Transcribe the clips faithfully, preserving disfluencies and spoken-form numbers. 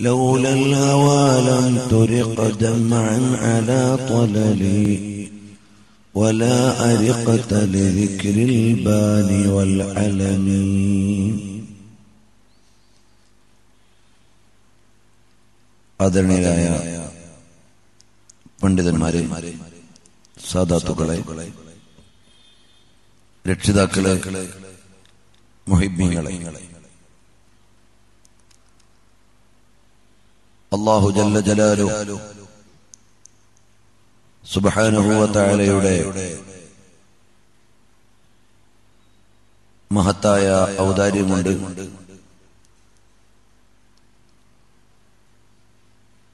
لولا الهوى لم ترق دمعا على طللي ولا أرقت لذكر البان والعلم. ஆதரணியராய പണ്ഡിതന്മാരെ, സാദാത്തുകളെ, രക്ഷിതാക്കളെ, മുഹിബ്ബീങ്ങളെ, അല്ലാഹു ജല്ല ജലാലുഹു സുബ്ഹാനഹു വ തആലയുടെ മഹത്തായ ഔദാര്യമുണ്ട്.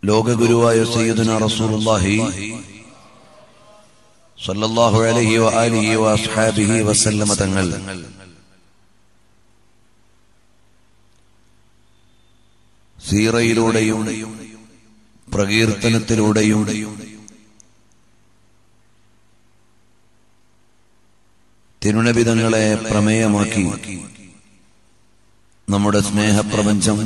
ലോകഗുരുവായ സയ്യിദുനാ റസൂലുള്ളാഹി സല്ലല്ലാഹു അലൈഹി വആലിഹി വഅസ്ഹാബിഹി വസല്ലമ തങ്ങൾ സീറയിലൂടെയും പ്രകീർത്തനത്തിലൂടെയും തിരുനബി തങ്ങളെ പ്രമേയമാക്കി നമ്മുടെ സ്നേഹപ്രപഞ്ചം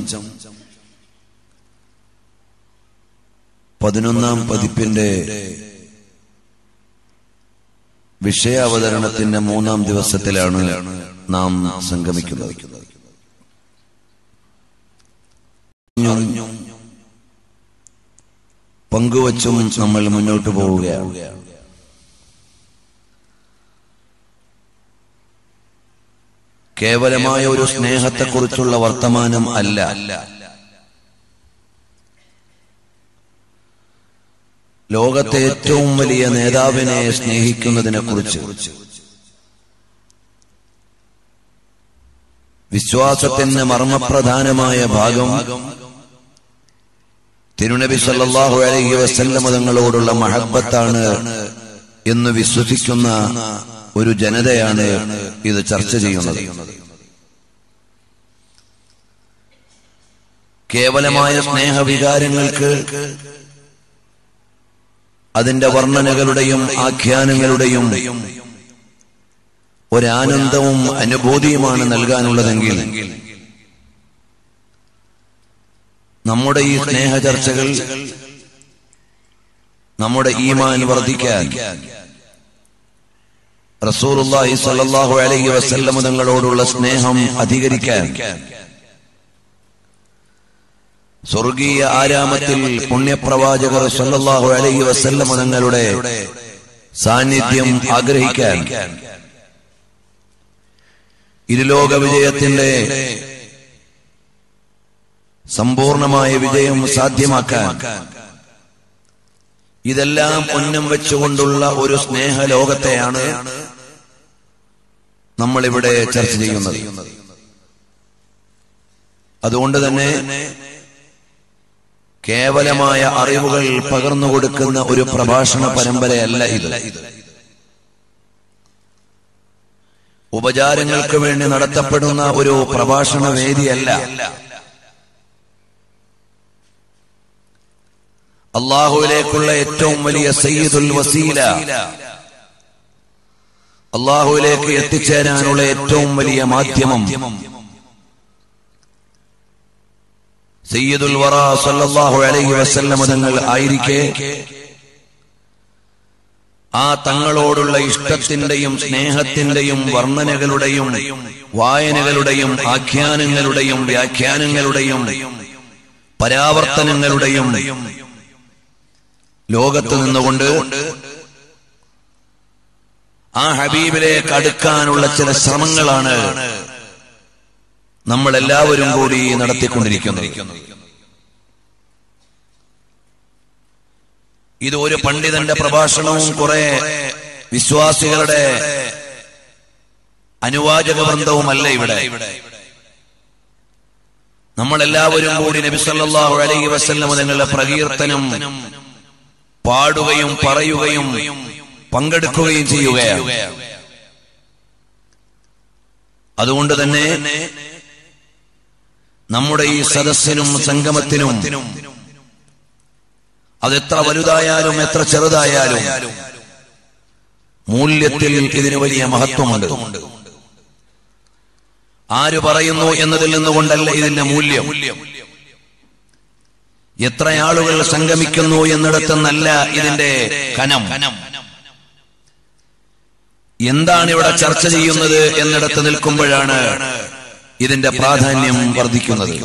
പതിനൊന്നാം പതിപ്പിന്റെ വിഷയാവതരണത്തിന്റെ മൂന്നാം ദിവസത്തിലാണ് നാം സംഗമിക്കുന്നത്. പങ്കുവച്ചും നമ്മൾ മുന്നോട്ട് പോവുകയാണ്. കേവലമായ ഒരു സ്നേഹത്തെക്കുറിച്ചുള്ള വർത്തമാനം അല്ല, ലോകത്തെ ഏറ്റവും വലിയ നേതാവിനെ സ്നേഹിക്കുന്നതിനെ കുറിച്ച്, വിശ്വാസത്തിന്റെ മർമ്മപ്രധാനമായ ഭാഗം തിരുനബി സല്ലല്ലാഹു അലൈഹി വസല്ലമ തങ്ങളോടുള്ള മഹബ്ബത്താണ് എന്ന് വിശ്വസിക്കുന്ന ഒരു ജനതയാണ് ഇത് ചർച്ച ചെയ്യുന്നത്. കേവലമായ സ്നേഹവികാരങ്ങൾക്ക് അതിന്റെ വർണ്ണനകളുടെയും ആഖ്യാനങ്ങളുടെയും ഒരാനന്ദവും അനുഭൂതിയുമാണ് നൽകാനുള്ളതെങ്കിൽ നമ്മുടെ ഈ സ്നേഹ ചർച്ചകൾ നമ്മുടെ ഈമാൻ വർദ്ധിക്കാൻ, റസൂലുള്ളാഹി സ്വല്ലല്ലാഹു അലൈഹി വസല്ലമ തങ്ങളോടുള്ള സ്നേഹം അധികരിക്കാൻ, സ്വർഗീയ ആരാമത്തിൽ പുണ്യപ്രവാചകർ സല്ലല്ലാഹു അലൈഹി വസല്ലമ തങ്ങളുടെ സാന്നിധ്യം ആഗ്രഹിക്കാൻ, ഇരുലോക വിജയത്തിന്റെ സമ്പൂർണമായ വിജയം സാധ്യമാക്കാൻ, ഇതെല്ലാം ഉന്നം വെച്ചുകൊണ്ടുള്ള ഒരു സ്നേഹ ലോകത്തെയാണ് നമ്മളിവിടെ ചർച്ച ചെയ്യുന്നത്. അതുകൊണ്ട് തന്നെ കേവലമായ അറിവുകൾ പകർന്നുകൊടുക്കുന്ന ഒരു പ്രഭാഷണ പരമ്പരയല്ല ഇത്. ഉപചാരങ്ങൾക്ക് വേണ്ടി നടത്തപ്പെടുന്ന ഒരു പ്രഭാഷണ വേദിയല്ല. അല്ലാഹുവിലേക്കുള്ള ഏറ്റവും വലിയ സയ്യിദുൽ വസീല, അല്ലാഹുവിലേക്ക് എത്തിച്ചേരാനുള്ള ഏറ്റവും വലിയ മാധ്യമം സയ്യിദുൽ വറ സല്ലല്ലാഹു അലൈഹി വസല്ലമ തങ്ങൾ ആയിരിക്കെ, ആ തങ്ങളോടുള്ള ഇഷ്ടത്തിന്റെയും സ്നേഹത്തിന്റെയും വർണ്ണനകളുടെയും വായനകളുടെയും ആഖ്യാനങ്ങളുടെയും വ്യാഖ്യാനങ്ങളുടെയും പരാവർത്തനങ്ങളുടെയും ലോകത്ത് നിന്നുകൊണ്ട് ആ ഹബീബിലേക്ക് അടുക്കാനുള്ള ചില ശ്രമങ്ങളാണ് നമ്മൾ എല്ലാവരും കൂടി നടത്തിക്കൊണ്ടിരിക്കുന്നത്. ഇത് ഒരു പണ്ഡിതന്റെ പ്രഭാഷണവും കുറെ വിശ്വാസികളുടെ അനുവാചക ബന്ധവുമല്ല. ഇവിടെ നമ്മളെല്ലാവരും കൂടി നബി സല്ലല്ലാഹു അലൈഹി വസല്ലമ തങ്ങളുടെ പ്രകീർത്തനം പാടുകയും പറയുകയും പങ്കെടുക്കുകയും ചെയ്യുകയാണ്. അതുകൊണ്ട് തന്നെ നമ്മുടെ ഈ സദസ്സിനും സംഗമത്തിനും അതെത്ര വലുതായാലും എത്ര ചെറുതായാലും മൂല്യത്തിൽ ഇതിന് വലിയ മഹത്വമുണ്ട്. ആര് പറയുന്നു എന്നതിൽ നിന്നുകൊണ്ടല്ല ഇതിന്റെ മൂല്യം, എത്ര ആളുകൾ സംഗമിക്കുന്നു എന്നിടത്തുനിന്നല്ല ഇതിന്റെ കനം. എന്താണ് ഇവിടെ ചർച്ച ചെയ്യുന്നത് എന്നിടത്ത് നിൽക്കുമ്പോഴാണ് ഇതിന്റെ പ്രാധാന്യം വർദ്ധിക്കുന്നത്.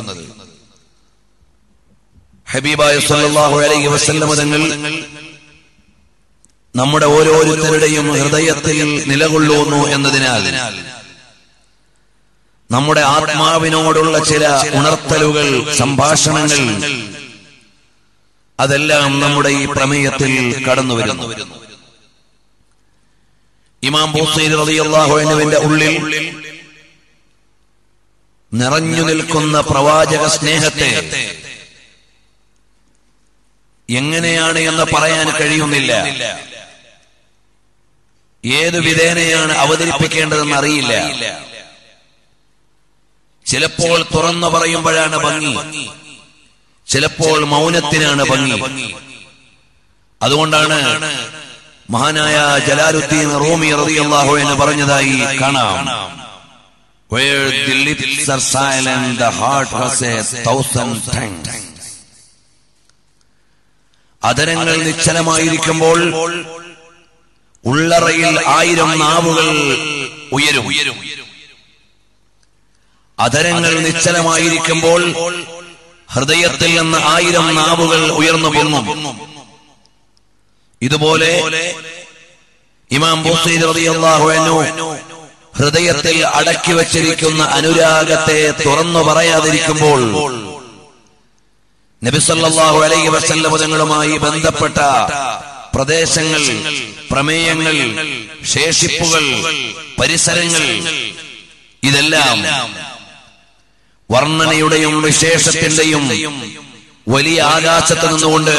ഹബീബായ സല്ലല്ലാഹു അലൈഹി വസല്ലം തങ്ങൾ നമ്മുടെ ഓരോരുത്തരുടെയും ഹൃദയത്തിൽ നിലകൊള്ളുന്നു എന്നതിനാൽ നമ്മുടെ ആത്മാവിനോടുള്ള ചില ഉണർത്തലുകൾ, സംഭാഷണങ്ങൾ അതെല്ലാം നമ്മുടെ ഈ പ്രമേയത്തിൽ കടന്നുവരുന്നു. ഇമാം ബൂസൈരി റളിയല്ലാഹു അൻഹുവിന്റെ ഉള്ളിൽ നിറഞ്ഞു നിൽക്കുന്ന പ്രവാചക സ്നേഹത്തെ എങ്ങനെയാണ് എന്ന് പറയാൻ കഴിയുന്നില്ല. ഏതു വിധേനയാണ് അവതരിപ്പിക്കേണ്ടതെന്ന് അറിയില്ല. ചിലപ്പോൾ തുറന്നു പറയുമ്പോഴാണ് ഭംഗി, ചിലപ്പോൾ മൗനത്തിനാണ് ഭംഗി. അതുകൊണ്ടാണ് മഹാനായ ജലാലുദ്ദീൻ റൂമി റളിയല്ലാഹു അൻഹു പറഞ്ഞതായി കാണാം, where the lips are silent the heart has a thousand tongues. അതരങ്ങൾ നിശ്ചലമായിരിക്കുമ്പോൾ ഉള്ളറയിൽ ആയിരം നാവുകൾ ഉയരും. അതരങ്ങൾ നിശ്ചലമായിരിക്കുമ്പോൾ ഹൃദയത്തിൽ നിന്ന് ആയിരം നാവുകൾ ഉയർന്നു പൊങ്ങും. ഇതുപോലെ ഇമാം ബൂസൈരി റളിയല്ലാഹു അൻഹു ഹൃദയത്തിൽ അടക്കി വച്ചിരിക്കുന്ന അനുരാഗത്തെ തുറന്നു പറയാതിരിക്കുമ്പോൾ നബി സല്ലല്ലാഹു അലൈഹി വസല്ലം തങ്ങളുമായി ബന്ധപ്പെട്ട പ്രദേശങ്ങൾ, പ്രമേയങ്ങൾ, ശേഷിപ്പുകൾ, പരിസരങ്ങൾ ഇതെല്ലാം വർണ്ണനയുടെയും വിശേഷത്തിന്റെയും വലിയ ആകാശത്ത് നിന്നുകൊണ്ട്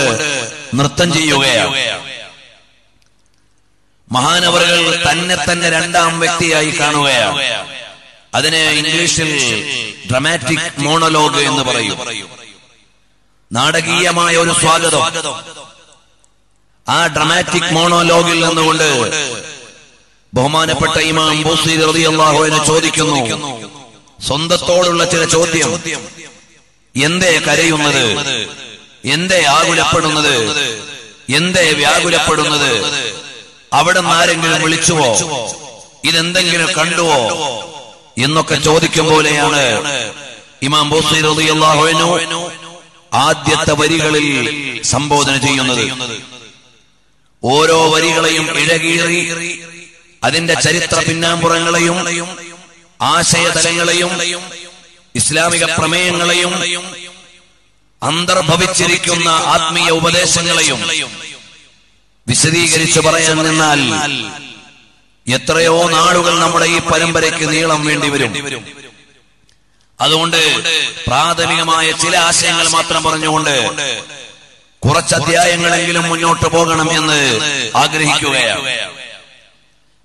നൃത്തം ചെയ്യുകയാണ്. മഹാനവറുകൾ തന്നെ തന്നെ രണ്ടാം വ്യക്തിയായി കാണുകയാണ്. അതിനെ ഇംഗ്ലീഷിൽ ഡ്രമാറ്റിക് മോണോലോഗ് എന്ന് പറയും. നാടകീയമായ ഒരു സ്വാഗതം. ആ ഡ്രമാറ്റിക് മോണോലോഗിൽ നിന്നുകൊണ്ട് ബഹുമാനപ്പെട്ട ഇമാം ബൂസൈരി റളിയല്ലാഹു അൻഹു ചോദിക്കുന്നു, സ്വന്തത്തോടുള്ള ചില ചോദ്യം. എന്തേ കരയുന്നത്? എന്തേ ആകുലപ്പെടുന്നത്? എന്തേ വ്യാകുലപ്പെടുന്നത്? അവിടെ ആരെങ്കിലും വിളിച്ചുവോ? ഇതെന്തെങ്കിലും കണ്ടുവോ? എന്നൊക്കെ ചോദിക്കും പോലെയാണ് ഇമാം ബൂസൈരി റളിയല്ലാഹു അൻഹു ആദ്യത്തെ വരികളിൽ സംബോധന ചെയ്യുന്നത്. ഓരോ വരികളെയും ഇഴകീറി അതിന്റെ ചരിത്ര പിന്നാമ്പുറങ്ങളെയും ആശയതലങ്ങളെയും ഇസ്ലാമിക പ്രമേയങ്ങളെയും അന്തർഭവിച്ചിരിക്കുന്ന ആത്മീയ ഉപദേശങ്ങളെയും വിശദീകരിച്ചു പറയാൻ നിന്നാൽ എത്രയോ നാളുകൾ നമ്മുടെ ഈ പരമ്പരയ്ക്ക് നീളം വേണ്ടിവരും. അതുകൊണ്ട് പ്രാഥമികമായ ചില ആശയങ്ങൾ മാത്രം പറഞ്ഞുകൊണ്ട് കുറച്ച് അധ്യായങ്ങളെങ്കിലും മുന്നോട്ട് പോകണം എന്ന് ആഗ്രഹിക്കുകയാണ്.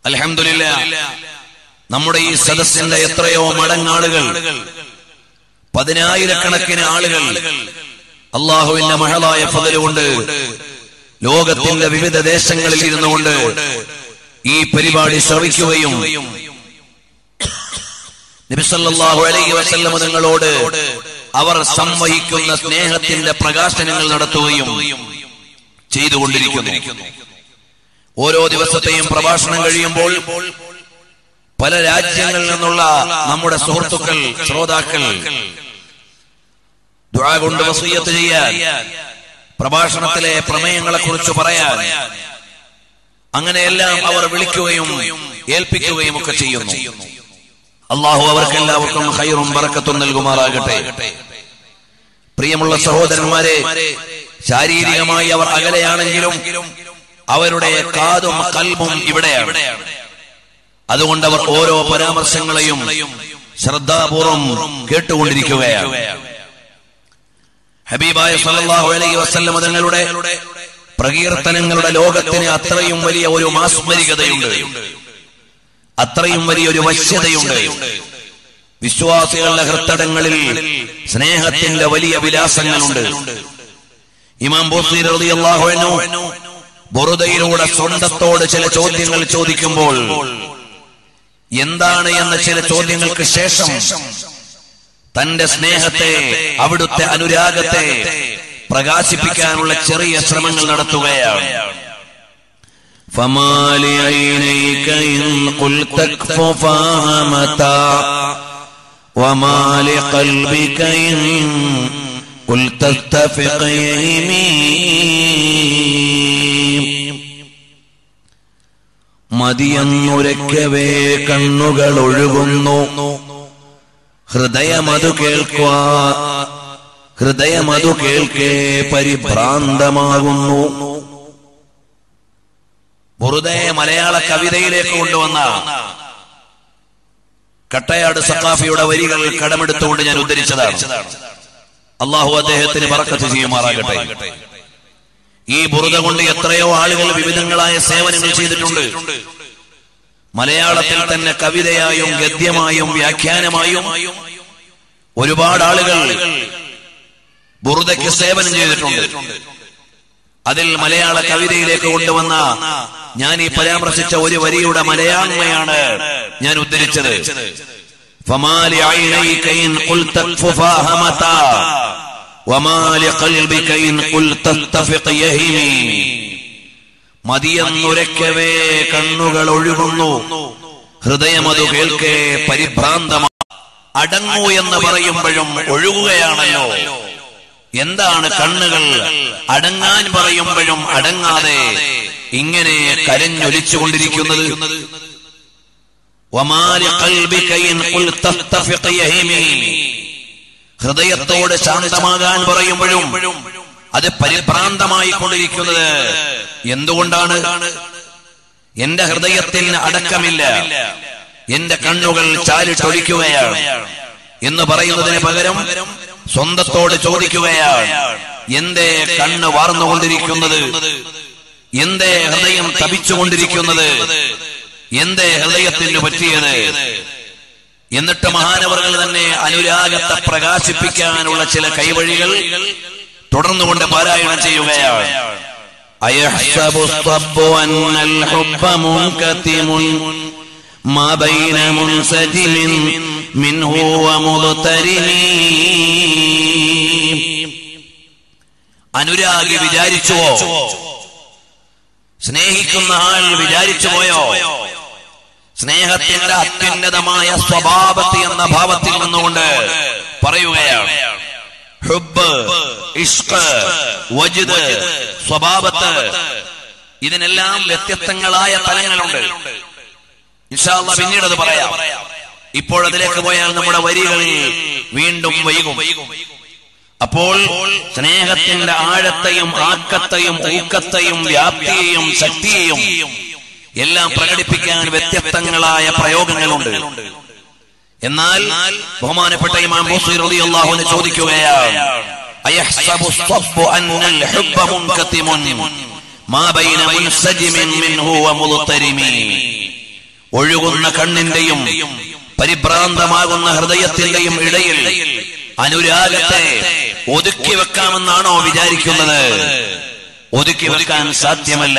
അൽഹംദുലില്ലാഹ്, നമ്മുടെ ഈ സദസ്സിന്റെ എത്രയോ മടങ്ങാളുകൾ, പതിനായിരക്കണക്കിന് ആളുകൾ അല്ലാഹുവിന്റെ മഹളായ ഫദൽ കൊണ്ട് ലോകത്തിന്റെ വിവിധ ദേശങ്ങളിൽ ഇരുന്നു കൊണ്ട് ഈ പരിപാടി ശ്രവിക്കുകയും നബി സല്ലല്ലാഹു അലൈഹി വസല്ലം തങ്ങളോട് അവർ സംവഹിക്കുന്ന സ്നേഹത്തിന്റെ പ്രകാശനങ്ങൾ നടത്തുകയും ചെയ്തുകൊണ്ടിരിക്കുന്നു. ഓരോ ദിവസത്തെയും പ്രഭാഷണം കഴിയുമ്പോൾ പല രാജ്യങ്ങളിൽ നിന്നുള്ള നമ്മുടെ സുഹൃത്തുക്കൾ, ശ്രോതാക്കൾ ദുആ കൊണ്ട് വസിയത്ത് ചെയ്യാൻ, പ്രഭാഷണത്തിലെ പ്രമേയങ്ങളെ കുറിച്ച് പറയാൻ, അങ്ങനെയെല്ലാം അവർ വിളിക്കുകയും ഏൽപ്പിക്കുകയും ഒക്കെ ചെയ്യുന്നു. അള്ളാഹു അവർക്കെല്ലാവർക്കും ഖൈറും ബറക്കത്തും നൽകുമാറാകട്ടെ. പ്രിയമുള്ള സഹോദരന്മാരെ, ശാരീരികമായി അവർ അകലെയാണെങ്കിലും അവരുടെ കാതും കൽബും ഇവിടെയാണ്. അതുകൊണ്ട് അവർ ഓരോ പരാമർശങ്ങളെയും ശ്രദ്ധാപൂർവം കേട്ടുകൊണ്ടിരിക്കുകയാണ്. ഹബീബായ സല്ലല്ലാഹു അലൈഹി വസല്ലം തങ്ങളുടെ പ്രകീർത്തനങ്ങളുടെ ലോകത്തിന് അത്രയും വലിയ ഒരു മാസ്മരികതയുണ്ട്, അത്രയും വലിയൊരു വശ്യതയുണ്ട്. വിശ്വാസികളുടെ ഹൃദയങ്ങളിൽ സ്നേഹത്തിന്റെ വലിയ വിലാസങ്ങളുണ്ട്. ഇമാം ബൂസൈരി റളിയല്ലാഹു അൻഹു ബുറുദയിലൂടെ സ്വന്തത്തോട് ചില ചോദ്യങ്ങൾ ചോദിക്കുമ്പോൾ എന്താണ് എന്ന ചില ചോദ്യങ്ങൾക്ക് ശേഷം തന്റെ സ്നേഹത്തെ, അവിടുത്തെ അനുരാഗത്തെ പ്രകാശിപ്പിക്കാനുള്ള ചെറിയ ശ്രമങ്ങൾ നടത്തുകയാണ്. മതിയെന്നുരക്കവേ കണ്ണുകൾ ഒഴുകുന്നു, ഹൃദയമതു കേൾക്കുക ഹൃദയമതു കേൾക്കേ പരിഭ്രാന്തമാകുന്നു. ബുറുദയെ മലയാള കവിതയിലേക്ക് കൊണ്ടുവന്ന കട്ടയാട് സഖാഫിയുടെ വരികൾ കടമെടുത്തുകൊണ്ട് ഞാൻ ഉദ്ധരിച്ചതാണ്. അള്ളാഹു അദ്ദേഹത്തിന് ബറക്കത്ത് ചെയ്യുമാറാകട്ടെ. ഈ ബുറുദ കൊണ്ട് എത്രയോ ആളുകൾ വിവിധങ്ങളായ സേവനങ്ങൾ ചെയ്തിട്ടുണ്ട്. മലയാളത്തിൽ തന്നെ കവിതയായും ഗദ്യമായും വ്യാഖ്യാനമായും ഒരുപാട് ആളുകൾ ബുറുദയ്ക്ക് സേവനം ചെയ്തിട്ടുണ്ട്. അതിൽ മലയാള കവിതയിലേക്ക് കൊണ്ടുവന്ന ഞാൻ ഈ പരാമർശിച്ച ഒരു വരിയുടെ മലയാളമയാണ് ഞാൻ ഉദ്ധരിച്ചത്. മതിയെന്നുരക്കവേ കണ്ണുകൾ ഒഴുകുന്നു, ഹൃദയമതു കേൾക്കേ പരിഭ്രാന്തമാണ്. അടങ്ങൂ എന്ന് പറയുമ്പോഴും ഒഴുകുകയാണല്ലോ. എന്താണ് കണ്ണുകൾ അടങ്ങാൻ പറയുമ്പോഴും അടങ്ങാതെ ഇങ്ങനെ കരഞ്ഞൊലിച്ചുകൊണ്ടിരിക്കുന്നത്? ഹൃദയത്തോട് ശാന്തമാകാൻ പറയുമ്പോഴും അത് പരിഭ്രാന്തമായി കൊണ്ടിരിക്കുന്നത് എന്തുകൊണ്ടാണ്? എന്റെ ഹൃദയത്തിൽ അടക്കമില്ല, എന്റെ കണ്ണുകൾ ചാലിട്ടൊലിക്കുകയാണ് എന്ന് പറയുന്നതിന് പകരം സ്വന്തത്തോട് ചോദിക്കുകയാണ്, എന്റെ കണ്ണ് വാർന്നുകൊണ്ടിരിക്കുന്നത്, എന്റെ ഹൃദയം തപിച്ചുകൊണ്ടിരിക്കുന്നത്, എന്റെ ഹൃദയത്തിന് പറ്റിയത്. എന്നിട്ട് മഹാനവറുകൾ തന്നെ അനുരാഗത്തെ പ്രകാശിപ്പിക്കാനുള്ള ചില കൈവഴികൾ തുടർന്നുകൊണ്ട് പാരായണം ചെയ്യുകയാണ്. അനുരാഗി വിചാരിച്ചുവോ, സ്നേഹിക്കുന്ന ആൾ വിചാരിച്ചുപോയോ, സ്നേഹത്തിന്റെ അത്യുന്നതമായ സ്വഭാവത്തെ എന്ന ഭാവത്തിൽ നിന്നുകൊണ്ട് പറയുകയാണ്. ഹുബ്, ഇഷ്ക്, വജ്ദ്, സ്വഭാവത്ത്, ഇതിനെല്ലാം വ്യത്യസ്തങ്ങളായ തലങ്ങളുണ്ട്. ഇൻഷാ അല്ലാഹ് പിന്നീട് അത് പറയാം. ഇപ്പോൾ അതിലേക്ക് പോയാൽ നമ്മുടെ വരികളിൽ വീണ്ടും വൈകും. അപ്പോൾ സ്നേഹത്തിന്റെ ആഴത്തെയും ആക്കത്തെയും ഊക്കത്തെയും വ്യാപ്തിയെയും ശക്തിയെയും എല്ലാം പ്രകടിപ്പിക്കാൻ വ്യത്യസ്തങ്ങളായ പ്രയോഗങ്ങളുണ്ട്. എന്നാൽ ബഹുമാനപ്പെട്ട ഇമാം ബൂസി റളിയല്ലാഹു അൻഹു ചോദിക്കുകയാണ്, അയഹ്സബു സ്സബ്ബു അന്നൽ ഹുബ്ബ മുൻകതിമുൻ മാ ബൈന മുൻസജിമിൻ മിൻഹു വ മുദ്തരിമി. ഒഴുകുന്ന കണ്ണിന്റെയും പരിഭ്രാന്തമാകുന്ന ഹൃദയത്തിന്റെയും ഇടയിൽ അനുരാഗത്തെ ഒതുക്കി വെക്കാമെന്നാണോ വിചാരിക്കുന്നത്? ഒതുക്കി വെക്കാൻ സാധ്യമല്ല.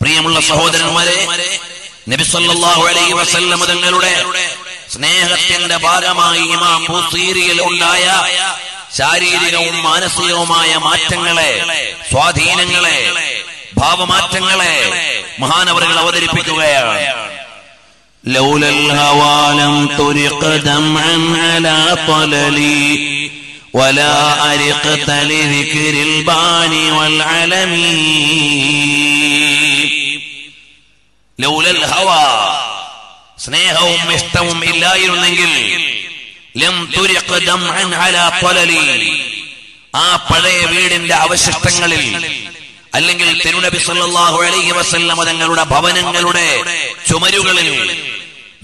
പ്രിയമുള്ള സഹോദരന്മാരെ, നബി സല്ലല്ലാഹു അലൈഹി വസല്ലം തങ്ങളുടെ സ്നേഹത്തിന്റെ ഭാഗമായി ഇമാം ബൂസീരിയിൽ ഉണ്ടായ ശാരീരികവും മാനസികവുമായ മാറ്റങ്ങളെ, സ്വാധീനങ്ങളെ, ഭാവമാറ്റങ്ങളെ മഹാനവറുകൾ അവതരിപ്പിക്കുകയാണ്. لولا الهوى لم ترق دمعا على طللي ولا أرقت لذكر الباني والعلمي لولا الهوى سنيههم استوم إلا يرنجل لم ترق دمعا على طللي آ പഴയ വീടിന്റെ അവശിഷ്ടങ്ങളിൽ അല്ലെങ്കിൽ തിരുനബി സല്ലല്ലാഹു അലൈഹി വസല്ലം തങ്ങളുടെ ഭവനങ്ങളുടെ ചുമരുകളിൽ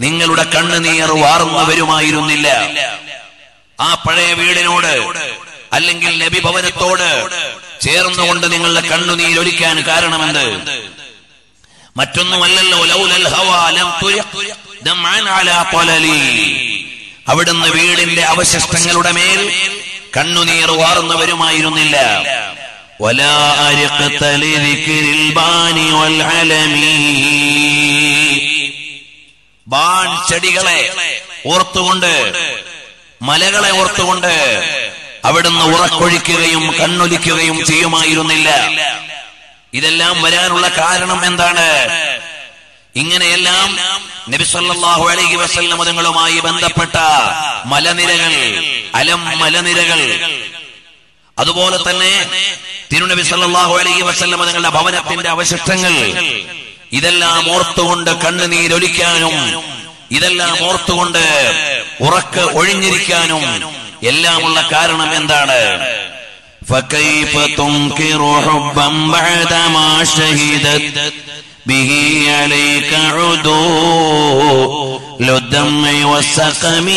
നിങ്ങളുടെ കണ്ണുനീർ വാർന്നു വരുമായിരുന്നില്ല. ആ പഴയ വീടിനോട് അല്ലെങ്കിൽ നബി ഭവനത്തോട് ചേർന്നുകൊണ്ട് നിങ്ങളുടെ കണ്ണുനീരൊലിക്കാൻ കാരണമെന്ത്? മറ്റൊന്നുമല്ലല്ലോ. ലൗലൽ ഹവാ ലം തുരിഖ് ദമഅൻ അലാ ത്വലലി, അവിടുന്ന് വീടിന്റെ അവശിഷ്ടങ്ങളുടെ മേൽ കണ്ണുനീർ വാർന്നു വരുമായിരുന്നില്ല. ولا أرقت لذكر الباني والعلمي ബാൻ ചെടികളെ ഓർത്തുകൊണ്ട്, മലകളെ ഓർത്തുകൊണ്ട്, അവിടുന്ന് ഉറക്കൊഴിക്കുകയും കണ്ണൊലിക്കുകയും ചെയ്യുമായിരുന്നില്ല. ഇതെല്ലാം വരാനുള്ള കാരണം എന്താണ്? ഇങ്ങനെയെല്ലാം നബി സല്ലല്ലാഹു അലൈഹി വസല്ലം തങ്ങളുമായി ബന്ധപ്പെട്ട മലനിരകൾ, അലം മലനിരകൾ, അതുപോലെ തന്നെ തിരുനബി സല്ലല്ലാഹു അലൈഹി വസല്ലം തങ്ങളുടെ ഭവനത്തിന്റെ അവശിഷ്ടങ്ങൾ, ഇതെല്ലാം ഓർത്തുകൊണ്ട് കണ്ണുനീരൊലിക്കാനും ഇതെല്ലാം ഓർത്തുകൊണ്ട് ഉറക്ക ഒഴിഞ്ഞിരിക്കാനും എല്ലാമുള്ള കാരണം എന്താണ്? فكيف تنكر حبا بعدما شهدت به عليك عدو للدم والسقم.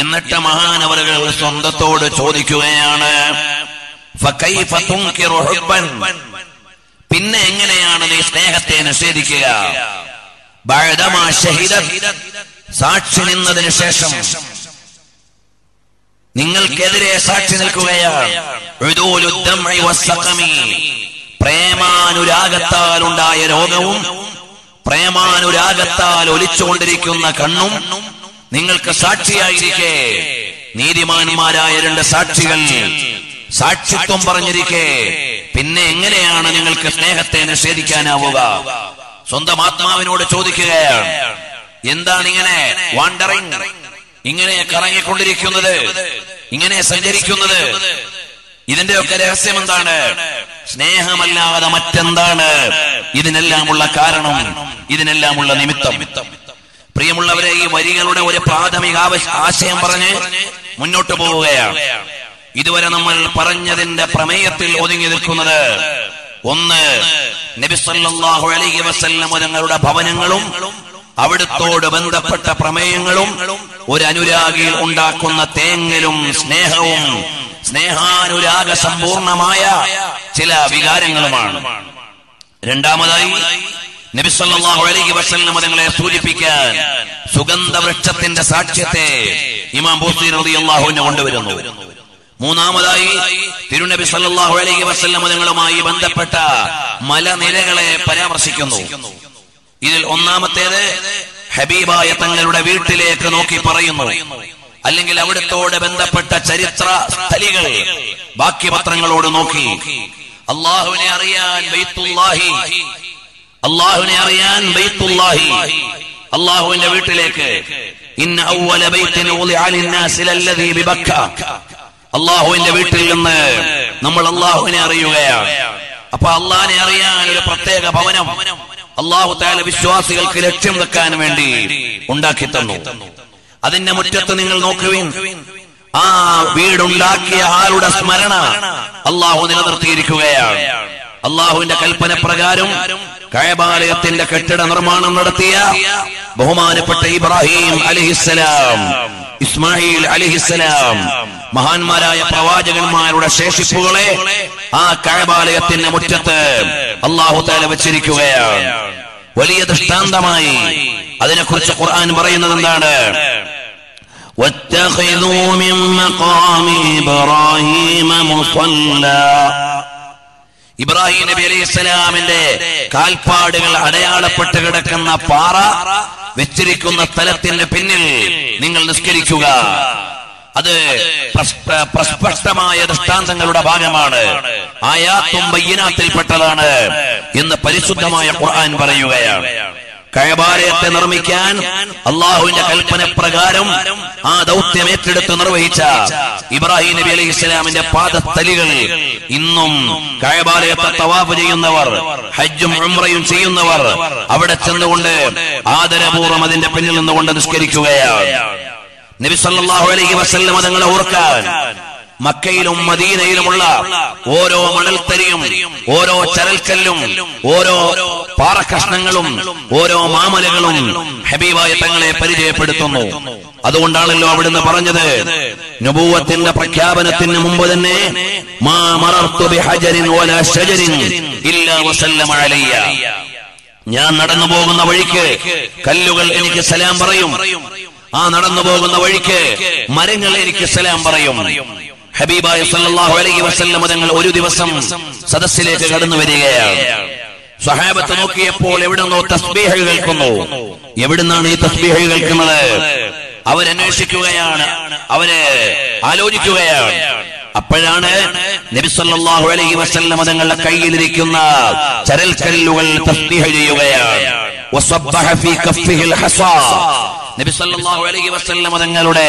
എന്നിട്ട് മഹാനവറുകൾ സ്വന്തത്തോട് ചോദിക്കുകയാണ്, فكيف تنكر حبا, പിന്നെ എങ്ങനെയാണ് നീ സ്നേഹത്തെ നിഷേധിക്കുക? بعدما شهدت, സാക്ഷി നിന്നതിന് ശേഷം, നിങ്ങൾക്കെതിരെ സാക്ഷി നിൽക്കുകയാണ്. പ്രേമാനുരാഗത്താൽ ഉണ്ടായ രോഗവും പ്രേമാനുരാഗത്താൽ ഒലിച്ചുകൊണ്ടിരിക്കുന്ന കണ്ണും നിങ്ങൾക്ക് സാക്ഷിയായിരിക്കെ, നീതിമാന്മാരായ രണ്ട് സാക്ഷികൾ സാക്ഷിത്വം പറഞ്ഞിരിക്കെ പിന്നെ എങ്ങനെയാണ് നിങ്ങൾക്ക് സ്നേഹത്തെ നിഷേധിക്കാനാവുക? സ്വന്തം ആത്മാവിനോട് ചോദിക്കുകയാണ്, എന്താണ് ഇങ്ങനെ വാണ്ടറിങ്, ഇങ്ങനെ കറങ്ങിക്കൊണ്ടിരിക്കുന്നത്, ഇങ്ങനെ സഞ്ചരിക്കുന്നത്? ഇതിന്റെ ഒക്കെ രഹസ്യം എന്താണ്? സ്നേഹമല്ലാതെ മറ്റെന്താണ് ഇതിനെല്ലാമുള്ള കാരണം, ഇതിനെല്ലാമുള്ള നിമിത്തം? പ്രിയമുള്ളവരെ, ഈ വരികളുടെ ഒരു പ്രാഥമിക ആശയം പറഞ്ഞ് മുന്നോട്ട് പോവുകയാണ്. ഇതുവരെ നമ്മൾ പറഞ്ഞതിന്റെ പ്രമേയത്തിൽ ഒതുങ്ങി നിൽക്കുന്നത്, ഒന്ന്, നബി സല്ലല്ലാഹു അലൈഹി വസല്ലം തങ്ങളുടെ ഭവനങ്ങളും അവിടുത്തോട് ബന്ധപ്പെട്ട പ്രമേയങ്ങളും ഒരു അനുരാഗിയിൽ ഉണ്ടാക്കുന്ന തേങ്ങലും സ്നേഹവും സ്നേഹാനുരാഗ സമ്പൂർണമായ ചില വികാരങ്ങളുമാണ്. രണ്ടാമതായി, നബി സല്ലല്ലാഹു അലൈഹി വസല്ലം തങ്ങളെ സൂചിപ്പിക്കാൻ സുഗന്ധവൃക്ഷത്തിന്റെ സാക്ഷ്യത്തെ ഇമാം ബുഖാരി റളിയല്ലാഹു അൻഹു കൊണ്ടുവരുന്നു. മൂന്നാമതായി, തിരുനബി സല്ലല്ലാഹു അലൈഹി വസല്ലം തങ്ങളുമായി ബന്ധപ്പെട്ട മലനിരകളെ പരാമർശിക്കുന്നു. ഇതിൽ ഒന്നാമത്തേത് ഹബീബായ തങ്ങളുടെ വീട്ടിലേക്ക് നോക്കി പറയുന്നു, അല്ലെങ്കിൽ അവിടുത്തോട് ബന്ധപ്പെട്ട ചരിത്ര സ്ഥലികൾ ബാക്കി പത്രങ്ങളോട് നോക്കി. അല്ലാഹുവിനെ അറിയാൻ ബൈത്തുല്ലാഹി, അല്ലാഹുവിനെ അറിയാൻ ബൈത്തുല്ലാഹി, അല്ലാഹുവിന്റെ വീട്ടിലേക്ക്. ഇന്ന അവ്വല ബൈതിൻ ഉളിഅ ലിന്നാസി ലല്ലദീ ബിബക്ക, അല്ലാഹുവിന്റെ വീട്ടിൽ നിന്ന് നമ്മൾ അല്ലാഹുവിനെ അറിയുകയാണ്. അപ്പൊ അല്ലാഹുവിനെ അറിയാൻ ഒരു പ്രത്യേക ഭവനം അല്ലാഹു തആല വിശ്വാസികൾക്ക് ലക്ഷ്യം വെക്കാൻ വേണ്ടി ഉണ്ടാക്കി തന്നു. അതിന്റെ മുറ്റത്ത് നിങ്ങൾ നോക്കുവിൻ, ആ വീടുണ്ടാക്കിയ ആളുടെ സ്മരണ അല്ലാഹു നിലനിർത്തിയിരിക്കുകയാണ്. അല്ലാഹുവിന്റെ കൽപ്പന പ്രകാരം കഅബാലയത്തിന്റെ കെട്ടിട നിർമ്മാണം നടത്തിയ ബഹുമാനപ്പെട്ട ഇബ്രാഹിം അലൈഹിസ്സലാം, ഇസ്മായിൽ അലൈഹിസ്സലാം, മഹാന്മാരായ പ്രവാചകന്മാരുടെ ശേഷിപ്പുകളെ ആ കഅബാലയത്തിന്റെ മുറ്റത്ത് അല്ലാഹു തആല വെച്ചിരിക്കുകയാണ്. വലിയ ദൃഷ്ടാന്തമായി അതിനെക്കുറിച്ച് ഖുർആൻ പറയുന്നത് എന്താണ്? വത്തഖിദൂ മിൻ മഖാമി ഇബ്രാഹീമ മുസല്ലാ, ഇബ്രാഹിം നബി അലൈഹിസ്സലാമിന്റെ കാൽപ്പാടുകൾ അടയാളപ്പെട്ട് കിടക്കുന്ന പാറ വെച്ചിരിക്കുന്ന സ്ഥലത്തിന്റെ പിന്നിൽ നിങ്ങൾ നിസ്കരിക്കുക. അത് പ്രസ്പഷ്ടമായ ദൃഷ്ടാന്തങ്ങളുടെ ഭാഗമാണ്, ആയാത്തും ബയ്യനാത്തിൽപ്പെട്ടതാണ് എന്ന് പരിശുദ്ധമായ ഖുർആൻ പറയുകയാണ്. കഅബാലയത്തെ നിർമ്മിക്കാൻ അല്ലാഹുവിന്റെ കൽപ്പന പ്രകാരം ആ ദൗത്യം ഏറ്റെടുത്ത് നിർവഹിച്ച ഇബ്രാഹിം നബി അലൈഹിസ്സലാമിന്റെ പാദസ്ഥലികൾ ഇന്നും കഅബാലയത്തെ തവാഫ് ചെയ്യുന്നവർ, ഹജ്ജും ഉംറയും ചെയ്യുന്നവർ അവിടെ ചെന്നുകൊണ്ട് ആദരപൂർവ്വം അതിന്റെ പിന്നിൽ നിന്നുകൊണ്ട് നിസ്കരിക്കുകയാണ്. നബി സല്ലല്ലാഹു അലൈഹി വസല്ലം തങ്ങളെ ഓർക്കാൻ മക്കയിലും മദീനയിലുമുള്ള ഓരോ മണൽത്തരിയും ഓരോ ചരൽക്കല്ലും ഓരോ പാറക്കഷ്ണങ്ങളും ഓരോ മാമലകളും ഹബീബായ തങ്ങളെ പരിചയപ്പെടുത്തുന്നു. അതുകൊണ്ടാണല്ലോ അവിടുന്ന് പറഞ്ഞത്, നബുവത്തിന്റെ പ്രഖ്യാപനത്തിന് മുമ്പ് തന്നെ മാ മറർതു ബിഹജരിൻ വലാ ശജരിൻ ഇല്ലാ വസല്ലമ അലൈയ, ഞാൻ നടന്നു പോകുന്ന വഴിക്ക് കല്ലുകൾ എനിക്ക് സലാം പറയും, ആ നടന്നു പോകുന്ന വഴിക്ക് മരങ്ങൾ എനിക്ക് സലാം പറയും. ഹബീബായ സല്ലല്ലാഹു അലൈഹി വസല്ലം തങ്ങൾ ഒരു ദിവസം സദസ്സിലേക്ക് കടന്നു വരികയാണ്. സ്വഹാബത്ത് നോക്കിയപ്പോൾ എവിടുന്നോ തസ്ബീഹ് കേൾക്കുന്നു. എവിടുന്നാണ് ഈ തസ്ബീഹ് കേൾക്കുന്നത്? അവരന്വേഷിക്കുകയാണ്, അവര് ആലോചിക്കുകയാണ്. അപ്പോഴാണ് നബി സല്ലല്ലാഹു അലൈഹി വസല്ലം തങ്ങളുടെ കയ്യിലിരിക്കുന്ന ചരൽക്കല്ലുകൾ തസ്ബീഹ് ചെയ്യുകയാണ്. വസബ്ബഹ ഫീ കഫ്ഫിഹിൽ ഹസാ, നബി സല്ലല്ലാഹു അലൈഹി വസല്ലം തങ്ങളുടെ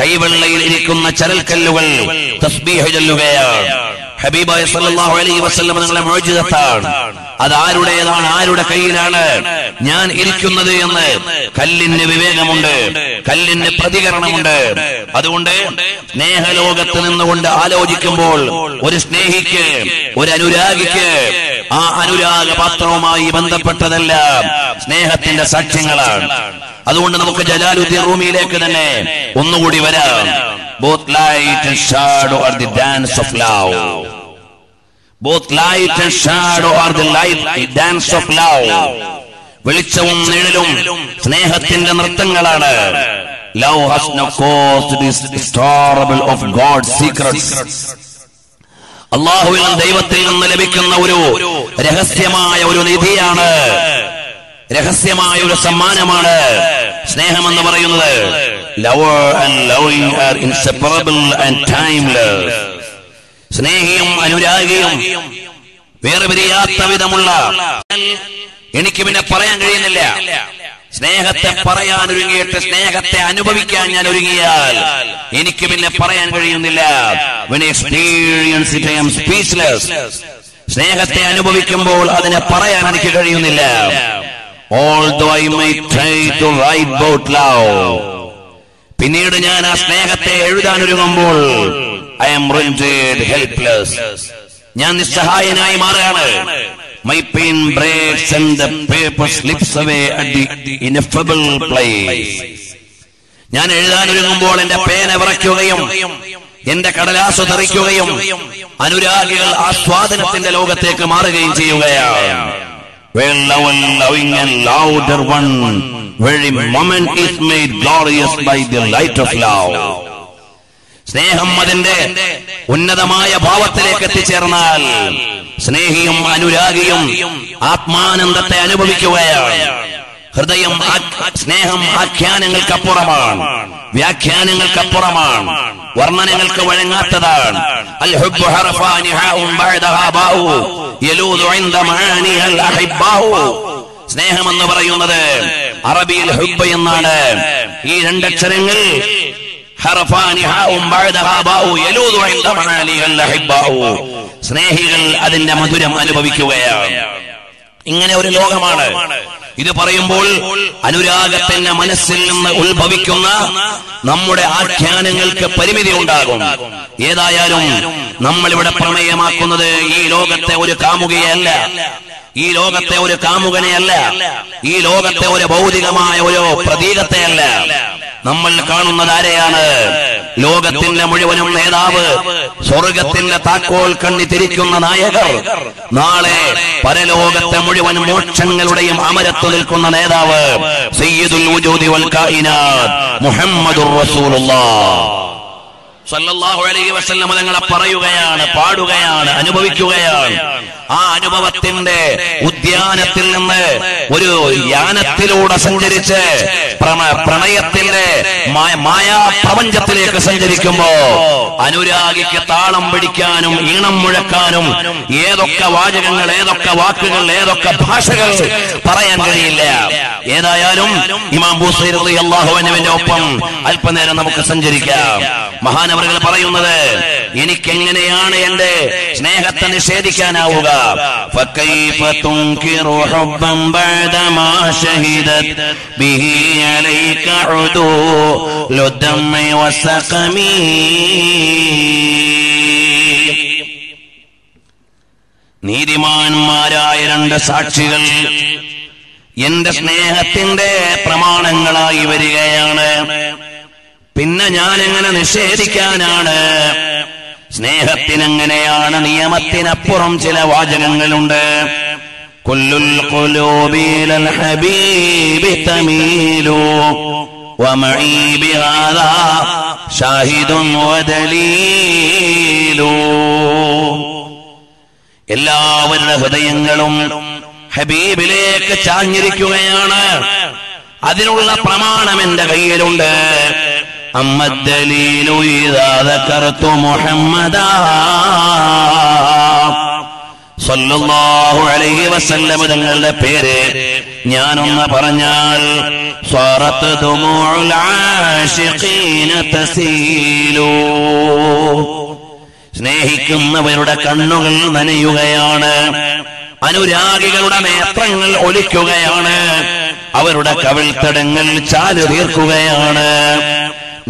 കൈവെള്ളയിൽ ഇരിക്കുന്ന ചരൽക്കല്ലുകൾ തസ്ബീഹ് ചൊല്ലുകയാണ്. ഹബീബായ സല്ലല്ലാഹു അലൈഹി വസല്ലം തങ്ങളുടെ മുഅ്ജിസത്താണ്. അതാരുടേതാണ്, ആരുടെ കയ്യിലാണ് ഞാൻ ഇരിക്കുന്നത് എന്ന് കല്ലിന് വിവേകമുണ്ട്, കല്ലിന് പ്രതികരണമുണ്ട്. അതുകൊണ്ട് സ്നേഹലോകത്ത് നിന്നുകൊണ്ട് ആലോചിക്കുമ്പോൾ ഒരു സ്നേഹിക്ക്, ഒരു അനുരാഗിക്ക് ആ അനുരാഗ പാത്രവുമായി ബന്ധപ്പെട്ടതെല്ലാം സ്നേഹത്തിന്റെ സാക്ഷ്യങ്ങളാണ്. അതുകൊണ്ട് നമുക്ക് ജലാലുദ്ദീൻ റൂമിയിലേക്ക് തന്നെ ഒന്നുകൂടി വരാം. Both light and shadow are the dance of love. Both light and shadow are the light, the dance of love. വെളിച്ചവും നിഴലും സ്നേഹത്തിന്റെ നൃത്തങ്ങളാണ്. Love has no cause to this storable of God's secrets. അല്ലാഹുവിൽ നിന്ന്, ദൈവത്തിൽ നിന്ന് ലഭിക്കുന്ന ഒരു രഹസ്യമായ ഒരു നിധിയാണ്, രഹസ്യമായ ഒരു സമ്മാനമാണ് സ്നേഹം എന്ന് പറയുന്നത്. Lover and loving are inseparable and timeless. സ്നേഹിയും അനുരാഗിയും വേറെ പിരിയാത്ത വിധമുള്ള, എനിക്ക് പിന്നെ പറയാൻ കഴിയുന്നില്ല. സ്നേഹത്തെ പറയാൻ ഒരുങ്ങിയിട്ട് സ്നേഹത്തെ അനുഭവിക്കാൻ ഞാൻ ഒരുങ്ങിയാൽ എനിക്ക് പിന്നെ പറയാൻ കഴിയുന്നില്ല. When I experience it, I am speechless. സ്നേഹത്തെ അനുഭവിക്കുമ്പോൾ അതിനെ പറയാൻ എനിക്ക് കഴിയുന്നില്ല. Although I may try to write about love, പിന്നീട് ഞാൻ ആ സ്നേഹത്തെ എഴുതാൻ ഒരുങ്ങുമ്പോൾ I am rendered helpless. ഞാൻ നിസ്സഹായനായി മാറുകയാണ്. My pen breaks and the paper slips away at the ineffable place. ഞാൻ എഴുതാൻ ഒരുങ്ങുമ്പോൾ എൻ്റെ പേന വിറയ്ക്കുകയും എന്റെ കടലാസ് തെറിക്കുകയും അനുരാഗികൾ ആസ്വാദനത്തിന്റെ ലോകത്തേക്ക് മാറുകയും ചെയ്യുകയാണ്. Well, love and loving and louder one, very moment is made glorious by the light of love. സ്നേഹം അതിന്റെ ഉന്നതമായ ഭാവത്തിലേക്ക് എത്തിച്ചേർന്നാൽ സ്നേഹിയും അനുരാഗിയും ആത്മാനന്ദത്തെ അനുഭവിക്കുകയാണ്. ഹൃദയം സ്നേഹം ആഖ്യാനങ്ങൾക്കപ്പുറമാണ്, വ്യാഖ്യാനങ്ങൾക്കപ്പുറമാണ്, വർണ്ണനങ്ങൾക്ക് വഴങ്ങാത്തതാണ്. സ്നേഹം എന്ന് പറയുന്നത് അറബിയിൽ ഹുബ്ബ് എന്നാണ്. ഈ രണ്ടക്ഷരങ്ങൾ സ്നേഹികൾ അതിന്റെ മധുരം അനുഭവിക്കുകയാണ്. ഇങ്ങനെ ഒരു ലോകമാണ്. ഇത് പറയുമ്പോൾ അനുരാഗത്തിന്റെ മനസ്സിൽ നിന്ന് ഉത്ഭവിക്കുന്ന നമ്മുടെ ആഖ്യാനങ്ങൾക്ക് പരിമിതി ഉണ്ടാകും. ഏതായാലും നമ്മളിവിടെ പ്രമേയമാക്കുന്നത് ഈ ലോകത്തെ ഒരു കാമുകയല്ല, ഈ ലോകത്തെ ഒരു കാമുകനെയല്ല, ഈ ലോകത്തെ ഒരു ഭൗതികമായ ഒരു പ്രതീകത്തെയല്ല. നമ്മൾ കാണുന്നത് ആരെയാണ്? ലോകത്തിന്റെ മുഴുവനും നേതാവ്, സ്വർഗത്തിന്റെ താക്കോൽ കണ്ണി തിരിക്കുന്ന നായകർ, നാളെ പരലോകത്തെ മുഴുവൻ മോക്ഷങ്ങളുടെയും അമരത്തു നിൽക്കുന്ന നേതാവ് സയ്യിദുൽ വുജൂദി വൽ കായിനാത്ത് മുഹമ്മദുർ റസൂലുള്ളാഹ് സല്ലല്ലാഹു അലൈഹി വസല്ലം തങ്ങളെ പറയുകയാണ്, പാടുകയാണ്, അനുഭവിക്കുകയാണ്. ആ അനുഭവത്തിന്റെ ഉദ്യാനത്തിൽ നിന്ന് ഒരു യാനത്തിലൂടെ സഞ്ചരിച്ച് പ്രണയത്തിന്റെ മായാ പ്രപഞ്ചത്തിലേക്ക് സഞ്ചരിക്കുമ്പോ അനുരാഗിക്ക് താളം പിടിക്കാനും ഈണം മുഴക്കാനും ഏതൊക്കെ വാചകങ്ങൾ, ഏതൊക്കെ വാക്കുകൾ, ഏതൊക്കെ ഭാഷകൾ പറയാൻ കഴിയില്ല. ഏതായാലും ഇമാം ബൂസൈരി റളിയല്ലാഹു അൻഹുവിന്റെ ഒപ്പം അല്പനേരം നമുക്ക് സഞ്ചരിക്കാം. മഹാനവറുകൾ പറയുന്നത്, എനിക്കെങ്ങനെയാണ് എന്റെ സ്നേഹത്തെ നിഷേധിക്കാനാവുക? فكيف تنكر حبا بعدما شهدت به عليك عدول الدم والسقم നീതിമാന്മാരായ രണ്ട് സാക്ഷികൾ എന്റെ സ്നേഹത്തിന്റെ പ്രമാണങ്ങളായി വരികയാണ്. പിന്നെ ഞാൻ എങ്ങനെ നിഷേധിക്കാനാണ്? സ്നേഹത്തിനെങ്ങനെയാണ് നിയമത്തിനപ്പുറം ചില വാചകങ്ങളുണ്ട്. കുല്ലുൽ ഖുലൂബിൽ ഹബീബി തമീലു വമഈ ബിഹാദാ ഷാഹിദുൻ വദലീലു. എല്ലാവരുടെ ഹൃദയങ്ങളും ഹബീബിലേക്ക് ചാഞ്ഞിരിക്കുകയാണ്. അതിനുള്ള പ്രമാണം എന്റെ കയ്യിലുണ്ട്. أما الدليل إذا ذكرت محمدا صلى الله عليه وسلم دنگل پیرے نيانون پرنجال صارت دموع العاشقين تسيلو سنيهكم ويرد كنغل ننيغيان അനുരാഗികളുടെ നേത്രങ്ങൾ ഒലിക്കുകയാണ്, അവരുടെ കവിൾത്തടങ്ങൾ ചാലുതീർക്കുകയാണ്.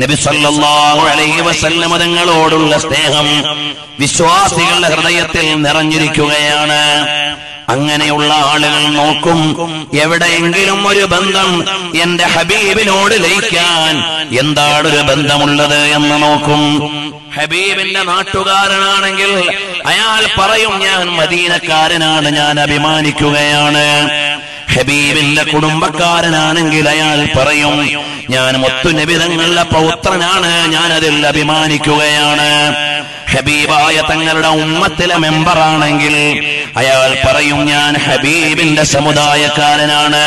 നബി സല്ലല്ലാഹു അലൈഹി വസല്ലം തങ്ങളോടുള്ള സ്നേഹം വിശ്വാസികളുടെ ഹൃദയത്തിൽ നിറഞ്ഞിരിക്കുകയാണ്. അങ്ങനെയുള്ള ആളുകൾ നോക്കും, എവിടെയെങ്കിലും ഒരു ബന്ധം എന്റെ ഹബീബിനോട് ലയിക്കാൻ എന്താണൊരു ബന്ധമുള്ളത് എന്ന് നോക്കും. ഹബീബിന്റെ നാട്ടുകാരനാണെങ്കിൽ അയാൾ പറയും, ഞാൻ മദീനക്കാരനാണ്, ഞാൻ അഭിമാനിക്കുകയാണ്. ഹബീബിന്റെ കുടുംബക്കാരനാണെങ്കിൽ അയാൾ പറയും, ഞാൻ മുത്തുനബി തങ്ങളുടെ പൗത്രനാണ്, ഞാൻ അതിൽ അഭിമാനിക്കുകയാണ്. ഹബീബായ തങ്ങളുടെ ഉമ്മത്തിലെ മെമ്പറാണെങ്കിൽ അയാൾ പറയും, ഞാൻ ഹബീബിന്റെ സമുദായക്കാരനാണ്,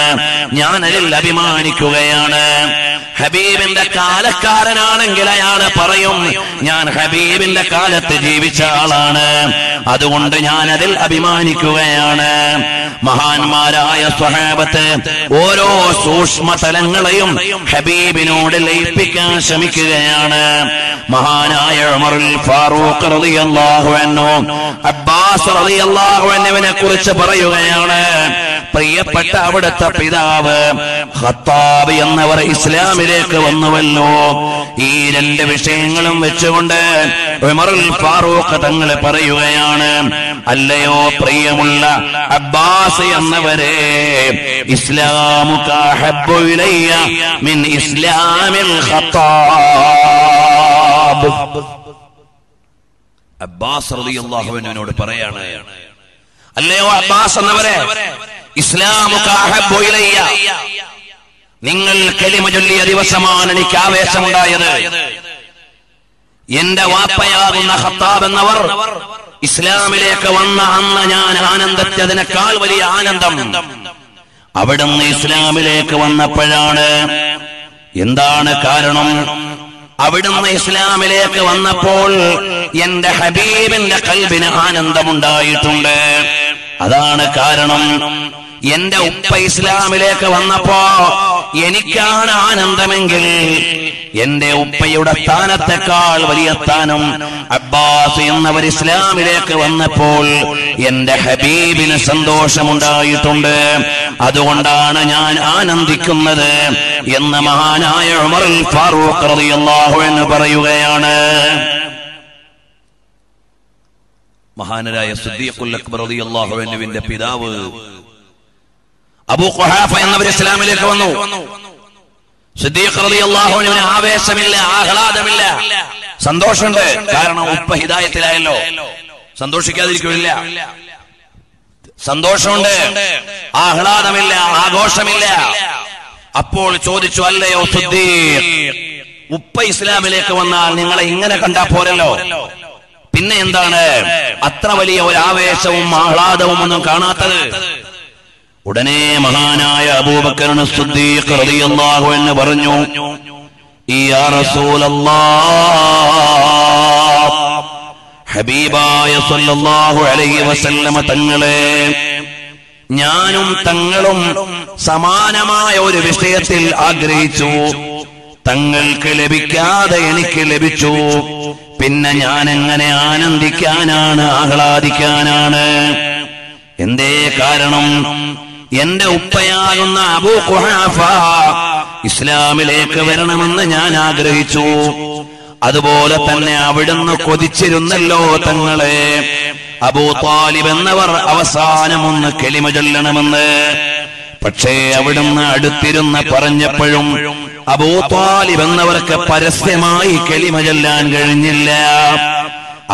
ഞാൻ അതിൽ അഭിമാനിക്കുകയാണ്. ഹബീബിന്റെ കാലക്കാരനാണെങ്കിൽ അയാൾ പറയും, ഞാൻ ഹബീബിന്റെ കാലത്ത് ജീവിച്ച ആളാണ്, അതുകൊണ്ട് ഞാൻ അതിൽ അഭിമാനിക്കുകയാണ്. മഹാന്മാരായ സ്വഹാബത്ത് ഓരോ സൂക്ഷ്മ തലങ്ങളെയും ഹബീബിനോട് ലയിപ്പിക്കാൻ ശ്രമിക്കുകയാണ്. മഹാനായ ഉമറുൽ ഫാറൂഖ് റളിയല്ലാഹു അൻഹു അബ്ബാസ് റളിയല്ലാഹു അൻഹുവിനെ കുറിച്ച് പറയുകയാണ്, പ്രിയപ്പെട്ട അവിടുത്തെ പിതാവ് ഖത്താബ് എന്നവർ ഇസ്ലാമിലേക്ക് വന്നുവല്ലോ. ഈ രണ്ട് വിഷയങ്ങളും വെച്ചുകൊണ്ട് ഉമറുൽ ഫാറൂഖ് തങ്ങൾ പറയുകയാണ്, അല്ലയോ പ്രിയമുള്ള അബ്ബാസ് എന്നവരെ, ഇസ്ലാമുക ഹബ്ബു ഇലയ്യ മിൻ ഇസ്ലാമിൽ ഖത്താബ്. അബ്ബാസ് റളിയല്ലാഹു അൻഹുവിനോട് പറയാണ്, അല്ലയോ അബ്ബാസ് എന്നവരെ, ഇസ്ലാമുക ഹബ്ബു ഇലയ്യ, നിങ്ങൾ കലിമ ചൊല്ലിയ ദിവസമാണ് എനിക്ക് ആവേശമുണ്ടായത്. എന്റെ വാപ്പയാകുന്ന ഖത്താബ് എന്നവർ ഇസ്ലാമിലേക്ക് വന്ന അന്ന് ഞാൻ ആനന്ദിച്ചതിനേക്കാൾ വലിയ ആനന്ദം അവിടുന്ന് ഇസ്ലാമിലേക്ക് വന്നപ്പോഴാണ്. എന്താണ് കാരണം? അവിടുന്ന് ഇസ്ലാമിലേക്ക് വന്നപ്പോൾ എന്റെ ഹബീബിന്റെ ഖൽബിന് ആനന്ദമുണ്ടായിട്ടുണ്ട്, അതാണ് കാരണം. എന്റെ ഉപ്പ ഇസ്ലാമിലേക്ക് വന്നപ്പോ എനിക്കാണ് ആനന്ദമെങ്കിൽ എന്റെ ഉപ്പയുടെ സ്ഥാനത്തെക്കാൾ വലിയ സ്ഥാനം അബ്ബാസ് എന്നവർ ഇസ്ലാമിലേക്ക് വന്നപ്പോൾ എന്റെ ഹബീബിന് സന്തോഷമുണ്ടായിട്ടുണ്ട്, അതുകൊണ്ടാണ് ഞാൻ ആനന്ദിക്കുന്നത് എന്ന് മഹാനായ ഉമറുൽ ഫാറൂഖ് റളിയല്ലാഹു അൻഹു പറയുകയാണ്. മഹാനരായ സിദ്ദീഖുൽ അക്ബർ റളിയല്ലാഹു അൻഹുവിന്റെ പിതാവ് അബൂ ഖുഹാഫ എന്നവർ ഇസ്ലാമിലേക്ക് വന്നു. സിദ്ദീഖ് റളിയല്ലാഹു അൻഹുവിന് ആവേശമില്ല, ആഹ്ലാദമില്ല, സന്തോഷമുണ്ട്. കാരണം ഉപ്പ ഹിദായത്തിലായല്ലോ, സന്തോഷിക്കാതിരിക്കില്ല. സന്തോഷമുണ്ട്, ആഹ്ലാദമില്ല, ആഘോഷമില്ല. അപ്പോൾ ചോദിച്ചു, അല്ലയോ സിദ്ദീഖ്, ഉപ്പ ഇസ്ലാമിലേക്ക് വന്നാൽ നിങ്ങളെ ഇങ്ങനെ കണ്ടാ പോരല്ലോ, പിന്നെ എന്താണ് അത്ര വലിയ ഒരു ആവേശവും ആഹ്ലാദവും ഒന്നും കാണാത്തത്? ഉടനെ മഹാനായ അബൂബക്കർ സിദ്ദീഖ് റളിയല്ലാഹു അൻഹു പറഞ്ഞു, യാ റസൂലല്ലാഹ്, ഹബീബായ സല്ലല്ലാഹു അലൈഹി വസല്ലം തങ്ങളെ, ഞാനും തങ്ങളും സമാനമായ ഒരു വിഷയത്തിൽ ആഗ്രഹിച്ചു, തങ്ങൾക്ക് ലഭിക്കാതെ എനിക്ക് ലഭിച്ചു, പിന്നെ ഞാൻ എങ്ങനെ ആനന്ദിക്കാനാണ്, ആഹ്ലാദിക്കാനാണ്? എന്തേ കാരണം? എന്റെ ഉപ്പയാകുന്ന അബൂ ഖുഹാഫ ഇസ്ലാമിലേക്ക് വരണമെന്ന് ഞാൻ ആഗ്രഹിച്ചു, അതുപോലെ തന്നെ അവിടുന്ന് കൊതിച്ചിരുന്നല്ലോ തങ്ങളെ. അബൂ താലിബ് എന്നവർ അവസാനം ഒന്ന് കലിമ ചൊല്ലണമെന്ന്, പക്ഷേ അവിടുന്ന് അടുത്തിരുന്ന് പറഞ്ഞപ്പോഴും അബൂ താലിബ് എന്നവർക്ക് പരസ്യമായി കലിമ ചൊല്ലാൻ കഴിഞ്ഞില്ല.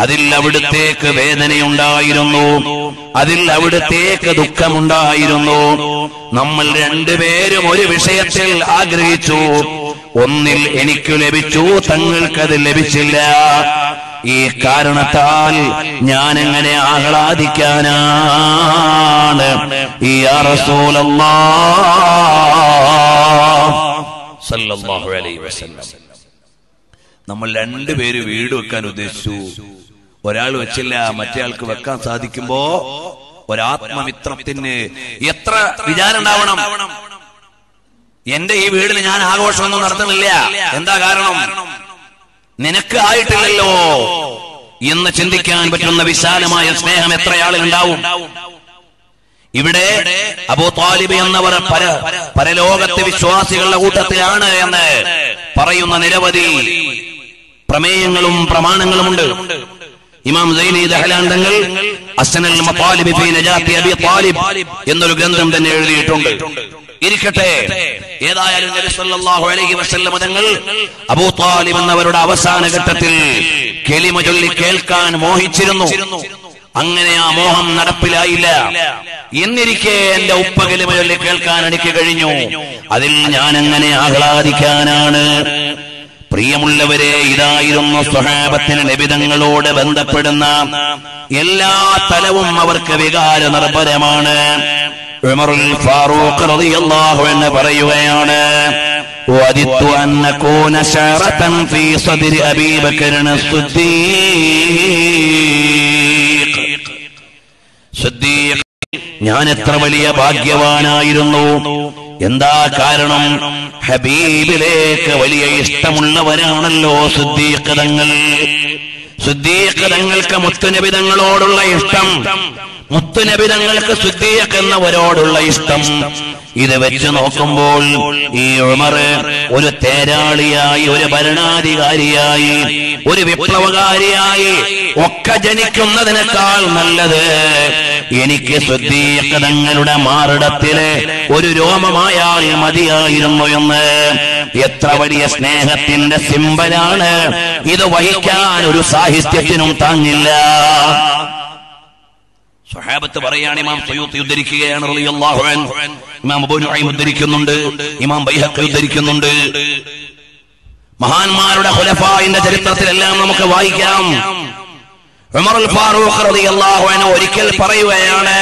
അതിൽ അവിടുത്തേക്ക് വേദനയുണ്ടായിരുന്നു, അതിൽ അവിടുത്തേക്ക് ദുഃഖമുണ്ടായിരുന്നു. നമ്മൾ രണ്ടുപേരും ഒരു വിഷയത്തിൽ ആഗ്രഹിച്ചു, ഒന്നിൽ എനിക്ക് ലഭിച്ചു, തങ്ങൾക്കത് ലഭിച്ചില്ല. ഈ കാരണത്താൽ ഞാൻ എങ്ങനെ ആഹ്ലാദിക്കാനാണ്? യാ റസൂലല്ലാഹ് സല്ലല്ലാഹു അലൈഹി വസല്ലം നമ്മൾ രണ്ടുപേര് വീട് വെക്കാൻ ഉദ്ദേശിച്ചു. ഒരാൾ വെച്ചില്ല, മറ്റേ ആൾക്ക് വെക്കാൻ സാധിക്കുമ്പോ ഒരാത്മമിത്രത്തിന് എത്ര വിചാരം ഉണ്ടാവണം. എന്റെ ഈ വീടിന് ഞാൻ ആഘോഷമൊന്നും നടത്തുന്നില്ല, എന്താ കാരണം? നിനക്ക് ആയിട്ടില്ലല്ലോ എന്ന് ചിന്തിക്കാൻ പറ്റുന്ന വിശാലമായ സ്നേഹം എത്രയാളുണ്ടാവും. ഇവിടെ അബൂ താലിബ് എന്നവർ പരലോകത്തെ വിശ്വാസികളുടെ കൂട്ടത്തിലാണ് എന്ന് പറയുന്ന നിരവധി പ്രമേയങ്ങളും പ്രമാണങ്ങളുമുണ്ട്. ഇമാം സൈനി ദഹ്ലാനി തങ്ങൾ അസ്നൽ മതാലിബി ഫീ നജാത്തി അബീ താലിബ് എന്നൊരു ഗ്രന്ഥം തന്നെ എഴുതിയിട്ടുണ്ട്. ഇരിക്കട്ടെ, ഏതായാലും നബി സല്ലല്ലാഹു അലൈഹി വസല്ലം തങ്ങൾ അബൂ താലിബ് എന്നവരുടെ അവസാന ഘട്ടത്തിൽ കലിമ ചൊല്ലി കേൾക്കാൻ മോഹിച്ചിരുന്നു. അങ്ങനെ ആ മോഹം നടപ്പിലായില്ല. എന്നിരിക്കെ എന്റെ ഉപ്പ കലിമ ചൊല്ലി കേൾക്കാൻ എനിക്ക് കഴിഞ്ഞു, അതിൽ ഞാൻ എങ്ങനെ ആഹ്ലാദിക്കാനാണ്. പ്രിയമുള്ളവരെ, ഇതായിരുന്നു സ്വഹാബത്തിന് നബി തങ്ങളോട് ബന്ധപ്പെടുന്ന എല്ലാ തലവും അവർക്ക് വികാര നിർഭരമാണ്. ഉമറുൽ ഫാറൂഖ് റളിയല്ലാഹു അൻഹു പറയുകയാണ്, وَأَدِدْتُ أَنْ نَكُونَ شَعْرَةً فِي صَدْرِ أَبِي بَكْرٍ الصِّدِّيقِ صديق ഞാൻ എത്ര വലിയ ഭാഗ്യവാനായിരുന്നു. എന്താ കാരണം? ഹബീബിലേക്ക് വലിയ ഇഷ്ടമുള്ളവരാണല്ലോ സിദ്ദീഖ് തങ്ങൾ. സിദ്ദീഖ് തങ്ങൾക്ക് മുത്തുനബി തങ്ങളോടുള്ള ഇഷ്ടം, മുത്തുനബി തങ്ങൾക്ക് സിദ്ദീഖ് എന്നവരോടുള്ള ഇഷ്ടം, ഇത് വെച്ച് നോക്കുമ്പോൾ ഈ ഉമർ ഒരു തേരാളിയായി, ഒരു ഭരണാധികാരിയായി, ഒരു വിപ്ലവകാരിയായി ഒക്കെ ജനിക്കുന്നതിനേക്കാൾ നല്ലത് എനിക്ക് സിദ്ദീഖ് തങ്ങളുടെ മാറിടത്തിലെ ഒരു രോമമായാൽ മതിയായിരുന്നു എന്ന്. എത്ര വലിയ സ്നേഹത്തിന്റെ സിംബലാണ് ഇത്, വഹിക്കാൻ ഒരു സാഹിത്യത്തിനും താങ്ങില്ല. സ്വഹാബത്ത് പറയാണ്, ഇമാം സുയൂത്തി ഉദ്ധരിക്കുകയാണ് റളിയല്ലാഹു അൻഹു, ഇമാം അബൂ നുഈം ഉദ്ധരിക്കുന്നുണ്ട്, ഇമാം ബൈഹഖി ഉദ്ധരിക്കുന്നുണ്ട്. മഹാന്മാരുടെ ഖുലഫാഇന്റെ ചരിത്രത്തിലെല്ലാം നമുക്ക് വായിക്കാം. ഉമറുൽ ഫാറൂഖ് റളിയല്ലാഹു അൻഹു ഒരിക്കൽ പറയുകയാണ്,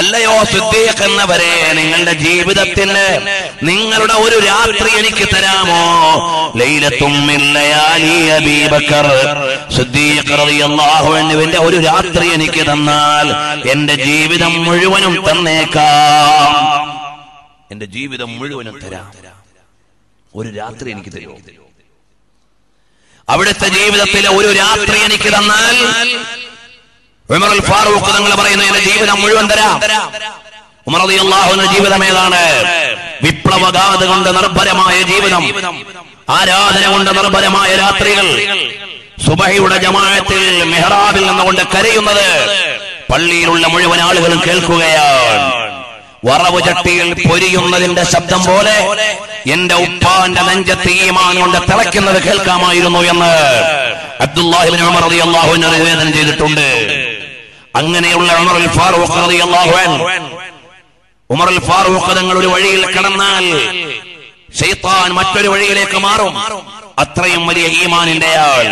അല്ലയോ സിദ്ദീഖ് എന്നവരെ, നിങ്ങളുടെ ജീവിതത്തിന് നിങ്ങളുടെ ഒരു രാത്രി എനിക്ക് തരാമോ? ലൈലത്തും മിൻ ലയാലി അബീ ബക്കർ, സിദ്ദീഖ് റളിയല്ലാഹു അൻഹുവിന്റെ ഒരു രാത്രി എനിക്ക് തന്നാൽ എന്റെ ജീവിതം മുഴുവനും തന്നേക്കാം, എന്റെ ജീവിതം മുഴുവനും തരാം, ഒരു രാത്രി എനിക്ക് തരുമോ? അവിടുത്തെ ജീവിതത്തിലെ ഒരു രാത്രി എനിക്ക് തന്നാൽ ഉമറുൽ ഫാറൂഖ് തങ്ങൾ പറയുന്നു, എന്റെ ജീവിതം മുഴുവൻ തരാം. ഉമർ റളിയല്ലാഹു അൻഹു ജീവിതം ഏതാണ്? വിപ്ലവഗാഥ കൊണ്ട് നിർഭരമായ ജീവിതം, ആരാധന കൊണ്ട് നിർഭരമായ രാത്രികൾ, സുബഹിയുടെ ജമാഅത്തിൽ മെഹ്റാബിൽ നിന്നുകൊണ്ട് കരയുന്നത് പള്ളിയിലുള്ള മുഴുവൻ ആളുകളും കേൾക്കുകയാണ്. വറവ് ചട്ടിയിൽ പൊരിയുന്നതിന്റെ ശബ്ദം പോലെ എന്റെ ഉപ്പാന്റെ നെഞ്ചത്ത് ഈമാൻ കൊണ്ട് തിളയ്ക്കുന്നത് കേൾക്കാമായിരുന്നു എന്ന് അബ്ദുല്ലാഹി ഇബ്നു ഉമർ റളിയല്ലാഹു അൻഹു നിവേദനം ചെയ്തിട്ടുണ്ട്. അങ്ങനെയുള്ള ഉമറുൽ ഫാറൂഖ് റളിയല്ലാഹു അൻഹു, ഉമറുൽ ഫാറൂഖ് തങ്ങൾ ഒരു വഴിയിൽ കടന്നാൽ ശൈത്താൻ മറ്റൊരു വഴിയിലേക്ക് മാറും. അത്രയും വലിയ ഈമാനിന്റെ ആൾ.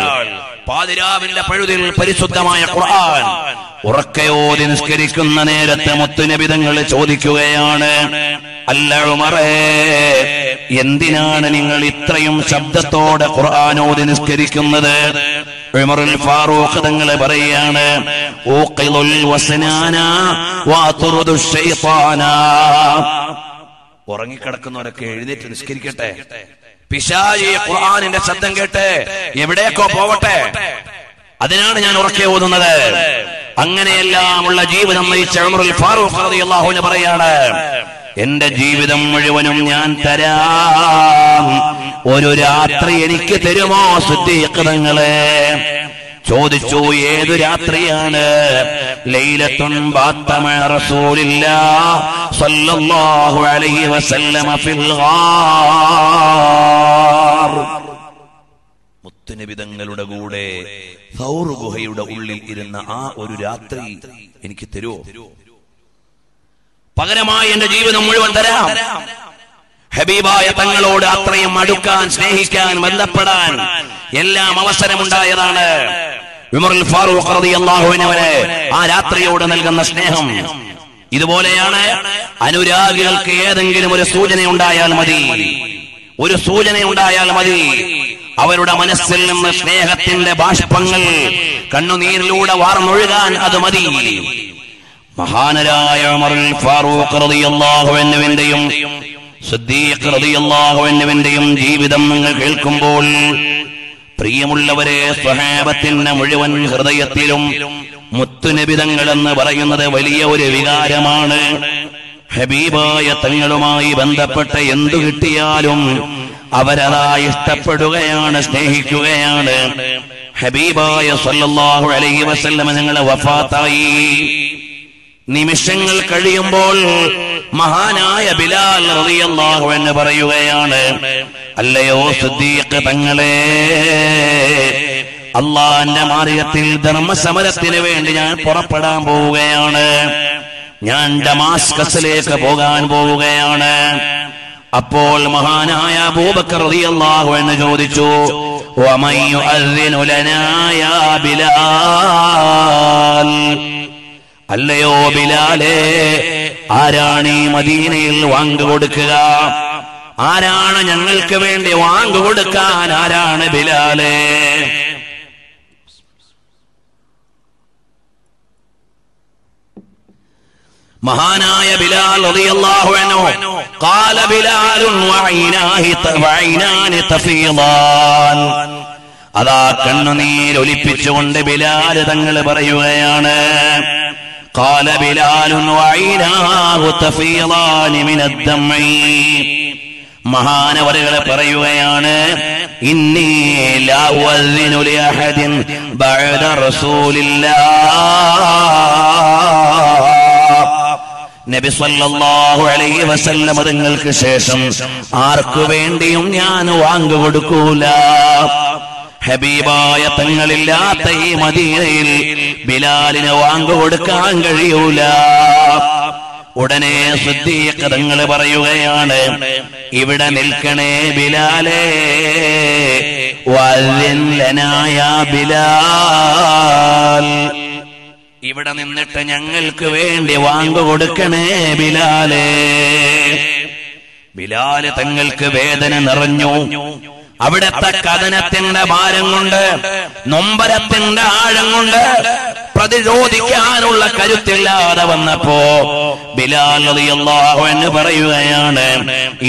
പാതിരാവിന്റെ പഴുതിൽ പരിശുദ്ധമായ ഖുർആൻ ഉറക്കയോതി നിസ്കരിക്കുന്ന നേരത്തെ മുത്തുനബി തങ്ങൾ ചോദിക്കുകയാണ്, അല്ല ഉമറേ, എന്തിനാണ് നിങ്ങൾ ഇത്രയും ശബ്ദത്തോടെ ഖുർആൻ ഓതി നിസ്കരിക്കുന്നത്? ഉമറുൽ ഫാറൂഖ് തങ്ങൾ പറയാണ്, ഊഖിലുൽ വസ്നാന വതുർദു ശൈത്താന, ഉറങ്ങിക്കിടക്കുന്നവരൊക്കെ എഴുന്നേറ്റ് നിസ്കരിക്കട്ടെ, പിശാചി ഖുർആനിന്റെ ശബ്ദം കേട്ട് എവിടേക്കോ പോവട്ടെ, അതിനാണ് ഞാൻ ഉറക്കെ ഓതുന്നത്. അങ്ങനെയെല്ലാമുള്ള ജീവിതം നയിച്ച ഉമറുൽ ഫാറൂഖ് റളിയല്ലാഹു അൻഹു പറയാണ്, എന്റെ ജീവിതം മുഴുവനും ഞാൻ തരാം, ഒരു രാത്രി എനിക്ക് തരുമോ സിദ്ദീഖ് തങ്ങളെ? ചോദിച്ചു, ഏതു രാത്രിയാണ്? ലൈലത്തുൻ ബാത്തമ റസൂലുള്ളാഹി സ്വല്ലല്ലാഹു അലൈഹി വസല്ലമ ഫിൽ ഗാർ, മുത്തുനബി തങ്ങളുടെ കൂടെ സൗർ ഗുഹയുടെ ഉള്ളിൽ ഇരുന്ന ആ ഒരു രാത്രി എനിക്ക് തരുമോ? പകരമായി എന്റെ ജീവിതം മുഴുവൻ തരാം. ഹബീബായ തങ്ങളോട് അത്രയും അടുക്കാൻ, സ്നേഹിക്കാൻ, ബന്ധപ്പെടാൻ എല്ലാം അവസരമുണ്ടായതാണ് ഉമറുൽ ഫാറൂഖ് റളിയല്ലാഹു അൻഹുവിനെ ആ രാത്രിയോട് നൽകുന്ന സ്നേഹം. ഇതുപോലെയാണ് അനുരാഗികൾക്ക് ഏതെങ്കിലും ഒരു സൂചന ഉണ്ടായാൽ മതി, ഒരു സൂചന ഉണ്ടായാൽ മതി, അവരുടെ മനസ്സിൽ നിന്ന് സ്നേഹത്തിന്റെ ബാഷ്പങ്ങൾ കണ്ണുനീരിലൂടെ വാർന്നൊഴുകാൻ അത് മതി. മഹാനരായ ഉമറുൽ ഫാറൂഖ് റളിയല്ലാഹു അൻഹുവിന്റെയും സിദ്ദീഖ് റളിയല്ലാഹു അൻഹുവിന്റെയും ജീവിതം നിങ്ങൾ കേൾക്കുമ്പോൾ പ്രിയമുള്ളവരെ, സ്വഹാബത്തിന്റെ മുഴുവൻ ഹൃദയത്തിലും മുത്തുനബിതങ്ങൾ എന്ന് പറയുന്നത് വലിയ ഒരു വികാരമാണ്. ഹബീബായ തങ്ങളുമായി ബന്ധപ്പെട്ട എന്തു കിട്ടിയാലും അവരതാ ഇഷ്ടപ്പെടുകയാണ്, സ്നേഹിക്കുകയാണ്. ഹബീബായ സല്ലല്ലാഹു അലൈഹി വസല്ലം തങ്ങളെ വഫാത്തായി നിമിഷങ്ങൾ കഴിയുമ്പോൾ മഹാനായ ബിലാൽ റളിയല്ലാഹു അൻഹു പറയുകയാണ്, അല്ലയോ സിദ്ദീഖ് തങ്ങളെ, അള്ളാന്റെ മാർഗത്തിൽ ധർമ്മസമരത്തിന് വേണ്ടി ഞാൻ പുറപ്പെടാൻ പോവുകയാണ്, ഞാൻ ഡമാസ്കസിലേക്ക് പോകാൻ പോവുകയാണ്. അപ്പോൾ മഹാനായ അബൂബക്കർ റളിയല്ലാഹു അൻഹു ചോദിച്ചു, വമൻ യുഅ്ദിനു ലനാ യാ ബിലാൽ, അല്ലയോ ബിലാലേ, ആരാണ് ഈ മദീനയിൽ വാങ്ക് കൊടുക്കുക, ആരാണ് ഞങ്ങൾക്ക് വേണ്ടി വാങ്ക് കൊടുക്കാൻ, ആരാണ് ബിലാലേ? മഹാനായ ബിലാൽ റളിയല്ലാഹു അൻഹു ഖാല ബിലാൽ വഅൈനാഹി തഅൈനാനി തഫീളാൻ, അതാ കണ്ണുനീരൊലിപ്പിച്ചുകൊണ്ട് ബിലാൽ തങ്ങൾ പറയുകയാണ്, ഖാല ബിലാൽ വഅൈനാഹു തഫീളാനി മിനദ്ദമഇ, മഹാനവറുകളെ പറയുകയാണ്, ഇന്നി ലാ ഉഅ്ദിനു ലിഅഹദിൻ ബഅദ റസൂലില്ലാഹ്, നബി സല്ലല്ലാഹു അലൈഹി വസല്ലം തങ്ങൾക്ക് ശേഷം ആർക്കു വേണ്ടിയും ഞാൻ വാങ്ങു കൊടുക്കൂല. ഹബീബായ തങ്ങളില്ലാത്ത ഈ മദീനയിൽ ബിലാലിന് വാങ്ങു കൊടുക്കാൻ കഴിയൂല. ഉടനെ സിദ്ദീഖ് തങ്ങൾ പറയുകയാണ്, ഇവിടെ നിൽക്കണേ ബിലാലേ, വഅ്ദിൻ ലനാ യാ ബിലാൽ, ഇവിടെ നിന്നിട്ട് ഞങ്ങൾക്ക് വേണ്ടി വാങ്ങു കൊടുക്കണേ ബിലാലേ. ബിലാല് തങ്ങൾക്ക് വേദന നിറഞ്ഞു. അവിടത്തെ കഥനത്തിന്റെ ഭാരം കൊണ്ട്, നൊമ്പരത്തിന്റെ ആഴം കൊണ്ട് പ്രതിരോധിക്കാനുള്ള കരുത്തില്ലാതെ വന്നപ്പോ ബിലാൽ റളിയല്ലാഹു അൻഹു പറയുകയാണ്,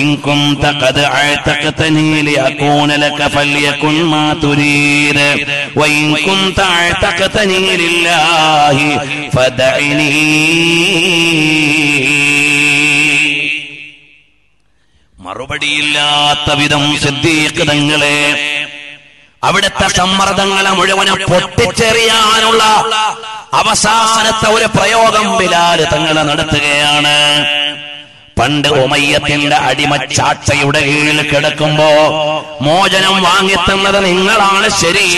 ഇൻ കുന്ത ഖദ് അഅതഖതനി ലിഅകൂന ലക ഫൽയകുൻ മാ തുരീദ് വ ഇൻ കുന്ത അഅതഖതനി ലില്ലാഹി ഫദഇനി, മറുപടിയില്ലാത്ത വിധം സിദ്ദീഖ് തങ്ങളെ അവിടുത്തെ സമ്മർദ്ദങ്ങളെ മുഴുവനെ പൊട്ടിച്ചെറിയാനുള്ള അവസാനത്തെ ഒരു പ്രയോഗം ബിലാൽ തങ്ങളെ നടത്തുകയാണ്. പണ്ട് ഉമയ്യത്തിന്റെ അടിമച്ചാട്ടയുടെ കീഴിൽ കിടക്കുമ്പോ മോചനം വാങ്ങിത്തുന്നത് നിങ്ങളാണ് ശരി,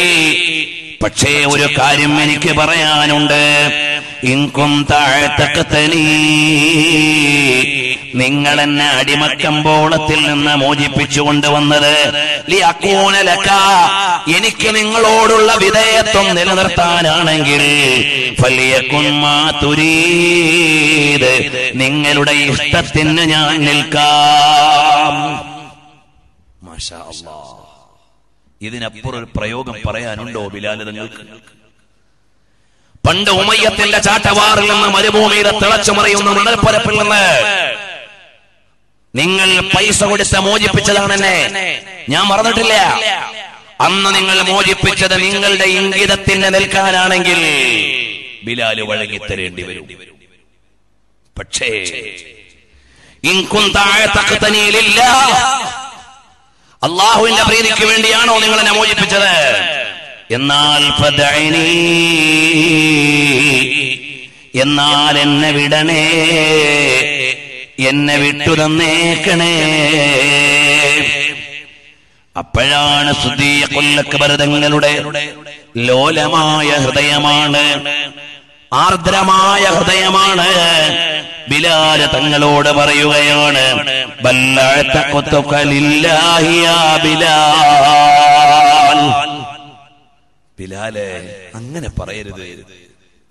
പക്ഷേ ഒരു കാര്യം എനിക്ക് പറയാനുണ്ട്, ഇൻകും താഴ്ത്തക്കത്തനീ, നിങ്ങൾ എന്നെ അടിമക്കമ്പോളത്തിൽ നിന്ന് മോചിപ്പിച്ചു കൊണ്ടുവന്നത് ലക, എനിക്ക് നിങ്ങളോടുള്ള വിധേയത്വം നിലനിർത്താനാണെങ്കിൽ നിങ്ങളുടെ ഇഷ്ടത്തിന് ഞാൻ നിൽക്കാം. മാഷാ അല്ലാഹ്, ഇതിനപ്പുറം ഒരു പ്രയോഗം പറയാനുണ്ടോ ബിലാൽ നിങ്ങൾക്ക്? പണ്ട് ഉമയ്യത്തിന്റെ ചാട്ടവാറിൽ നിന്ന്, മരുഭൂമിയുടെ തിളച്ചുമറിയുന്ന മണൽപ്പരപ്പിൽ നിന്ന് നിങ്ങൾ പൈസ കൊടുത്ത് മോചിപ്പിച്ചതാണ് എന്നെ, ഞാൻ മറന്നിട്ടില്ല. അന്ന് നിങ്ങൾ മോചിപ്പിച്ചത് നിങ്ങളുടെ ഇംഗിതത്തിന് നിൽക്കാനാണെങ്കിൽ ബിലാൽ വഴങ്ങി തരേണ്ടി വരും. പക്ഷേ ഇൻകും താഴത്തക്കത്തനിയിലില്ല, അള്ളാഹുവിന്റെ പ്രീതിക്ക് വേണ്ടിയാണോ നിങ്ങൾ എന്നെ മോചിപ്പിച്ചത്? എന്നാൽ ഫദഇനി, എന്നാൽ എന്നെ വിടണേ, എന്നെ വിട്ടു തന്നേക്കണേ. അപ്പോഴാണ് സിദ്ദീഖുൽ അക്ബർ തങ്ങളുടെ ലോലമായ ഹൃദയമാണ്, ആർദ്രമായ ഹൃദയമാണ്, ബിലാൽ തങ്ങളോട് പറയുകയാണ്, ബല്ലഅതഖതുക ലില്ലാഹി യാ ബിലാൽ, ബിലാലേ അങ്ങനെ പറയരുത്,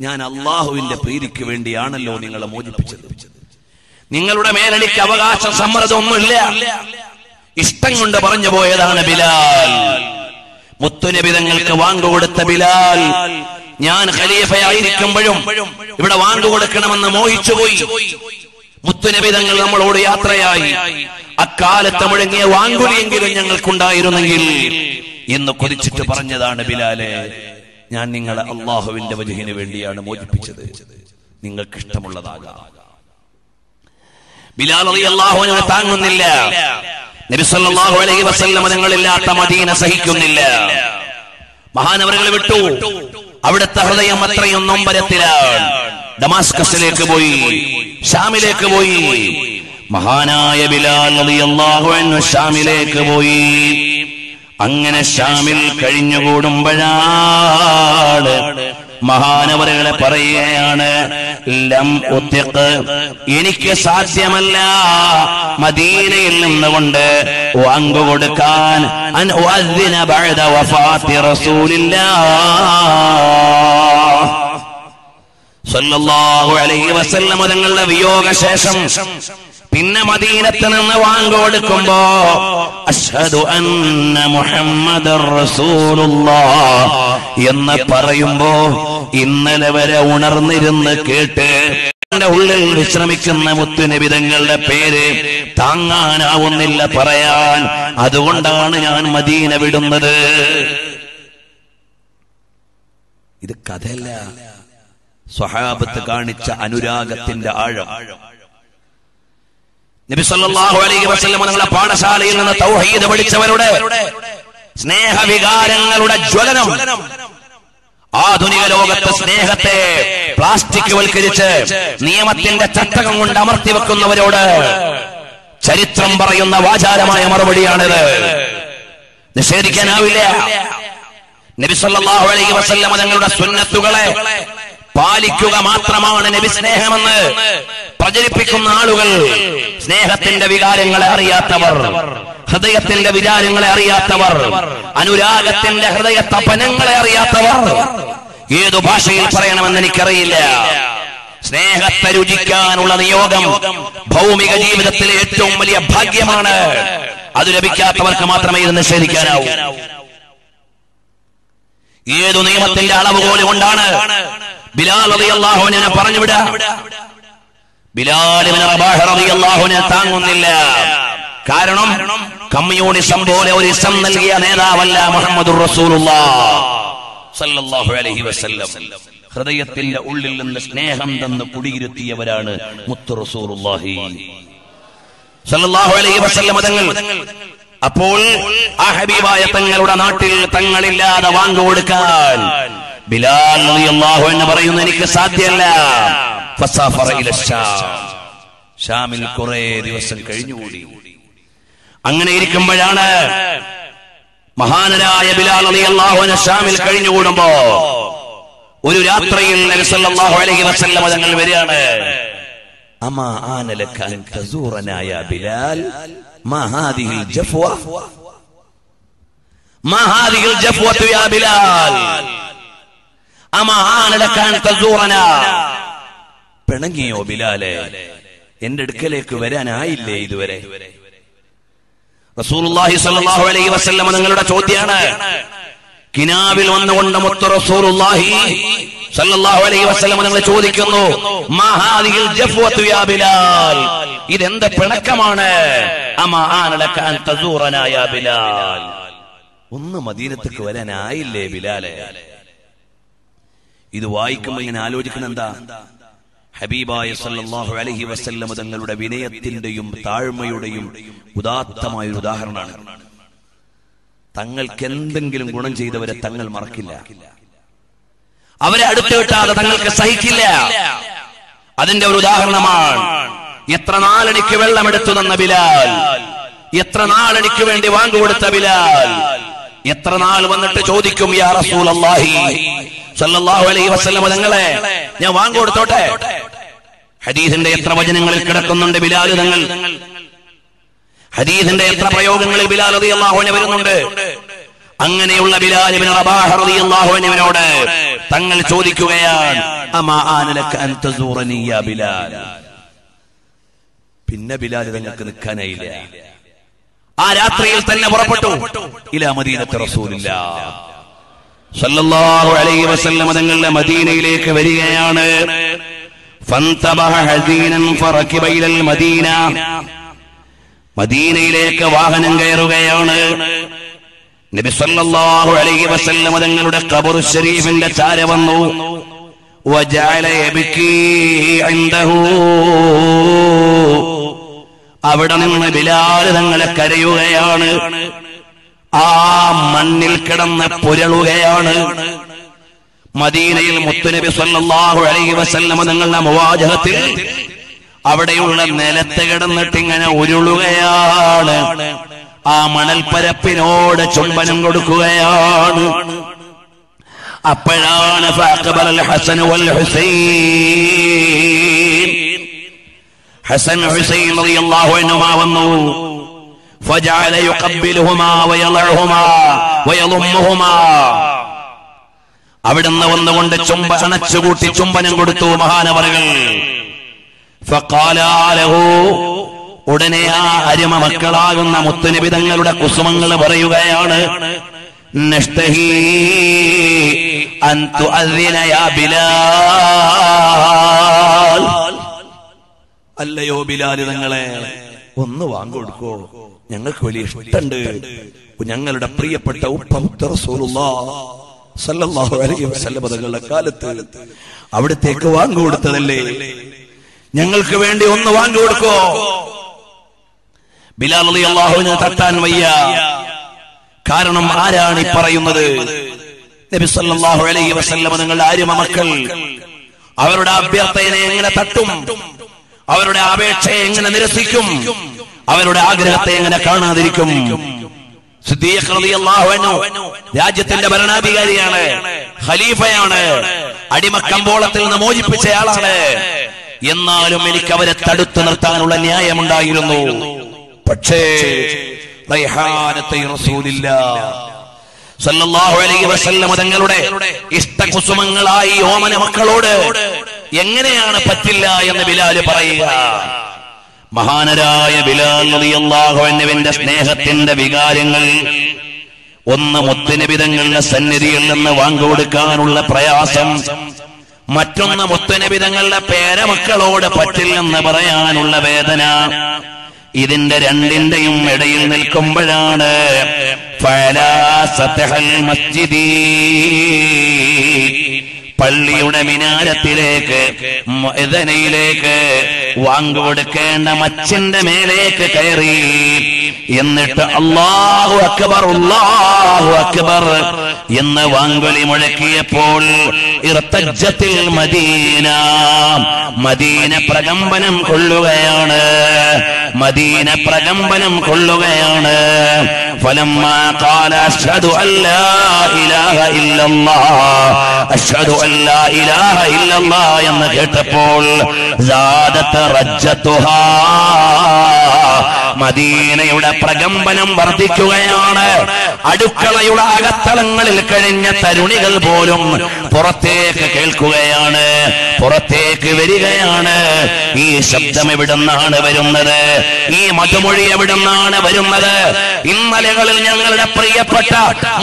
ഞാൻ അല്ലാഹുവിന്റെ പ്രീതിക്ക് വേണ്ടിയാണല്ലോ നിങ്ങളെ മോചിപ്പിച്ചത്, നിങ്ങളുടെ മേലടിക്ക് അവകാശ സമ്മർദ്ദമൊന്നുമില്ല, ഇഷ്ടം കൊണ്ട് പറഞ്ഞു പോയതാണ് ബിലാൽ. മുത്തുനബി തങ്ങൾക്ക് വാങ്കുകൊടുത്ത ബിലാൽ ഞാൻ ഖലീഫയായിരിക്കുമ്പോഴും ഇവിടെ വാങ്കുകൊടുക്കണമെന്ന് മോഹിച്ചുപോയി. മുത്തുനബി തങ്ങൾ നമ്മളോട് യാത്രയായി. അക്കാലത്ത് മുഴങ്ങിയ വാങ്കുലിയെങ്കിലും ഞങ്ങൾക്കുണ്ടായിരുന്നെങ്കിൽ എന്ന് കൊതിച്ചിട്ട് പറഞ്ഞതാണ്, ബിലാലെ ഞാൻ നിങ്ങളെ അള്ളാഹുവിന്റെ വജ്ഹിന് വേണ്ടിയാണ് മോചിപ്പിച്ചത്, നിങ്ങൾക്ക് ഇഷ്ടമുള്ളതാകാം. ബിലാൽ റളിയല്ലാഹു അൻഹു താങ്ങുന്നില്ല, നബി സല്ലല്ലാഹു അലൈഹി വസല്ലം തങ്ങളില്ലാത്ത മദീന സഹിക്കുന്നില്ല. മഹാനവറുകളെ വിട്ടു. അവിടുത്തെ ഹൃദയം അത്രയും നൊമ്പരത്തിലാണ്. ഡമാസ്കസിലേക്ക് പോയി, ഷാമിലേക്ക് പോയി. മഹാനായ ബിലാൽ റളിയല്ലാഹു അൻഹു ഷാമിലേക്ക് പോയി. അങ്ങനെ ഷാമിൽ കഴിഞ്ഞുകൂടുമ്പോഴാണ് മഹാനവറുകളെ പറയുകയാണ്, ലം ഉത്തിഖ്, എനിക്ക് സാധ്യമല്ല മദീനയിൽ നിന്നുകൊണ്ട് വാങ്കു കൊടുക്കാൻ, അൻ ഉഅദ്ദിന ബഅദ വഫാത്തി റസൂലില്ലാഹ് സല്ലല്ലാഹു അലൈഹി വസല്ലം തങ്ങളുടെ വിയോഗശേഷം പിന്നെ മദീനത്ത് നിന്ന് വാങ്കു കൊടുക്കുമ്പോ അശ്ഹദു അന്ന മുഹമ്മദർ റസൂലുള്ളാഹ് എന്ന് പറയുമ്പോ ഇന്നലെ വരെ ഉണർന്നിരുന്ന് കേട്ട് ഉള്ളിൽ വിശ്രമിക്കുന്ന മുത്തുനബി തങ്ങളുടെ പേര് താങ്ങാനാവുന്നില്ല പറയാൻ. അതുകൊണ്ടാണ് ഞാൻ മദീന വിടുന്നത്. ഇത് കഥയല്ല, സ്വഹാബത്ത് കാണിച്ച അനുരാഗത്തിന്റെ ആഴം. നബി സല്ലല്ലാഹു അലൈഹി വസല്ലം തങ്ങളുടെ പാഠശാലയിൽ നിന്ന് തൗഹീദ് പഠിച്ചവരുടെ സ്നേഹവികാരങ്ങളുടെ ജ്വലനം, ആധുനിക ലോകത്തെ സ്നേഹത്തെ പ്ലാസ്റ്റിക് വൽക്കരിച്ച് നിയമത്തിന്റെ ചട്ടകം കൊണ്ട് അമർത്തി വെക്കുന്നവരോട് ചരിത്രം പറയുന്ന വാചാലമായ മറുപടിയാണിത്. നിഷേധിക്കാനാവില്ല. നബി സല്ലല്ലാഹു അലൈഹി വസല്ലം തങ്ങളുടെ സുന്നത്തുകളെ പാലിക്കുക മാത്രമാണ് നബി സ്നേഹമെന്ന് പ്രചരിപ്പിക്കുന്ന ആളുകൾ സ്നേഹത്തിന്റെ വികാരങ്ങളെ അറിയാത്തവർ, ഹൃദയത്തിന്റെ വികാരങ്ങളെ അറിയാത്തവർ, അനുരാഗത്തിന്റെ ഹൃദയ തപനങ്ങളെ അറിയാത്തവർ. ഏതു ഭാഷയിൽ പറയണമെന്ന് എനിക്കറിയില്ല. സ്നേഹത്തെ രുചിക്കാനുള്ള നിയോഗം ഭൗമിക ജീവിതത്തിലെ ഏറ്റവും വലിയ ഭാഗ്യമാണ്. അത് ലഭിക്കാത്തവർക്ക് മാത്രമേ ഇത് നിഷേധിക്കാനാവൂ. ഏതു നിയമത്തിന്റെ അളവുകോല് കൊണ്ടാണ് ബിലാൽ റളിയല്ലാഹു അൻഹു പറഞ്ഞുവിടാ? ബിലാൽ ഇബ്നു റബാഹ് റളിയല്ലാഹു അൻഹു താങ്ങുന്നില്ല. കാരണം കമ്മ്യൂണിസം പോലെ ഒരു ഇസം നൽകിയ നേതാവല്ല മുഹമ്മദുർ റസൂലുള്ളാഹ് സല്ലല്ലാഹു അലൈഹി വസല്ലം. ഹൃദയത്തിന്റെ ഉള്ളിൽ നിന്ന് സ്നേഹം തന്ന് കുടിയിരുത്തിയവരാണ് മുത്തു റസൂലുള്ളാഹി സല്ലല്ലാഹു അലൈഹി വസല്ലം തങ്ങൾ. അപ്പോൾ ആ ഹബീബായ തങ്ങളുടെ നാട്ടിൽ തങ്ങളില്ലാതെ വാങ്ങു കൊടുക്കാൻ ബിലാൽ റളിയല്ലാഹു അൻഹു പറയുന്നു, എനിക്ക് സാധ്യമല്ല. ഫസഫറ ഇല ശാം, ശാമിൽ കുറേ ദിവസം കഴിഞ്ഞുകൂടി. അങ്ങനെ ഇരിക്കുമ്പോഴാണ് മഹാനരായ ബിലാൽ റളിയല്ലാഹു അൻഹു ശാമിൽ കഴിഞ്ഞുകൂടുമ്പോ ഒരു രാത്രിയിൽ നബി സല്ലല്ലാഹു അലൈഹി വസല്ലം തങ്ങൾ വരികയാണ്. അമാ ആനലക അൻ തസൂറനാ യാ ബിലാൽ, മാ ഹാദിഹിൽ ജഫ്വ, മാ ഹാദിഹിൽ ജഫ്വ യാ ബിലാൽ, പിണങ്ങിയോ ബിലാലെ, എന്റെ അടുക്കലേക്ക് വരാനായില്ലേ ഇതുവരെ? റസൂലുള്ളാഹി സ്വല്ലല്ലാഹു അലൈഹി വസല്ലം നിങ്ങളുടെ ചോദ്യമാണ്. കിനാവിൽ വന്നുകൊണ്ട് മുത്തു റസൂലുള്ളാഹി സ്വല്ലല്ലാഹു അലൈഹി വസല്ലം നിങ്ങൾ ചോദിക്കുന്നു, മാ ഹാദിഹിൽ ജഫ്വതു യാ ബിലാൽ, ഇതെന്ത് പിണക്കമാണ്? അമാ ആനലക അൻ തസൂറനാ യാ ബിലാൽ, ഒന്ന് മദീനത്തേക്ക് വരാനായില്ലേ ബിലാലെ? ഇത് വായിക്കുമ്പോൾ ഇങ്ങനെ ആലോചിക്കുന്ന എന്താ, ഹബീബായ സല്ലല്ലാഹു അലൈഹി വസല്ലം തങ്ങളുടെ വിനയത്തിന്റെയും താഴ്മയുടെയും ഉദാത്തമായ ഒരു ഉദാഹരണമാണ്. തങ്ങൾക്ക് എന്തെങ്കിലും ഗുണം ചെയ്തവരെ തങ്ങൾ മറക്കില്ല, അവരെ അടുത്ത് വിട്ടാതെ തങ്ങൾക്ക് സഹിക്കില്ല. അതിന്റെ ഒരു ഉദാഹരണമാണ് എത്ര നാളെനിക്ക് വെള്ളമെടുത്തു തന്ന ബിലാൽ, എത്ര നാളെനിക്ക് വേണ്ടി വാങ്ങുകൊടുത്ത ബിലാൽ. എത്ര നാൾ വന്നിട്ട് ചോദിക്കും, യാ റസൂലുള്ളാഹി സല്ലല്ലാഹു അലൈഹി വസല്ലം തങ്ങളെ, ഞാൻ വാങ്ങിക്കൊടുത്തോട്ടെ? ഹദീസിന്റെ എത്ര വചനങ്ങളിൽ കിടക്കുന്നുണ്ട് ബിലാൽ തങ്ങൾ, ഹദീസിന്റെ എത്ര പ്രയോഗങ്ങളിൽ ബിലാൽ റളിയല്ലാഹു അൻഹു വരുന്നുണ്ട്. അങ്ങനെയുള്ള ബിലാൽ ഇബ്നു റബാഹ് റളിയല്ലാഹു അൻഹുവിനോട് തങ്ങൾ ചോദിക്കുകയാണ്, അമാ ആനലക അൻ തസൂറനി യാ ബിലാൽ. പിന്നെ ബിലാൽ തങ്ങൾക്ക് നിൽക്കാനായില്ല. ആ രാത്രിയിൽ തന്നെ പുറപ്പെട്ടു ഇലാ മദീനത്ത് റസൂലുള്ളാഹി സല്ലല്ലാഹു അലൈഹി വസല്ലം തങ്ങളുടെ മദീനയിലേക്ക് വരികയാണ്. ഫന്തബഹ ഹദീനൻ ഫറകിബ ഇലൽ മദീന, മദീനയിലേക്ക് വാഹനം കയറുകയാണ്. നബി സല്ലല്ലാഹു അലൈഹി വസല്ലം തങ്ങളുടെ ഖബർ ശരീഫിന്റെ ചാര വന്നു. വജഅല യബ്കി ഇൻദഹു, അവിടെ നിന്ന് ബിലാൽ തങ്ങളെ കരയുകയാണ്, ആ മണ്ണിൽ കിടന്ന് പുരളുകയാണ്. മദീനയിൽ മുത്തുനബി സല്ലല്ലാഹു അലൈഹി വസല്ലം തങ്ങളുടെ മുവാജഹത്തിൽ അവിടെയുള്ള നിലത്ത് കിടന്നിട്ട് ഇങ്ങനെ ഉരുളുകയാണ്, ആ മണൽപ്പരപ്പിനോട് ചുംബനം കൊടുക്കുകയാണ്. അപ്പോഴാണ് ഫഅഖബറൽ ഹസൻ വൽ ഹുസൈൻ, ഹസൻ ഹുസൈൻ റളിയല്ലാഹു അൻഹുമാ വന്നു. ഫജഅല യുഖബ്ബിലുഹുമാ വയളഉഹുമാ വയളുമ്മുഹുമാ, അവിടുന്ന് വന്നുകൊണ്ട് ചുംബനച്ചുകൂട്ടി ചുംബനം കൊടുത്തു മഹാനവറുകൾ. ഫഖാല ലഹു, ഉടനെ ആ അരിമ മക്കളാകുന്ന മുത്തുനബി തങ്ങളുടെ കുസുമങ്ങൾ പറയുകയാണ്, നഷ്തഹി അൻ തുഅ്ദിന യാ ബിലാൽ, അല്ലയോ ബിലാൽ തങ്ങളെ ഒന്ന് വാങ്ങിക്കൊടുക്കോ, ഞങ്ങൾക്ക് വലിയ ഇഷ്ടമുണ്ട്, ഞങ്ങളുടെ പ്രിയപ്പെട്ട ഉപ്പ റസൂലുള്ളാഹി സല്ലല്ലാഹു അലൈഹി വസല്ലം തങ്ങളുടെ കാലത്ത് അവിടത്തേക്ക് വാങ്ങിക്കൊടുത്തതല്ലേ, ഞങ്ങൾക്ക് വേണ്ടി ഒന്ന് വാങ്ങിക്കൊടുക്കോ. ബിലാൽ റളിയല്ലാഹു അൻഹു തട്ടാൻ വയ്യ, കാരണം ആരാണ് ഈ പറയുന്നത്? നബി സല്ലല്ലാഹു അലൈഹി വസല്ലം തങ്ങളുടെ ആര്യമ മക്കൾ. അവരുടെ അഭ്യർത്ഥനയെ എങ്ങനെ തട്ടും? അവരുടെ അപേക്ഷയെ എങ്ങനെ നിരസിക്കും? അവരുടെ ആഗ്രഹത്തെ എങ്ങനെ കാണാതിരിക്കും? സിദ്ദീഖ് റളിയല്ലാഹു അൻഹു രാജ്യത്തിന്റെ ഭരണാധികാരിയാണ്, ഖലീഫയാണ്, അടിമക്കമ്പോളത്തിൽ നിന്ന് മോചിപ്പിച്ചയാളാണ്. എന്നാലും എനിക്ക് അവരെ തടുത്തു നിർത്താനുള്ള ന്യായമുണ്ടായിരുന്നു. പക്ഷേ റൈഹാനത്തെ റസൂലുള്ളാഹി സല്ലല്ലാഹു അലൈഹി വസല്ലം തങ്ങളുടെ ഇഷ്ടകുസുമങ്ങളായി ഓമന മക്കളോട് എങ്ങനെയാണ് പറ്റില്ല എന്ന് ബിലാൽ പറയുക? മഹാനരായ ബിലാൽ റളിയല്ലാഹു അൻഹുവിന്റെ സ്നേഹത്തിന്റെ വികാരങ്ങൾ, ഒന്ന് മുത്തുനബി തങ്ങളുടെ സന്നിധിയിൽ നിന്ന് വാങ്ങിക്കൊടുക്കാനുള്ള പ്രയാസം, മറ്റൊന്ന് മുത്തുനബി തങ്ങളുടെ പേരമക്കളോട് പറ്റില്ലെന്ന് പറയാനുള്ള വേദന, ഇതിന്റെ രണ്ടിന്റെയും ഇടയിൽ നിൽക്കുമ്പോഴാണ് പള്ളിയുടെ മിനാരത്തിലേക്ക് മഅ്ദനയിലേക്ക് വാങ്ങിക്കൊടുക്കേണ്ട മച്ചിന്റെ മേലേക്ക് കയറി. എന്നിട്ട് അല്ലാഹു അക്ബർ അല്ലാഹു അക്ബർ എന്ന് വാങ്കൊലി മുഴക്കിയപ്പോൾ ഇർതജ്ജത്തിൽ മദീന, മദീന പ്രകമ്പനം കൊള്ളുകയാണ്, മദീന പ്രകമ്പനം കൊള്ളുകയാണ്. ഫലമ്മാ ഖാല അഷ്ഹദു അല്ലാ ഇലാഹ ഇല്ലല്ലാഹ് അഷ്ഹദു അല്ലാ ഇലാഹ ഇല്ലല്ലാഹ് എന്ന് കേട്ടപ്പോൾ സാദത്ത് റജ്ജതുഹാ, മദീനയുടെ പ്രകമ്പനം വർദ്ധിക്കുകയാണ്. അടുക്കളയുടെ അകത്തളങ്ങളിൽ കഴിഞ്ഞ തരുണികൾ പോലും പുറത്തേക്ക് കേൾക്കുകയാണ്, പുറത്തേക്ക് വരികയാണ്. ഈ ശബ്ദം എവിടുന്നാണ് വരുന്നത്? ഈ മധുമൊഴി എവിടുന്നാണ് വരുന്നത്? ഇന്നലകളിൽ ഞങ്ങളുടെ പ്രിയപ്പെട്ട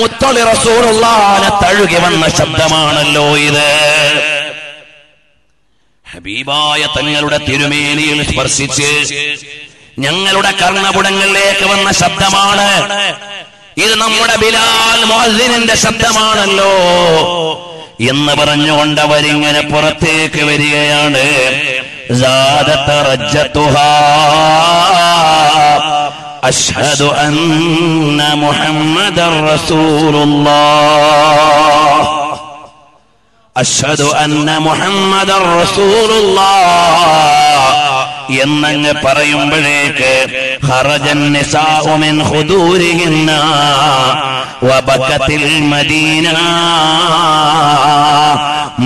മുത്തലി റസൂലുള്ളാഹിനെ തഴുകി വന്ന ശബ്ദമാണല്ലോ ഇത്. ഹബീബായ തങ്ങളുടെ തിരുമേനിയിൽ സ്പർശിച്ച് ഞങ്ങളുടെ കർണപുടങ്ങളിലേക്ക് വന്ന ശബ്ദമാണ് ഇത്. നമ്മുടെ ബിലാൽ മുഅദ്ദിനിന്റെ ശബ്ദമാണല്ലോ എന്ന് പറഞ്ഞുകൊണ്ട് അവരിങ്ങനെ പുറത്തേക്ക് വരികയാണ്. അശ്ഹദു അന്ന മുഹമ്മദർ റസൂലുള്ളാഹ്, അശ്ഹദു അന്ന മുഹമ്മദർ റസൂലുള്ളാഹ് എന്നങ്ങ് പറയുമ്പോഴേക്ക് ഖറജൻ നിസാഉ മിൻ ഖുദൂരിഹിന്ന വബകത്തിൽ മദീന,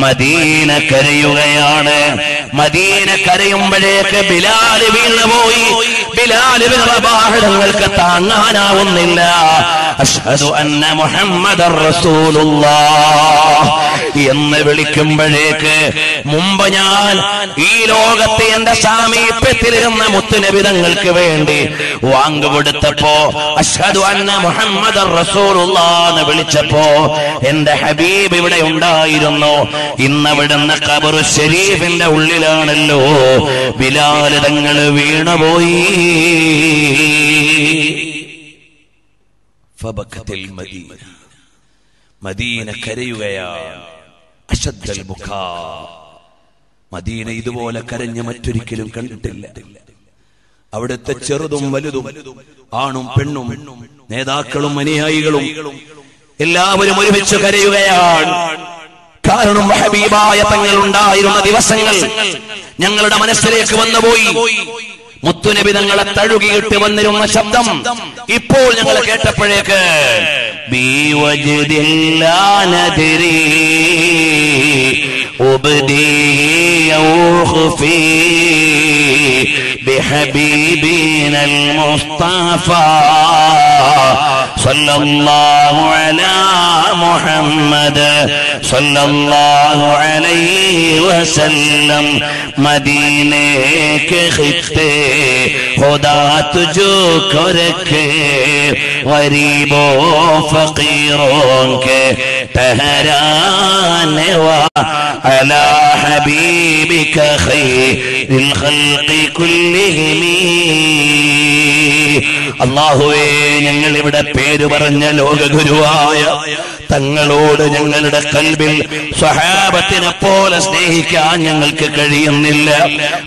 മദീന കരയുകയാണ്. മദീന കരയുമ്പോഴേക്ക് ബിലാൽ വീണുപോയി. ബിലാൽ ഇബ്നു റബാഹ് തങ്ങൾക്ക് താങ്ങാനാവുന്നില്ല. അശ്ഹദു അന്ന മുഹമ്മദർ റസൂലുള്ളാഹ് എന്ന് വിളിക്കുമ്പോഴേക്ക് മുമ്പ് ഞാൻ ഈ ലോകത്തെ എന്റെ സാമീപ്യത്തിലിരുന്ന മുത്തുനബി തങ്ങൾക്ക് വേണ്ടി വാങ്ങുകൊടുത്തപ്പോ അശ്ഹദു അന്ന മുഹമ്മദ് റസൂലുള്ളാ എന്ന് വിളിച്ചപ്പോ എന്റെ ഹബീബ് ഇവിടെ ഉണ്ടായിരുന്നു. ഇന്നവിടുന്ന് ഖബറു ശരീഫിന്റെ ഉള്ളിലാണല്ലോ ബിലാൽ തങ്ങൾ വീണുപോയി. ഫബക്കത്തിൽ മദീന, മദീന കരയുകയാണ്. അശദ്ദൽ ബുകാ, മദീന ഇതുപോലെ കരഞ്ഞ് മറ്റൊരിക്കലും കണ്ടിട്ടില്ല. അവിടുത്തെ ചെറുതും വലുതും ആണും പെണ്ണും നേതാക്കളും അനുയായികളും എല്ലാവരും ഒരുമിച്ച് കരയുകയാണ്. കാരണം ഹബീബായ തങ്ങൾ ഉണ്ടായിരുന്ന ദിവസങ്ങൾ ഞങ്ങളുടെ മനസ്സിലേക്ക് വന്നുപോയി. മുത്തുനബി തങ്ങളെ തഴുകിയിട്ട് വന്നിരുന്ന ശബ്ദം ഇപ്പോൾ ഞങ്ങൾ കേട്ടപ്പോഴേക്ക് مدینے کے خطے خدا تجھو کو رکھے، غریبوں فقیروں کے ٹھہرانے وعلا حبیبک خیر الخلق کلہم. അല്ലാഹുവേ, ഞങ്ങൾ ഇവിടെ പേര് പറഞ്ഞ ലോക ഗുരുവായ തങ്ങളോട് ഞങ്ങളുടെ കൽബിൽ സ്വഹാബത്തിനെ പോലെ സ്നേഹിക്കാൻ ഞങ്ങൾക്ക് കഴിയുന്നില്ല.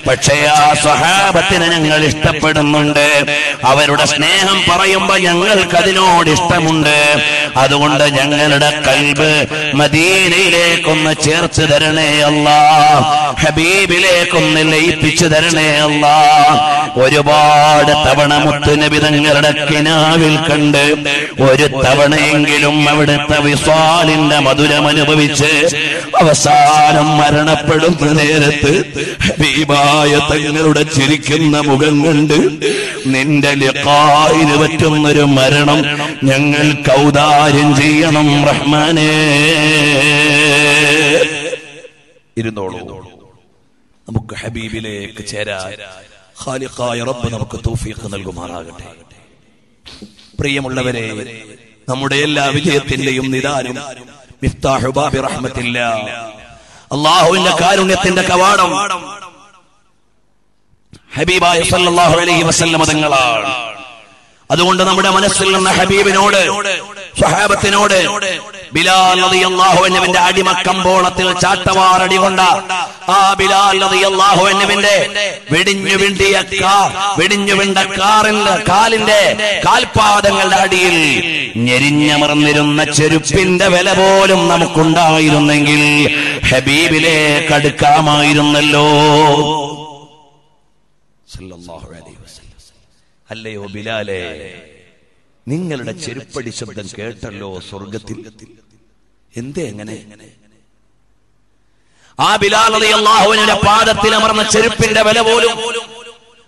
പക്ഷേ ആ സ്വഹാബത്തിനെ ഞങ്ങൾ ഇഷ്ടപ്പെടുന്നുണ്ട്. അവരുടെ സ്നേഹം പറയുമ്പോൾ ഞങ്ങൾക്ക് അതിനോട് ഇഷ്ടമുണ്ട്. അതുകൊണ്ട് ഞങ്ങളുടെ കൽബ് മദീനയിലേക്കൊന്ന് ചേർത്ത് തരണേ അല്ലാ, ഹബീബിലേക്കൊന്ന് ലയിപ്പിച്ചു തരണേ അല്ലാ. ഒരുപാട് തവണ മുത്തുനബി തങ്ങളുടെ കിനാവിൽ കണ്ട് ഒരു തവണയെങ്കിലും അവിടുത്തെ വിസ്വാലിന്റെ മധുരം അനുഭവിച്ച് അവസാനം മരണപ്പെടുന്ന നേരത്ത് ഹബീബായ തങ്ങളുടെ ചിരിക്കുന്ന മുഖം കണ്ട് നിന്റെ ലിഖാഇന് പറ്റുന്നൊരു മരണം ഞങ്ങൾ കൗതാര്യം ചെയ്യണം റഹ്മാനേ. ഇരുന്നോളൂ, നമുക്ക് ഹബീബിലേക്ക് ചേരാൻ ഖാലിഖായ റബ്ബ് നമുക്ക് തൗഫീഖ് നൽകുമാറാകട്ടെ. പ്രിയമുള്ളവരെ, നമ്മുടെ എല്ലാ വിജയത്തിന്റെയും നിദാനം മിഫ്താഹു ബാബി റഹ്മത്തില്ലാഹ്, അല്ലാഹുവിന്റെ കാരുണ്യത്തിന്റെ കവാടം ഹബീബായ സല്ലല്ലാഹു അലൈഹി വസല്ലം തങ്ങളാണ്. അതുകൊണ്ട് നമ്മുടെ മനസ്സിൽ നിന്ന് ഹബീബിനോട്, സ്വഹാബത്തിനോട്, ബിലാൽ റളിയല്ലാഹു അൻഹുവിന്റെ അടിമക്കമ്പോളത്തിൽ ചാട്ടവാറടി കൊണ്ട ആ ബിലാൽ റളിയല്ലാഹു അൻഹുവിന്റെ വെടിഞ്ഞു വിണ്ടിയ കാൽ, വെടിഞ്ഞു വിണ്ട കാറിന്റെ കാലിന്റെ കാൽപാദങ്ങളുടെ അടിയിൽ ഞെരിഞ്ഞമർന്നിരുന്ന ചെരുപ്പിന്റെ വില പോലും നമുക്കുണ്ടായിരുന്നെങ്കിൽ ഹബീബിലേക്ക് അടുക്കാമായിരുന്നല്ലോ. സല്ലല്ലാഹു അലൈഹി വസല്ലം. അല്ലയോ ബിലാലെ, നിങ്ങളുടെ ചെരുപ്പടി ശബ്ദം കേട്ടല്ലോ സ്വർഗത്തിൽ. എന്തേ എങ്ങനെ? ആ ബിലാൽ റളിയല്ലാഹു അൻഹുവിന്റെ പാദത്തിൽ അമർന്ന ചെരുപ്പിന്റെ വില പോലും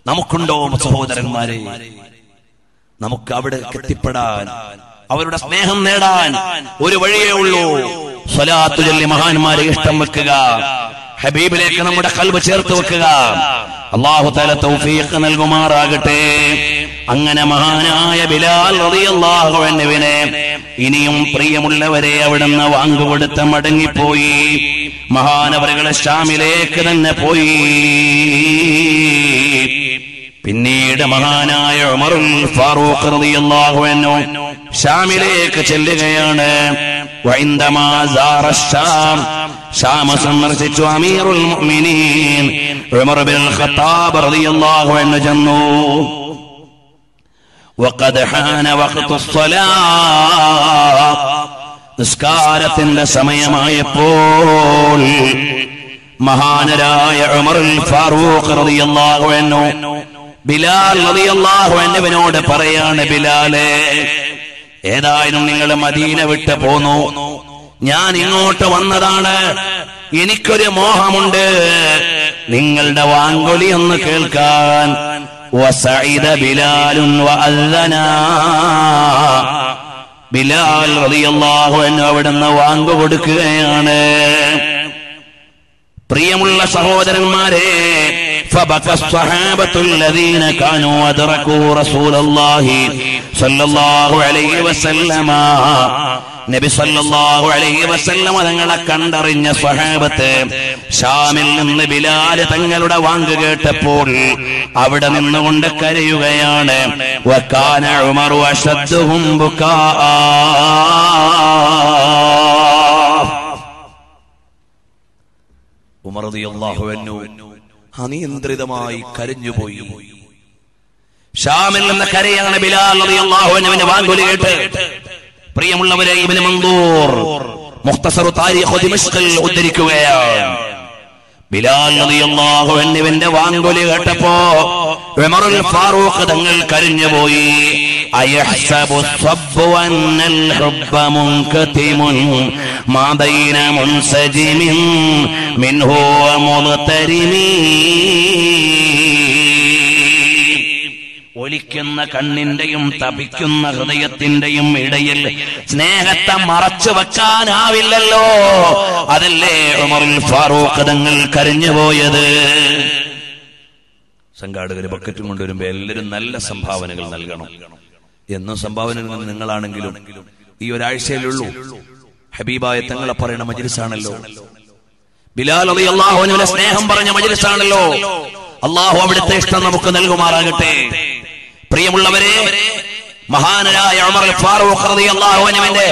നമുക്കുണ്ടോ സഹോദരന്മാരെ? നമുക്ക് അവിടെ എത്തിപ്പെടാൻ, അവരുടെ സ്നേഹം നേടാൻ ഒരു വഴിയേ ഉള്ളൂ, സ്വലാത്തു ചൊല്ലി മഹാന്മാരെ ഇഷ്ടം വെക്കുക, ഹബീബിലേക്ക് നമ്മുടെ ഖൽബ് ചേർത്ത് വെക്കുക. അല്ലാഹു തആല തൗഫീഖ് നൽകുമാറാകട്ടെ. അങ്ങനെ മഹാനായ ബിലാൽ റളിയല്ലാഹു അൻഹുവിനെ ഇനിയും പ്രിയമുള്ളവരെ അവിടുന്ന് വാങ്ങുകൊടുത്ത മടങ്ങിപ്പോയി. മഹാനവറുകളെ ശാമിലേക്ക് തന്നെ പോയി. പിന്നീട് മഹാനായ ഉമറുൽ ഫാറൂഖ് റളിയല്ലാഹു അൻഹു ശാമിലേക്ക് ചെല്ലുകയാണ്. വഇന്ദമാ സാറ ശാം, ശാം സന്ദർശിച്ചു അമീറുൽ മുഅ്മിനീൻ ഉമർ ബിൻ ഖത്താബ് റളിയല്ലാഹു അൻഹു ചെന്നു. വഖദ് ഹാന വഖ്തു സ്വലാത്ത്, നിസ്കാരത്തിന്റെ സമയമായപ്പോൾ മഹാനരായ ഉമറുൽ ഫാറൂഖ് റളിയല്ലാഹു അൻഹു ബിലാൽ റളിയല്ലാഹു അൻഹുവിനോട് പറയാണ്, ബിലാലെ, ഏതായാലും നിങ്ങൾ മദീന വിട്ട് പോന്നു, ഞാൻ ഇങ്ങോട്ട് വന്നതാണ്, എനിക്കൊരു മോഹമുണ്ട് നിങ്ങളുടെ വാങ്കൊലി ഒന്ന് കേൾക്കാൻ. വസഇദ ബിലാലുൻ വഅദ്ദന, ബിലാൽ റളിയല്ലാഹു അൻഹു അവിടുന്ന് വാങ്ങുകൊടുക്കുകയാണ്. പ്രിയമുള്ള സഹോദരന്മാരെ, فبكى الصحابة الذين كانوا أدركوا رسول الله صلى الله عليه وسلم. നബി സല്ലല്ലാഹു അലൈഹി വസല്ലമ തങ്ങളെ കണ്ടറിഞ്ഞ സ്വഹാബത്ത് ശാമിൽ നിന്ന് ബിലാൽ തങ്ങളുടെ വാങ്ക് കേട്ടപ്പോൾ അവിടെ നിന്നുകൊണ്ട് കരയുകയാണ്. വകാന ഉമറു അശദ്ദുഹും ബുകാ. ഉമർ റളിയല്ലാഹു അൻഹു അനിയന്ത്രിതമായി കരഞ്ഞുപോയി. ശാമിൽ നിന്ന് കരയാണ് ബിലാൽ റളിയല്ലാഹു അൻഹുവിന്റെ വാങ്ക് കേട്ട്. പ്രിയമുള്ളവരെ, ഇബ്നു മൻദൂർ മുഖ്തസറു താരിഖു ദിമഷ്ഖിൽ ഉദ്ധരിക്കുകയാണ്. ബിലാൽ റളിയല്ലാഹു അൻഹുവിന്റെ വാങ്കൊലി കേട്ടപ്പോ ഉമറുൽ ഫാറൂഖ് തങ്ങൾ കരഞ്ഞുപോയി. അയഹ്സബു സബ്ബു അന്നൽ ഹുബ്ബ മുൻകതിമുൻ മാ ബൈന മുൻസജിമിൻ മിൻഹു വ മുതരിമീ. ഒലിക്കുന്ന കണ്ണിന്റെയും തപിക്കുന്ന ഹൃദയത്തിന്റെയും ഇടയിൽ സ്നേഹത്തെ മറച്ചു വെക്കാനാവില്ലല്ലോ, അതല്ലേ ഉമറുൽ ഫാറൂഖ് തങ്ങൾ കരഞ്ഞുപോയത്. സംഘാടകര് ബക്കറ്റും കൊണ്ടുവരുമ്പോ എല്ലാവരും നല്ല സംഭാവനകൾ നൽകണം. എന്നും സംഭാവനകൾ നിങ്ങളാണെങ്കിലും ഈ ഒരാഴ്ചയിലുള്ളൂ. ഹബീബായ തങ്ങളെ പറയണ മജ്‌ലിസാണല്ലോ, ബിലാൽ റളിയല്ലാഹു അൻഹുവിനെ സ്നേഹം പറഞ്ഞ മജ്‌ലിസാണല്ലോ. അള്ളാഹു അവിടുത്തെ ഇഷ്ടം നമുക്ക് നൽകുമാറാകട്ടെ. പ്രിയമുള്ളവരെ, മഹാനായ ഉമറുൽ ഫാറൂഖ് റളിയല്ലാഹു അൻഹുവിന്റെ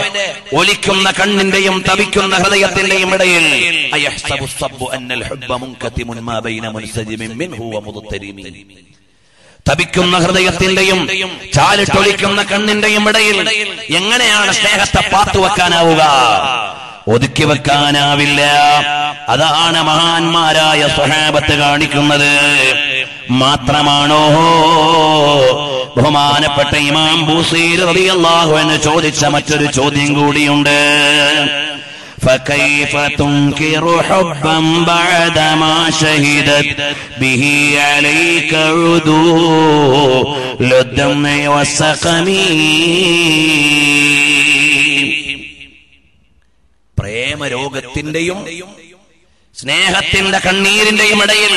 ഒലിക്കുന്ന കണ്ണിന്റെയും തപിക്കുന്ന ഹൃദയത്തിന്റെയും ഇടയിൽ അയഹ്സബു സബ്ബു അന്നൽ ഹുബ്ബ മുൻകതിമുൻ മാ ബൈന മുൻസജിമിൻ മിൻഹു വ മുദ്തരിമീൻ. തപിക്കുന്ന ഹൃദയത്തിന്റെയും ചാലിട്ടൊലിക്കുന്ന കണ്ണിന്റെയും ഇടയിൽ എങ്ങനെയാണ് സ്നേഹത്തെ പാത്തുവെക്കാനാവുക? ഒതുക്കി വെക്കാനാവില്ല. അതാണ് മഹാന്മാരായ സ്വഹാബത്ത് കാണിക്കുന്നത്. മാത്രമാണോ ബഹുമാനപ്പെട്ട ഇമാം ബൂസീരി റളിയല്ലാഹു അൻഹു ചോദിച്ച മറ്റൊരു ചോദ്യം കൂടിയുണ്ട്. فكيف تنكر حبا بعدما شهدت به عليك عدو للدم والسقم. പ്രേമരോഗത്തിന്റെയും സ്നേഹത്തിന്റെ കണ്ണീരിന്റെയും ഇടയിൽ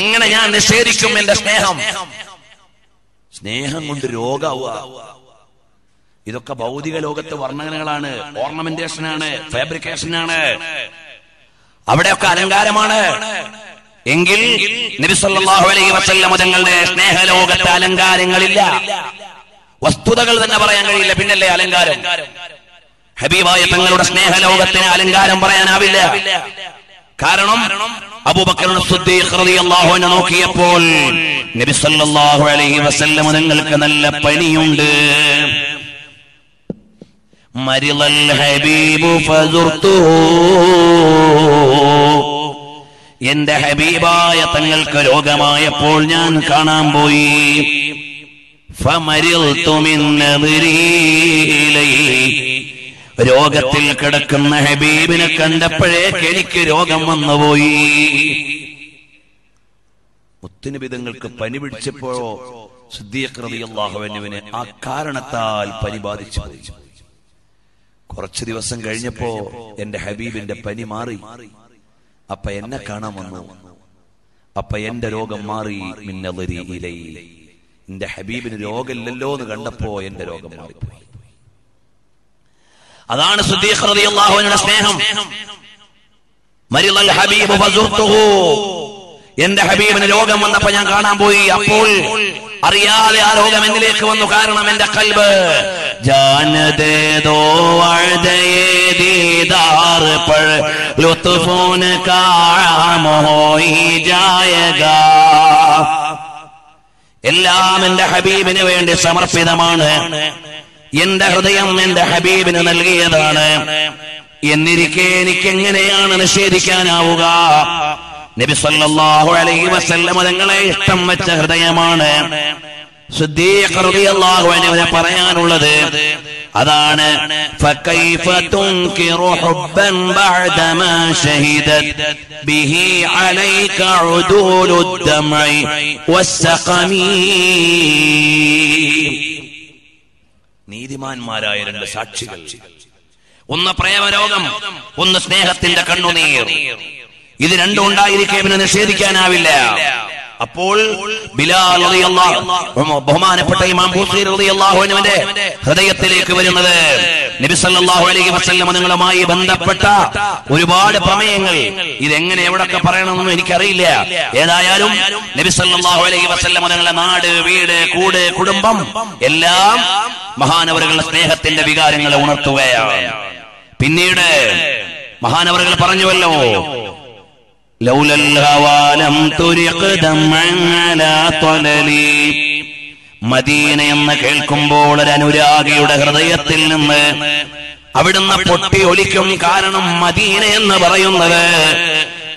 എങ്ങനെ ഞാൻ നിഷേധിക്കും എന്റെ സ്നേഹം? സ്നേഹം കൊണ്ട് രോഗാവുക, ഇതൊക്കെ ഭൗതിക ലോകത്തെ വർണ്ണനകളാണ്, ഓർണമെന്റേഷനാണ്, ഫാബ്രിക്കേഷനാണ്, അവിടെയൊക്കെ അലങ്കാരമാണ്. എങ്കിൽ നബി സല്ലല്ലാഹു അലൈഹി വസല്ലം തങ്ങളുടെ സ്നേഹലോകത്തെ അലങ്കാരങ്ങളില്ല, വസ്തുതകൾ തന്നെ പറയാൻ കഴിയില്ല, പിന്നല്ലേ അലങ്കാരം. ഹബീബായ തങ്ങളുടെ സ്നേഹലോകത്തിന് അലങ്കാരം പറയാനാവില്ല. കാരണം അബൂബക്കർ സിദ്ദീഖ് റളിയല്ലാഹു അൻഹു നോക്കിയപ്പോൾ നബി സല്ലല്ലാഹു അലൈഹി വസല്ലം തങ്ങൾക്ക് നല്ല പനിയുണ്ട്. مرض الحبيب فزرته. എന്റെ ഹബീബായ തങ്ങൾക്ക് രോഗമായപ്പോൾ ഞാൻ കാണാൻ പോയി. فمرضت من نظري إليه. രോഗത്തിൽ കിടക്കുന്ന ഹബീബിനെ കണ്ടപ്പോഴേക്ക് എനിക്ക് രോഗം വന്നുപോയി. മുത്തുനബി തങ്ങൾക്ക് പനി പിടിച്ചപ്പോഴോ സിദ്ദീഖ് റളിയല്ലാഹു അൻഹുവിനെ ആ കാരണത്താൽ പനി ബാധിച്ചു. കുറച്ചു ദിവസം കഴിഞ്ഞപ്പോ എന്റെ ഹബീബിന്റെ പനി മാറി. അപ്പൊ എന്നെ കാണാൻ വന്നു. അപ്പൊ എന്റെ രോഗം മാറി. എന്റെ ഹബീബിന് രോഗമില്ലല്ലോ എന്ന് കണ്ടപ്പോ എന്റെ രോഗം മാറി. അതാണ് സിദ്ദീഖ് റളിയല്ലാഹു അൻഹുവിന്റെ സ്നേഹം. മരിളൽ ഹബീബ് ഫസുർതുഹു. എന്റെ ഹബീബിന് രോഗം വന്നപ്പോ ഞാൻ കാണാൻ പോയി. അപ്പോൾ അറിയാതെ ആ രോഗം എന്നിലേക്ക് വന്നു. കാരണം എന്റെ കൽബ് ജാനദേദോ അഴദയേ ദീദാർ പഴ ലുത്ഫുൻ കാം ഹോയി ജായഗാ. എല്ലാം എന്റെ ഹബീബിന് വേണ്ടി സമർപ്പിതമാണ്. എന്റെ ഹൃദയം എന്റെ ഹബീബിന് നൽകിയതാണ്. എന്നിരിക്കെ എനിക്ക് എങ്ങനെയാണ് നിഷേധിക്കാനാവുക? നബി സല്ലല്ലാഹു അലൈഹി വസല്ലം തങ്ങളെ ഇഷ്ടം വെച്ച ഹൃദയമാണ് സിദ്ദീഖ് റളിയല്ലാഹു അൻഹു പറയാനുള്ളത്. അതാണ് ഫകൈഫ തുൻകിറു ഹുബ്ബൻ ബഅദമാ ശഹിദത് ബിഹി അലൈക ഉദൂലുദ്ദമഇ വസ്സഖമീ. നീതിമാന്മാരായ രണ്ട് സാക്ഷികൾ, ഒന്ന് പ്രേമരോഗം, ഒന്ന് സ്നേഹത്തിന്റെ കണ്ണുനീർ. ഇത് രണ്ടും ഉണ്ടായിരിക്കെ പിന്നെ നിഷേധിക്കാനാവില്ല. അപ്പോൾ ബിലാൽ റളിയല്ലാഹു അൻഹു ബഹുമാനപ്പെട്ട ഇമാം ബുഖാരി റളിയല്ലാഹു അൻഹുവിന്റെ ഹൃദയത്തിലേക്ക് വരുന്നത് നബി സല്ലല്ലാഹു അലൈഹി വസല്ലം തങ്ങളുമായി ബന്ധപ്പെട്ട ഒരുപാട് പ്രമേയങ്ങൾ, ഇതെങ്ങനെ എവിടൊക്കെ പറയണമെന്നും എനിക്കറിയില്ല. ഏതായാലും നബി സല്ലല്ലാഹു അലൈഹി വസല്ലം തങ്ങളുടെ നാട്, വീട്, കൂട്, കുടുംബം എല്ലാം മഹാനവറുകളുടെ സ്നേഹത്തിന്റെ വികാരങ്ങളെ ഉണർത്തുകയാണ്. പിന്നീട് മഹാനവറുകൾ പറഞ്ഞുവല്ലോ, لولا الهوى لم ترق دمعا على طللي. മദീന എന്ന് കേൾക്കുമ്പോൾ ഒരു അനുരാഗിയുടെ ഹൃദയത്തിൽ നിന്ന് അവിടുന്ന് പൊട്ടി ഒലിക്കും. കാരണം മദീന എന്ന് പറയുന്നത്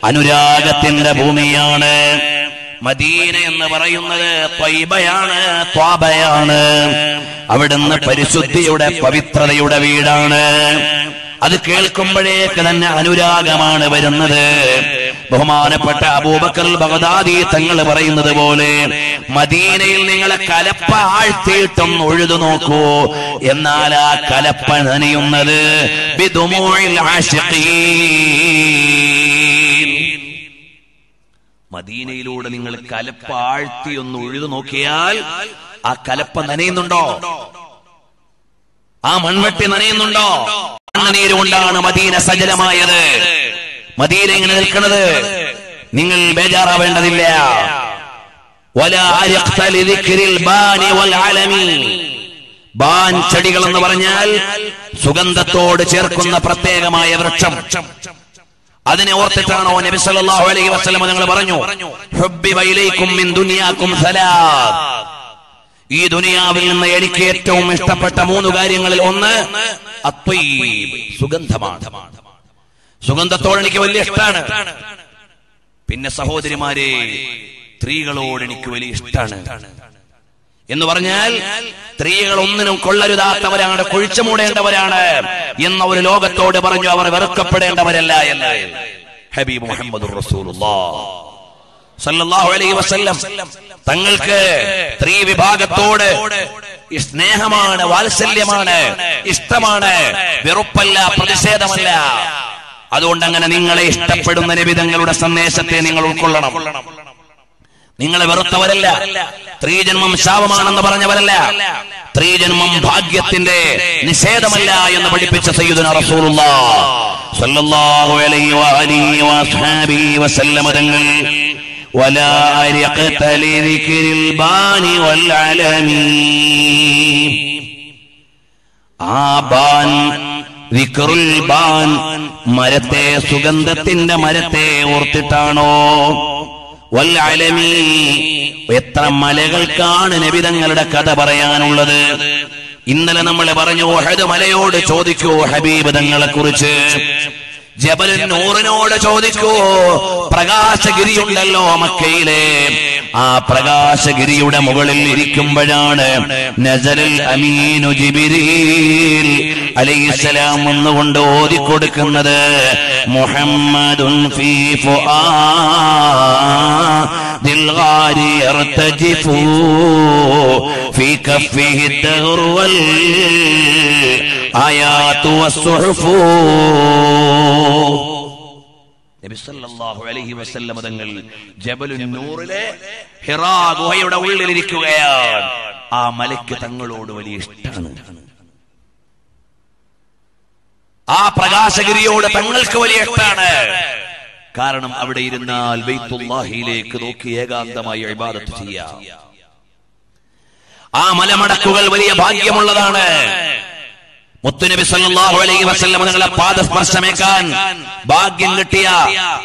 അനുരാഗത്തിന്റെ ഭൂമിയാണ്. മദീന എന്ന് പറയുന്നത് ത്വയ്ബയാണ്, ത്വാബയാണ്. അവിടുന്ന് പരിശുദ്ധിയുടെ, പവിത്രതയുടെ വീടാണ്. അത് കേൾക്കുമ്പോഴേക്ക് തന്നെ അനുരാഗമാണ് വരുന്നത്. ബഹുമാനപ്പെട്ട അബൂബക്കർ ബഗ്ദാദി തങ്ങൾ പറയുന്നത് പോലെ, മദീനയിൽ നിങ്ങളെ കലപ്പ ആഴ്ത്തിയിട്ടും ഒഴുതു നോക്കൂ, എന്നാൽ ആ കലപ്പ നനയുന്നത് മദീനയിലൂടെ നിങ്ങൾ കലപ്പ ആഴ്ത്തി ഒന്ന് ഒഴുതു നോക്കിയാൽ ആ കലപ്പ നനയുന്നുണ്ടോ? ആ മൺവെട്ടി നനയുന്നുണ്ടോ? കണ്ണുനീര് കൊണ്ടാണ് മദീന സജലമായത്. മദീന ഇങ്ങനെ നിൽക്കുന്നത് നിങ്ങൾ ബേജാറാവേണ്ടതില്ല. ബാൻ ചെടികൾ എന്ന് പറഞ്ഞാൽ സുഗന്ധത്തോട് ചേർക്കുന്ന പ്രത്യേകമായ വൃക്ഷം. അതിനെ ഓർത്തിട്ടാണോ നബി സല്ലല്ലാഹു അലൈഹി വസല്ലം തങ്ങൾ പറഞ്ഞു, ഹുബ്ബിബ ഇലൈക്കും മിൻ ദുനിയാകും സലാത്ത്. ഈ ദുനിയാവിൽ നിന്ന് എനിക്ക് ഏറ്റവും ഇഷ്ടപ്പെട്ട മൂന്ന് കാര്യങ്ങളിൽ ഒന്ന് അത്വയ്ബ്, സുഗന്ധമാണ്. സുഗന്ധത്തോട് എനിക്ക് വലിയ ഇഷ്ടമാണ്. പിന്നെ സഹോദരിമാരെ, സ്ത്രീകളോട് എനിക്ക് വലിയ ഇഷ്ടമാണ്. എന്ന് പറഞ്ഞാൽ സ്ത്രീകൾ ഒന്നിനും കൊള്ളരുതാത്തവരാണ്, കുഴിച്ചു മൂടേണ്ടവരാണ് എന്ന ഒരു ലോകത്തോട് പറഞ്ഞു അവർ വെറുക്കപ്പെടേണ്ടവരല്ല എന്ന് ഹബീബ് മുഹമ്മദുർ റസൂലുള്ളാഹ് സല്ലല്ലാഹു അലൈഹി വസല്ലം തങ്ങൾക്ക് സ്ത്രീ വിഭാഗത്തോട് സ്നേഹമാണ്, വാത്സല്യമാണ്, ഇഷ്ടമാണ്, വെറുപ്പല്ല, പ്രതിഷേധമല്ല. അതുകൊണ്ട് അങ്ങനെ നിങ്ങളെ ഇഷ്ടപ്പെടുന്ന നബി തങ്ങളുടെ സന്ദേശത്തെ നിങ്ങൾ ഉൾക്കൊള്ളണം. നിങ്ങളെ വെറുത്തവരല്ല, സ്ത്രീജന്മം ശാപമാണെന്ന് പറഞ്ഞവരല്ല, സ്ത്രീജന്മം ഭാഗ്യത്തിന്റെ നിഷേധമല്ല എന്ന് പഠിപ്പിച്ച സയ്യിദുനാ റസൂലുള്ളാഹ് സല്ലല്ലാഹു അലൈഹി വഅലിഹി വഅസ്ഹാബിഹി വസല്ലം തങ്ങൾ വലാ അരിഖത ലിദിക്രിൽ ബാനി വൽ അലമീൻ. ആ ബാൻ മരത്തെ, സുഗന്ധത്തിന്റെ മരത്തെ ഓർത്തിട്ടാണോ? വൽഅലമീ, എത്ര മലകൾക്കാണ് നബി തങ്ങളുടെ കഥ പറയാനുള്ളത്. ഇന്നലെ നമ്മൾ പറഞ്ഞു, ഉഹദ് മലയോട് ചോദിക്കൂ ഹബീബ് തങ്ങളെ കുറിച്ച്, ജബലുൻ നൂറിനോട് ചോദിക്കൂ. പ്രകാശഗിരിയുണ്ടല്ലോ മക്കയിലെ, ആ പ്രകാശഗിരിയുടെ മുകളിൽ ഇരിക്കുമ്പോഴാണ് നസലുൽ അമീനു ജിബ്രീൽ അലൈഹിസ്സലാം എന്നുകൊണ്ട് ഓതിക്കൊടുക്കുന്നത്, മുഹമ്മദുൻ ഫീ ഫുആദിൽ ഗാരി യർതജിഫു ഫീ കഫിഹി ദഹ്റു വൽ ആയാതു വസ്സുഹുഫു. നബി സല്ലല്ലാഹു അലൈഹി വസല്ലം തങ്ങൾ ജബലുൻ നൂറിലെ ഹിറാ ഗുഹയുടെ ഉള്ളിൽ ഇരിക്കുകയാണ്. ആ മലയ്ക്ക് തങ്ങളോട് വലിയ ഇഷ്ടമാണ്. ആ പ്രകാശഗിരിയോട് തങ്ങൾക്ക് വലിയ ഇഷ്ടമാണ്. കാരണം അവിടെ ഇരുന്നാൽ ബൈത്തുല്ലാഹിയിലേക്ക് നോക്കി ഏകാന്തമായി ഇബാദത്ത് ചെയ്യാം. ആ മലമടക്കുകൾ വലിയ ഭാഗ്യമുള്ളതാണ്. മുത്തുനബി സല്ലല്ലാഹു അലൈഹി വസല്ലം തങ്ങളുടെ പാദസ്പർശമേക്കാൻ ഭാഗ്യം കിട്ടിയ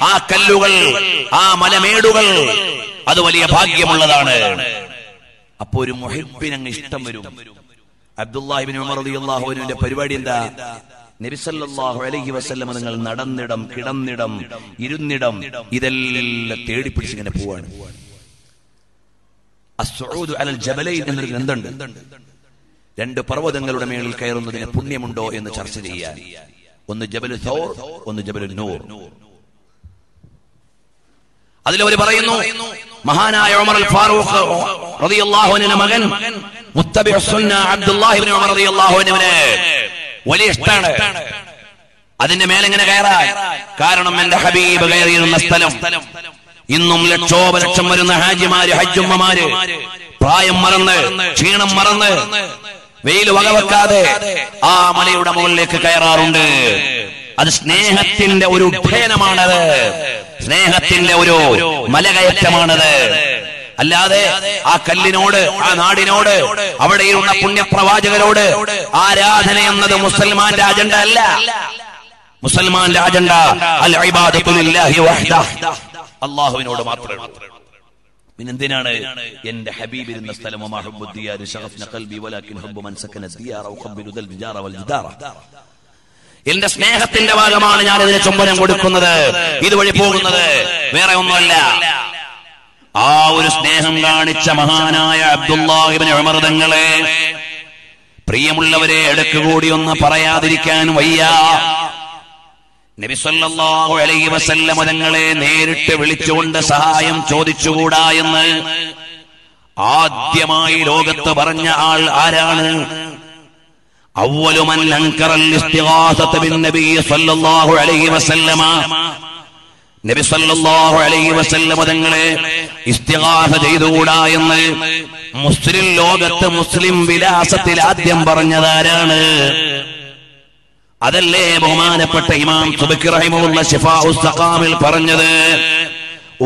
ആ കല്ലുകൾ, ആ മലമേടുകൾ, അത് വലിയ ഭാഗ്യമുള്ളതാണ്. അപ്പൊ ഒരു മുഹിബ്ബിനങ്ങ് ഇഷ്ടം വരും. അബ്ദുല്ലാഹി ഇബ്നു ഉമർ റളിയല്ലാഹു അൻഹുവിന്റെ പരിപാടി എന്താ? നബി സല്ലല്ലാഹു അലൈഹി വസല്ലം തങ്ങൾ നടന്നിടം, കിടന്നിടം, ഇരുന്നിടം ഇതെല്ലാം തേടി പിടിച്ച് ഇങ്ങനെ പോവാണ്. അസ്സഊദു അലൽ ജബലൈൻ എന്നൊരു ഗ്രന്ഥമുണ്ട്. രണ്ട് പർവ്വതങ്ങളുടെ മേളിൽ കയറുന്നതിന് പുണ്യമുണ്ടോ എന്ന് ചർച്ച ചെയ്യാൻ. ഒന്ന് ജബലുൽ സൗർ, ഒന്ന് ജബലുൽ നൂർ. അതിലവർ പറയുന്നു, മഹാനായ ഉമർ അൽ ഫാറൂഖ് റളിയല്ലാഹു അൻഹുവിന്റെ മകൻ മുത്തബിഉ സുന്ന അബ്ദുല്ലാഹി ഇബ്നു ഉമർ റളിയല്ലാഹു അൻഹുവിനെ വലിയ ഇഷ്ടാണ് അതിന്റെ മേലെ ഇങ്ങനെ കയറാൻ. കാരണം എന്റെ ഹബീബ് കയറിയിരുന്ന സ്ഥലം ഇന്നും ലക്ഷോപലക്ഷം വരുന്ന ഹാജിമാര് ഹജ്ജുമ്മമാര് പ്രായം മറന്ന് ക്ഷീണം മറന്ന് വെയിൽ വകവെക്കാതെ ആ മലയുടെ മുകളിലേക്ക് കയറാറുണ്ട്. അത് സ്നേഹത്തിന്റെ ഒരു ഉദ്ഭേനമാണത്, സ്നേഹത്തിന്റെ ഒരു മലകയറ്റമാണത്. അല്ലാതെ ആ കല്ലിനോട് ആ നാടിനോട് അവിടെയുള്ള പുണ്യപ്രവാചകരോട് ആരാധന എന്നത് മുസൽമാന്റെ അജണ്ട അല്ല. മുസൽമാന്റെ അജണ്ട അൽ ഇബാദത്തു ലില്ലാഹി വഹ്ദ, അല്ലാഹുവിനോട് മാത്രമേ. പിന്നെന്തിനാണ് എന്റെ ഹബീബ് ഇരുന്ന സ്ഥലം? എന്റെ സ്നേഹത്തിന്റെ ഭാഗമാണ് ഞാൻ ഇതിന് ചുംബനം കൊടുക്കുന്നത്, ഇതുവഴി പോകുന്നത്, വേറെ ഒന്നുമല്ല. ആ ഒരു സ്നേഹം കാണിച്ച മഹാനായ അബ്ദുല്ലാഹി ഇബ്നു ഉമർ തങ്ങളെ പ്രിയമുള്ളവരെ ഇടയ്ക്കുകൂടി ഒന്ന് പറയാതിരിക്കാൻ വയ്യ. നബി സല്ലല്ലാഹു അലൈഹി വസല്ലം തങ്ങളെ നേരിട്ട് വിളിച്ചുകൊണ്ട് സഹായം ചോദിച്ചുകൂടാ എന്ന് ആദ്യമായി ലോകത്ത് പറഞ്ഞ ആൾ ആരാണ്? അവ്വലു മൻ അൻകറൽ ഇസ്തിഗാസത ബിൻ നബി സല്ലല്ലാഹു അലൈഹി വസല്ലം. നബി സല്ലല്ലാഹു അലൈഹി വസല്ലം തങ്ങളെ ഇസ്തിഗാസ ചെയ്തുകൂടാ എന്ന് മുസ്ലിം ലോകത്ത് മുസ്ലിം വിലാസത്തിൽ ആദ്യം പറഞ്ഞതാരാണ്? അതല്ലേ ബഹുമാനപ്പെട്ട ഇമാം സുബക്കി റഹിമഹുള്ള ശിഫാഉസ് സഖാമിൽ പറഞ്ഞത്,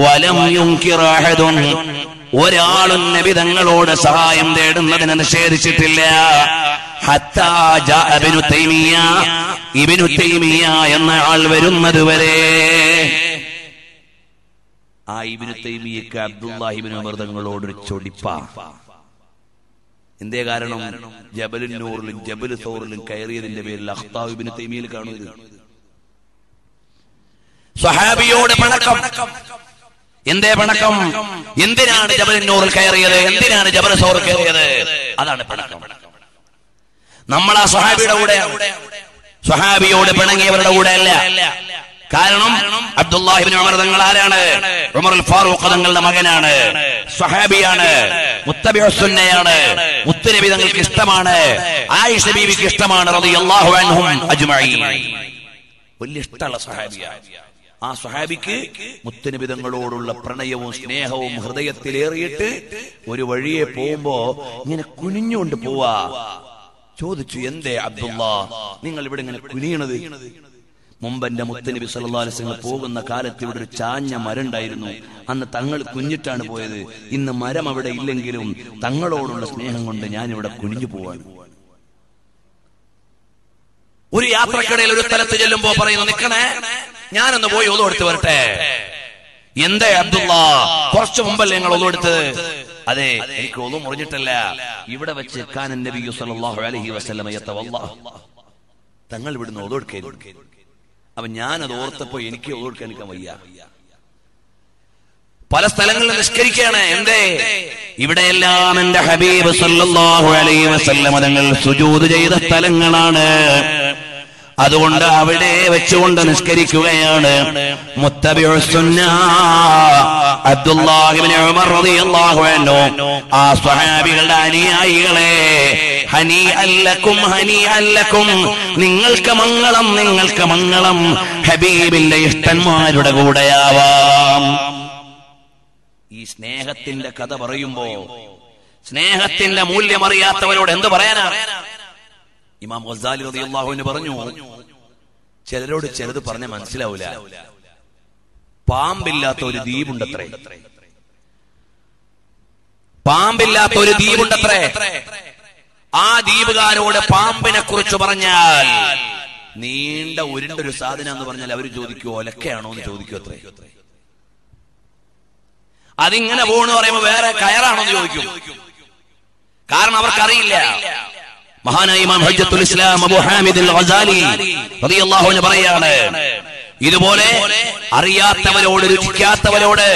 വലം യുൻകിർ അഹദുൻ, ഒരാളും നബി തങ്ങളോട് സഹായം തേടുന്നതിനെ നിഷേധിച്ചിട്ടില്ല. ഹത്താ ജാ ഇബ്നു തൈമിയ, ഇബ്നു തൈമിയ എന്ന ആൾ വരുന്നത് വരെ. ആ ഇബ്നു തൈമിയക്ക് അബ്ദുല്ലാഹി ഇബ്നു ഉമർ തങ്ങളോട് ഒരു ചൊടിപ്പ. എന്തേ കാരണം? ജബലുൽ നൂറിലും ജബലു സൗറിലും കയറിയതിന്റെ പേരിൽ അഖ്താബ് ഇബ്നു തൈമിയയിൽ കാണുന്നത്. സ്വഹാബിയോട് പണക്കം. എന്തേ പണക്കം? എന്തിനാണ് ജബലുൽ നൂറിൽ കയറിയത്? എന്തിനാണ് ജബലു സൗറിൽ കയറിയത്? അതാണ് പണക്കം. നമ്മൾ ആ സ്വഹാബിയുടെ കൂടെ, സ്വഹാബിയോട് പിണങ്ങിയവരുടെ കൂടെ അല്ല. കാരണം അബ്ദുല്ലാഹി ഇബ്നു ഉമർ തങ്ങൾ ആരാണ്? ഉമറുൽ ഫാറൂഖ് തങ്ങളുടെ മകനാണ്, സ്വഹാബിയാണ്, മുത്തബിഉ സുന്നയാണ്, മുത്തുനബി തങ്ങൾക്ക് ഇഷ്ടമാണ്, ആയിഷ ബീവിക്ക് ഇഷ്ടമാണ്, റളിയല്ലാഹു അൻഹും അജ്മഈൻ. വലിയ ഇഷ്ടമുള്ള സ്വഹാബിയാണ്. ആ സ്വഹാബിക്ക് മുത്തുനബി തങ്ങളോടുള്ള പ്രണയവും സ്നേഹവും ഹൃദയത്തിലേറിയിട്ട് ഒരു വഴിയെ പോകുമ്പോ ഇങ്ങനെ കുനിഞ്ഞുകൊണ്ട് പോവാ. ചോദിച്ചു, എന്തേ അബ്ദുല്ലാ നിങ്ങൾ ഇവിടെ ഇങ്ങനെ കുനിയണത്? മുമ്പെന്റെ മുത്തനബി സല്ലല്ലാഹു അലൈഹി വസല്ലം പോകുന്ന കാലത്ത് ഇവിടെ ഒരു ചാഞ്ഞ മരം ഉണ്ടായിരുന്നു. അന്ന് തങ്ങൾ കുഞ്ഞിട്ടാണ് പോയത്. ഇന്ന് മരം അവിടെ ഇല്ലെങ്കിലും തങ്ങളോടുള്ള സ്നേഹം കൊണ്ട് ഞാൻ ഇവിടെ കുനിഞ്ഞു പോവാണ്. ഒരു യാത്രക്കിടയിൽ ഒരു സ്ഥലത്ത് ചെല്ലുമ്പോ പറയുന്നു, നിക്കണേ ഞാനൊന്ന് പോയി ഒതു എടുത്ത് വരട്ടെ. എന്തേ അബ്ദുല്ലാ കുറച്ചു മുമ്പല്ലേ നിങ്ങൾ ഒതു എടുത്തത്? അതെ, എനിക്ക് ഒതു മുറിഞ്ഞിട്ടല്ല, ഇവിടെ വെച്ച് കാനൻ നബിയു സല്ലല്ലാഹു അലൈഹി വസല്ലം യതവല്ലാ, തങ്ങൾ ഇവിടുന്ന് ഒതു എടുക്കായിരുന്നു. അപ്പൊ ഞാനത് ഓർത്തപ്പോ എനിക്ക് ഓർക്കാൻ വയ്യ. പല സ്ഥലങ്ങളിൽ നിഷ്കരിക്കുകയാണ്. എന്തേ? ഇവിടെയെല്ലാം എന്റെ ഹബീബ് സല്ലല്ലാഹു അലൈഹി വസല്ലം തങ്ങൾ സുജൂദ് ചെയ്ത സ്ഥലങ്ങളാണ്. അതുകൊണ്ട് അവിടെ വെച്ചുകൊണ്ട് നിഷ്കരിക്കുകയാണ്. മുത്തബിഉ സുന്ന അബ്ദുല്ലാഹി ഇബ്നു ഉമർ റളിയല്ലാഹു അൻഹു ആ സ്വഹാബികളുടെ അനുയായികളെ, ഹനി അല്ലക്കും ഹനി അല്ലക്കും, നിങ്ങൾക്ക് മംഗളം നിങ്ങൾക്ക് മംഗളം, ഹബീബിന്റെ ഇഷ്ടന്മാരുടെ കൂടെയാവാം. ഈ സ്നേഹത്തിന്റെ കഥ പറയുമ്പോ സ്നേഹത്തിന്റെ മൂല്യമറിയാത്തവരോട് എന്ത് പറയാനാ? ഇമാം ഗസാലി റളിയല്ലാഹു അൻഹു പറഞ്ഞു, ചിലരോട് ചിലത് പറഞ്ഞ മനസ്സിലാവൂല. പാമ്പില്ലാത്ത ഒരു ദ്വീപുണ്ടത്രേ, പാമ്പില്ലാത്ത ഒരു ദ്വീപുണ്ടത്രേ. ആ ദ്വീപുകാരോട് പാമ്പിനെ കുറിച്ച് പറഞ്ഞാൽ, നീണ്ട ഉരുണ്ടൊരു സാധനം എന്ന് പറഞ്ഞാൽ അവർ ചോദിക്കൂ, ഒലക്കയാണോ എന്ന് ചോദിക്കൂ അത്രേ. അതിങ്ങനെ പോണെന്ന് പറയുമ്പോ വേറെ കയറാണോ എന്ന് ചോദിക്കും. കാരണം അവർക്കറിയില്ല. മഹാനായ ഇമാം ഹുജ്ജത്തുൽ ഇസ്ലാം അബൂ ഹാമിദ് അൽ ഗസാലി റളിയല്ലാഹു അൻഹു പറയാണ്, ഇതുപോലെ അറിയാത്തവരോട് രുചിക്കാത്തവരോട്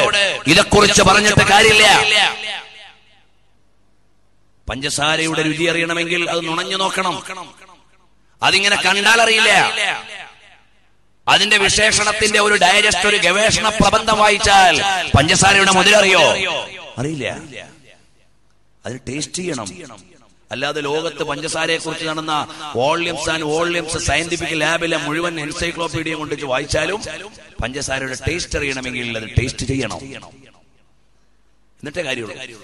ഇതേക്കുറിച്ച് പറഞ്ഞിട്ട് കാര്യമില്ല. പഞ്ചസാരയുടെ രുചി അറിയണമെങ്കിൽ അത് നുണഞ്ഞു നോക്കണം. അതിങ്ങനെ കണ്ടാൽ അറിയില്ല. അതിന്റെ വിശേഷണത്തിന്റെ ഒരു ഡയജസ്റ്റ്, ഒരു ഗവേഷണ പ്രബന്ധം വായിച്ചാൽ പഞ്ചസാരയുടെ മധുരം അറിയോ? അറിയില്ല. അതിന് ടേസ്റ്റ് ചെയ്യണം. അല്ലാതെ ലോകത്ത് പഞ്ചസാരയെ കുറിച്ച് നടന്ന വോളിയംസ് ആൻഡ് വോളിയംസ് സയന്റിഫിക് ലാബിലെ മുഴുവൻ എൻസൈക്ലോപീഡിയ കൊണ്ട് വായിച്ചാലും പഞ്ചസാരയുടെ ടേസ്റ്റ് അറിയണമെങ്കിൽ അത് ടേസ്റ്റ് ചെയ്യണം, എന്നിട്ടേ കാര്യമുള്ളൂ.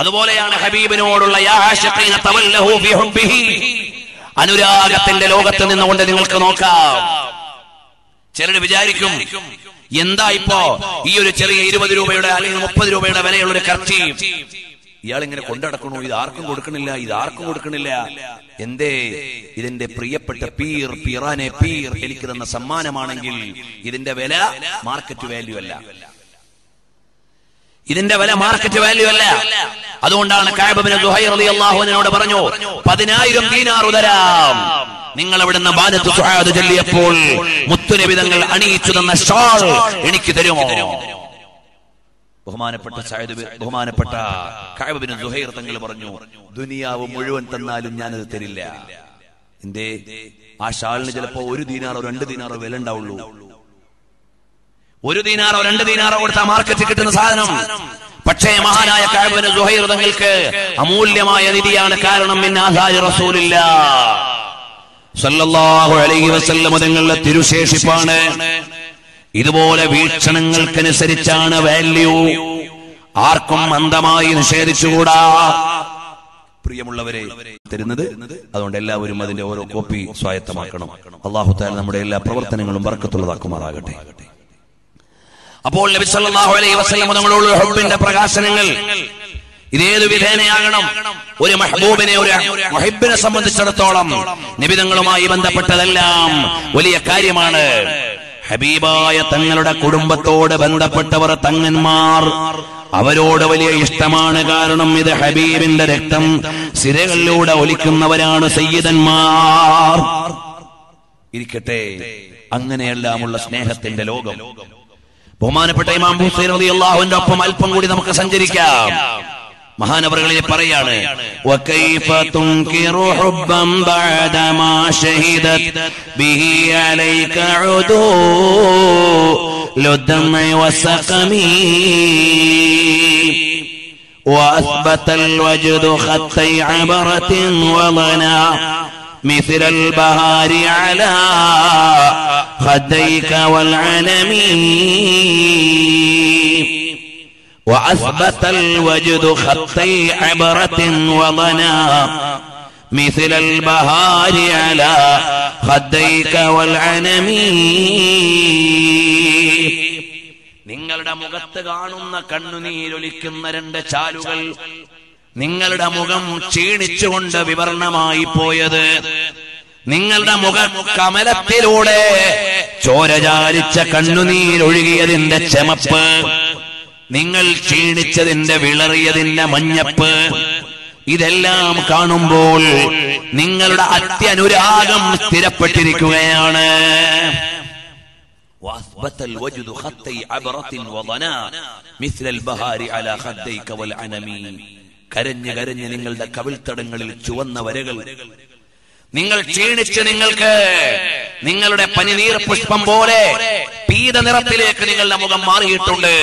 അതുപോലെയാണ് ഹബീബിനോടുള്ള അനുരാഗത്തിന്റെ ലോകത്ത് നിന്നുകൊണ്ട് നിങ്ങൾക്ക് നോക്കാം. ചിലർ വിചാരിക്കും എന്താ ഇപ്പോ ഈ ഒരു ചെറിയ ഇരുപത് രൂപയുടെ അല്ലെങ്കിൽ മുപ്പത് രൂപയുടെ വിലയുള്ള ഒരു കർച്ചീഫ് ഇയാൾ ഇങ്ങനെ കൊണ്ടടക്കണു, ഇത് ആർക്കും കൊടുക്കണില്ല, ഇത് ആർക്കും കൊടുക്കണില്ല, എന്തേ ഇതിന്റെ പ്രിയപ്പെട്ട പീർ പീറാനെ പീർ എനിക്ക് തന്ന സമ്മാനമാണെങ്കിൽ ഇതിന്റെ വില മാർക്കറ്റ് വാല്യൂ അല്ല, ഇതിന്റെ വില മാർക്കറ്റ് വാല്യൂ അല്ല. അതുകൊണ്ടാണ് കഅബ് ഇബ്നു ദുഹൈർ റളിയല്ലാഹു അൻഹുനോട് പറഞ്ഞു, പതിനായിരം ദീനാർ ഉതരാം. നിങ്ങൾ അവിടുന്ന് ബാനത്ത് സുഹാദ് ചൊല്ലിയപ്പോൾ മുത്തുനബി തങ്ങൾ അണിയിച്ചു തന്ന ഷാൾ എനിക്ക് തരുമോ? ബഹുമാനപ്പെട്ട സഅദ് ബഹുമാനപ്പെട്ട കഅബ് ഇബ്നു ദുഹൈർ തങ്ങൾ പറഞ്ഞു, ദുനിയാവ് മുഴുവൻ തന്നാലും ഞാനത് തരില്ല. എന്തേ? ആ ഷാളിന് ചിലപ്പോ ഒരു ദീനാറോ രണ്ട് ദീനാറോ വില ഉണ്ടാവുള്ളൂ. ഒരു ദീനാറോ രണ്ട് ദീനാറോ കൊടുത്ത മാർക്കറ്റിൽ കിട്ടുന്ന സാധനം. പക്ഷേ മഹാനായ കഅബ് ഇബ്നു ദുഹൈർ തങ്ങൾക്ക് അമൂല്യമായ നിധിയാണ്. കാരണം മിൻ ആസാരി റസൂലില്ലാഹ് സല്ലല്ലാഹു അലൈഹി വസല്ലം തങ്ങളുടെ തിരുശേഷിപ്പാണ്. ഇതുപോലെ വീക്ഷണങ്ങൾക്കനുസരിച്ചാണ് വാല്യൂ, ആർക്കും അന്ധമായി നിഷേധിച്ചുകൂടാ. പ്രിയമുള്ളവരെ തരുന്നത്, അതുകൊണ്ട് എല്ലാവരും അതിന്റെ ഓരോ കോപ്പി സ്വായത്തമാക്കണം. അല്ലാഹു തആല നമ്മുടെ എല്ലാ പ്രവർത്തനങ്ങളും ബർക്കത്തുള്ളതാക്കുമാറാകട്ടെ. അപ്പോൾ നബി സല്ലല്ലാഹു അലൈഹി വസല്ലം തങ്ങളുടെ ഹബ്ബിന്റെ പ്രകാശനങ്ങൾ ഇതേത് വിധേനയാകണം? ഒരു മഹബൂബിനെ, ഒരു മുഹിബ്ബിനെ സംബന്ധിച്ചിടത്തോളം നബി തങ്ങളുമായി ബന്ധപ്പെട്ടതെല്ലാം വലിയ കാര്യമാണ്. ഹബീബായ തങ്ങളുടെ കുടുംബത്തോട് ബന്ധപ്പെട്ടവർ തങ്ങന്മാർ, അവരോട് വലിയ ഇഷ്ടമാണ്. കാരണം ഇത് ഹബീബിന്റെ രക്തം സിരകളിലൂടെ ഒലിക്കുന്നവരാണ് സയ്യിദന്മാർ. ഇരിക്കട്ടെ അങ്ങനെയെല്ലാമുള്ള സ്നേഹത്തിന്റെ ലോകം. ബഹുമാനപ്പെട്ട ഇമാം ഹുസൈൻ റളിയല്ലാഹുവിന്റെ ഒപ്പം അല്പം കൂടി നമുക്ക് സഞ്ചരിക്കാം. മഹാനവറുകളെ പറയാണ്, വകൈഫ തുൻകിറു ഹുബ്ബൻ ബഅദമാ ശഹിദത് ബിഹി അലൈക ഉദു ലദമൈ വസഖമി വഅസ്ബതൽ വജദു ഖത്തൈ അബറത്തിൻ വളനാ مثل البهار على خديك والعلم وأثبت الوجد خطي عبرة وضنا مثل البهار على خديك والعلم. നിങ്ങളുടെ മുഖത്ത് കാണുന്ന കണ്ണുനീരൊലിക്കുന്ന രണ്ട് ചാലുകൾ, നിങ്ങളുടെ മുഖം ക്ഷീണിച്ചുകൊണ്ട് വിവർണമായി പോയത്, നിങ്ങളുടെ മുഖ കമലത്തിലൂടെ ചോരചാലിച്ച കണ്ണുനീരൊഴുകിയതിന്റെ ചെമപ്പ്, നിങ്ങൾ ക്ഷീണിച്ചതിന്റെ വിളറിയതിന്റെ മഞ്ഞപ്പ്, ഇതെല്ലാം കാണുമ്പോൾ നിങ്ങളുടെ അത്യനുരാഗം സ്ഥിരപ്പെട്ടിരിക്കുകയാണ്. കരഞ്ഞ് കരഞ്ഞ് നിങ്ങളുടെ കവിൾത്തടങ്ങളിൽ ചുവന്ന വരകൾ, നിങ്ങൾ ക്ഷീണിച്ച് നിങ്ങൾക്ക് നിങ്ങളുടെ പനിനീർ പുഷ്പം പോലെ പീത നിറത്തിലേക്ക് നിങ്ങളുടെ മുഖം മാറിയിട്ടുണ്ട്.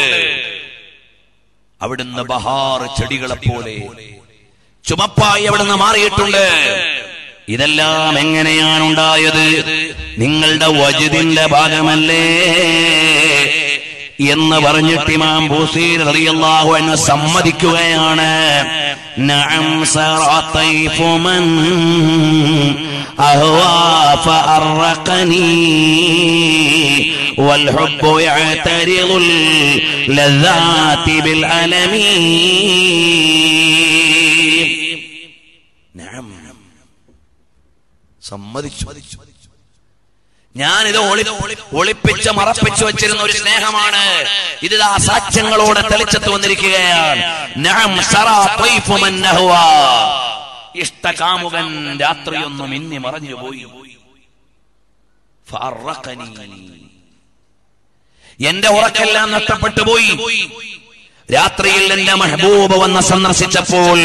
അവിടുന്ന് ബഹാർ ചെടികളെ പോലെ ചുമപ്പായി അവിടുന്ന് മാറിയിട്ടുണ്ട്. ഇതെല്ലാം എങ്ങനെയാണ് ഉണ്ടായത്? നിങ്ങളുടെ വജദിന്റെ ഭാഗമല്ലേ എന്ന് പറഞ്ഞിട്ട് ഇമാം ബൂസീർ റളിയല്ലാഹു അൻഹു സമ്മതിക്കുകയാണ്. നഅം സറതൈഫു മൻ അഹ്വാ ഫഅർഖനി വൽഹുബ്ബു യഅതരിദുൽ ലസാതി ബിൽ അലമി. നഅം, സമ്മതിച്ചു. ഞാനിത് ഒളിപ്പിച്ച് മറപ്പിച്ചു വച്ചിരുന്ന ഒരു സ്നേഹമാണ്, ഇത് സാക്ഷ്യങ്ങളോടെ തെളിച്ചത്ത് വന്നിരിക്കുകയാണ്. ഇഷ്ടകാമുകൻ രാത്രിയൊന്നും മിന്നി മറഞ്ഞു പോയി. എന്റെ ഉറക്കെല്ലാം നഷ്ടപ്പെട്ടു പോയി. രാത്രിയിൽ എന്റെ മെഹബൂബ് വന്ന് സന്ദർശിച്ചപ്പോൾ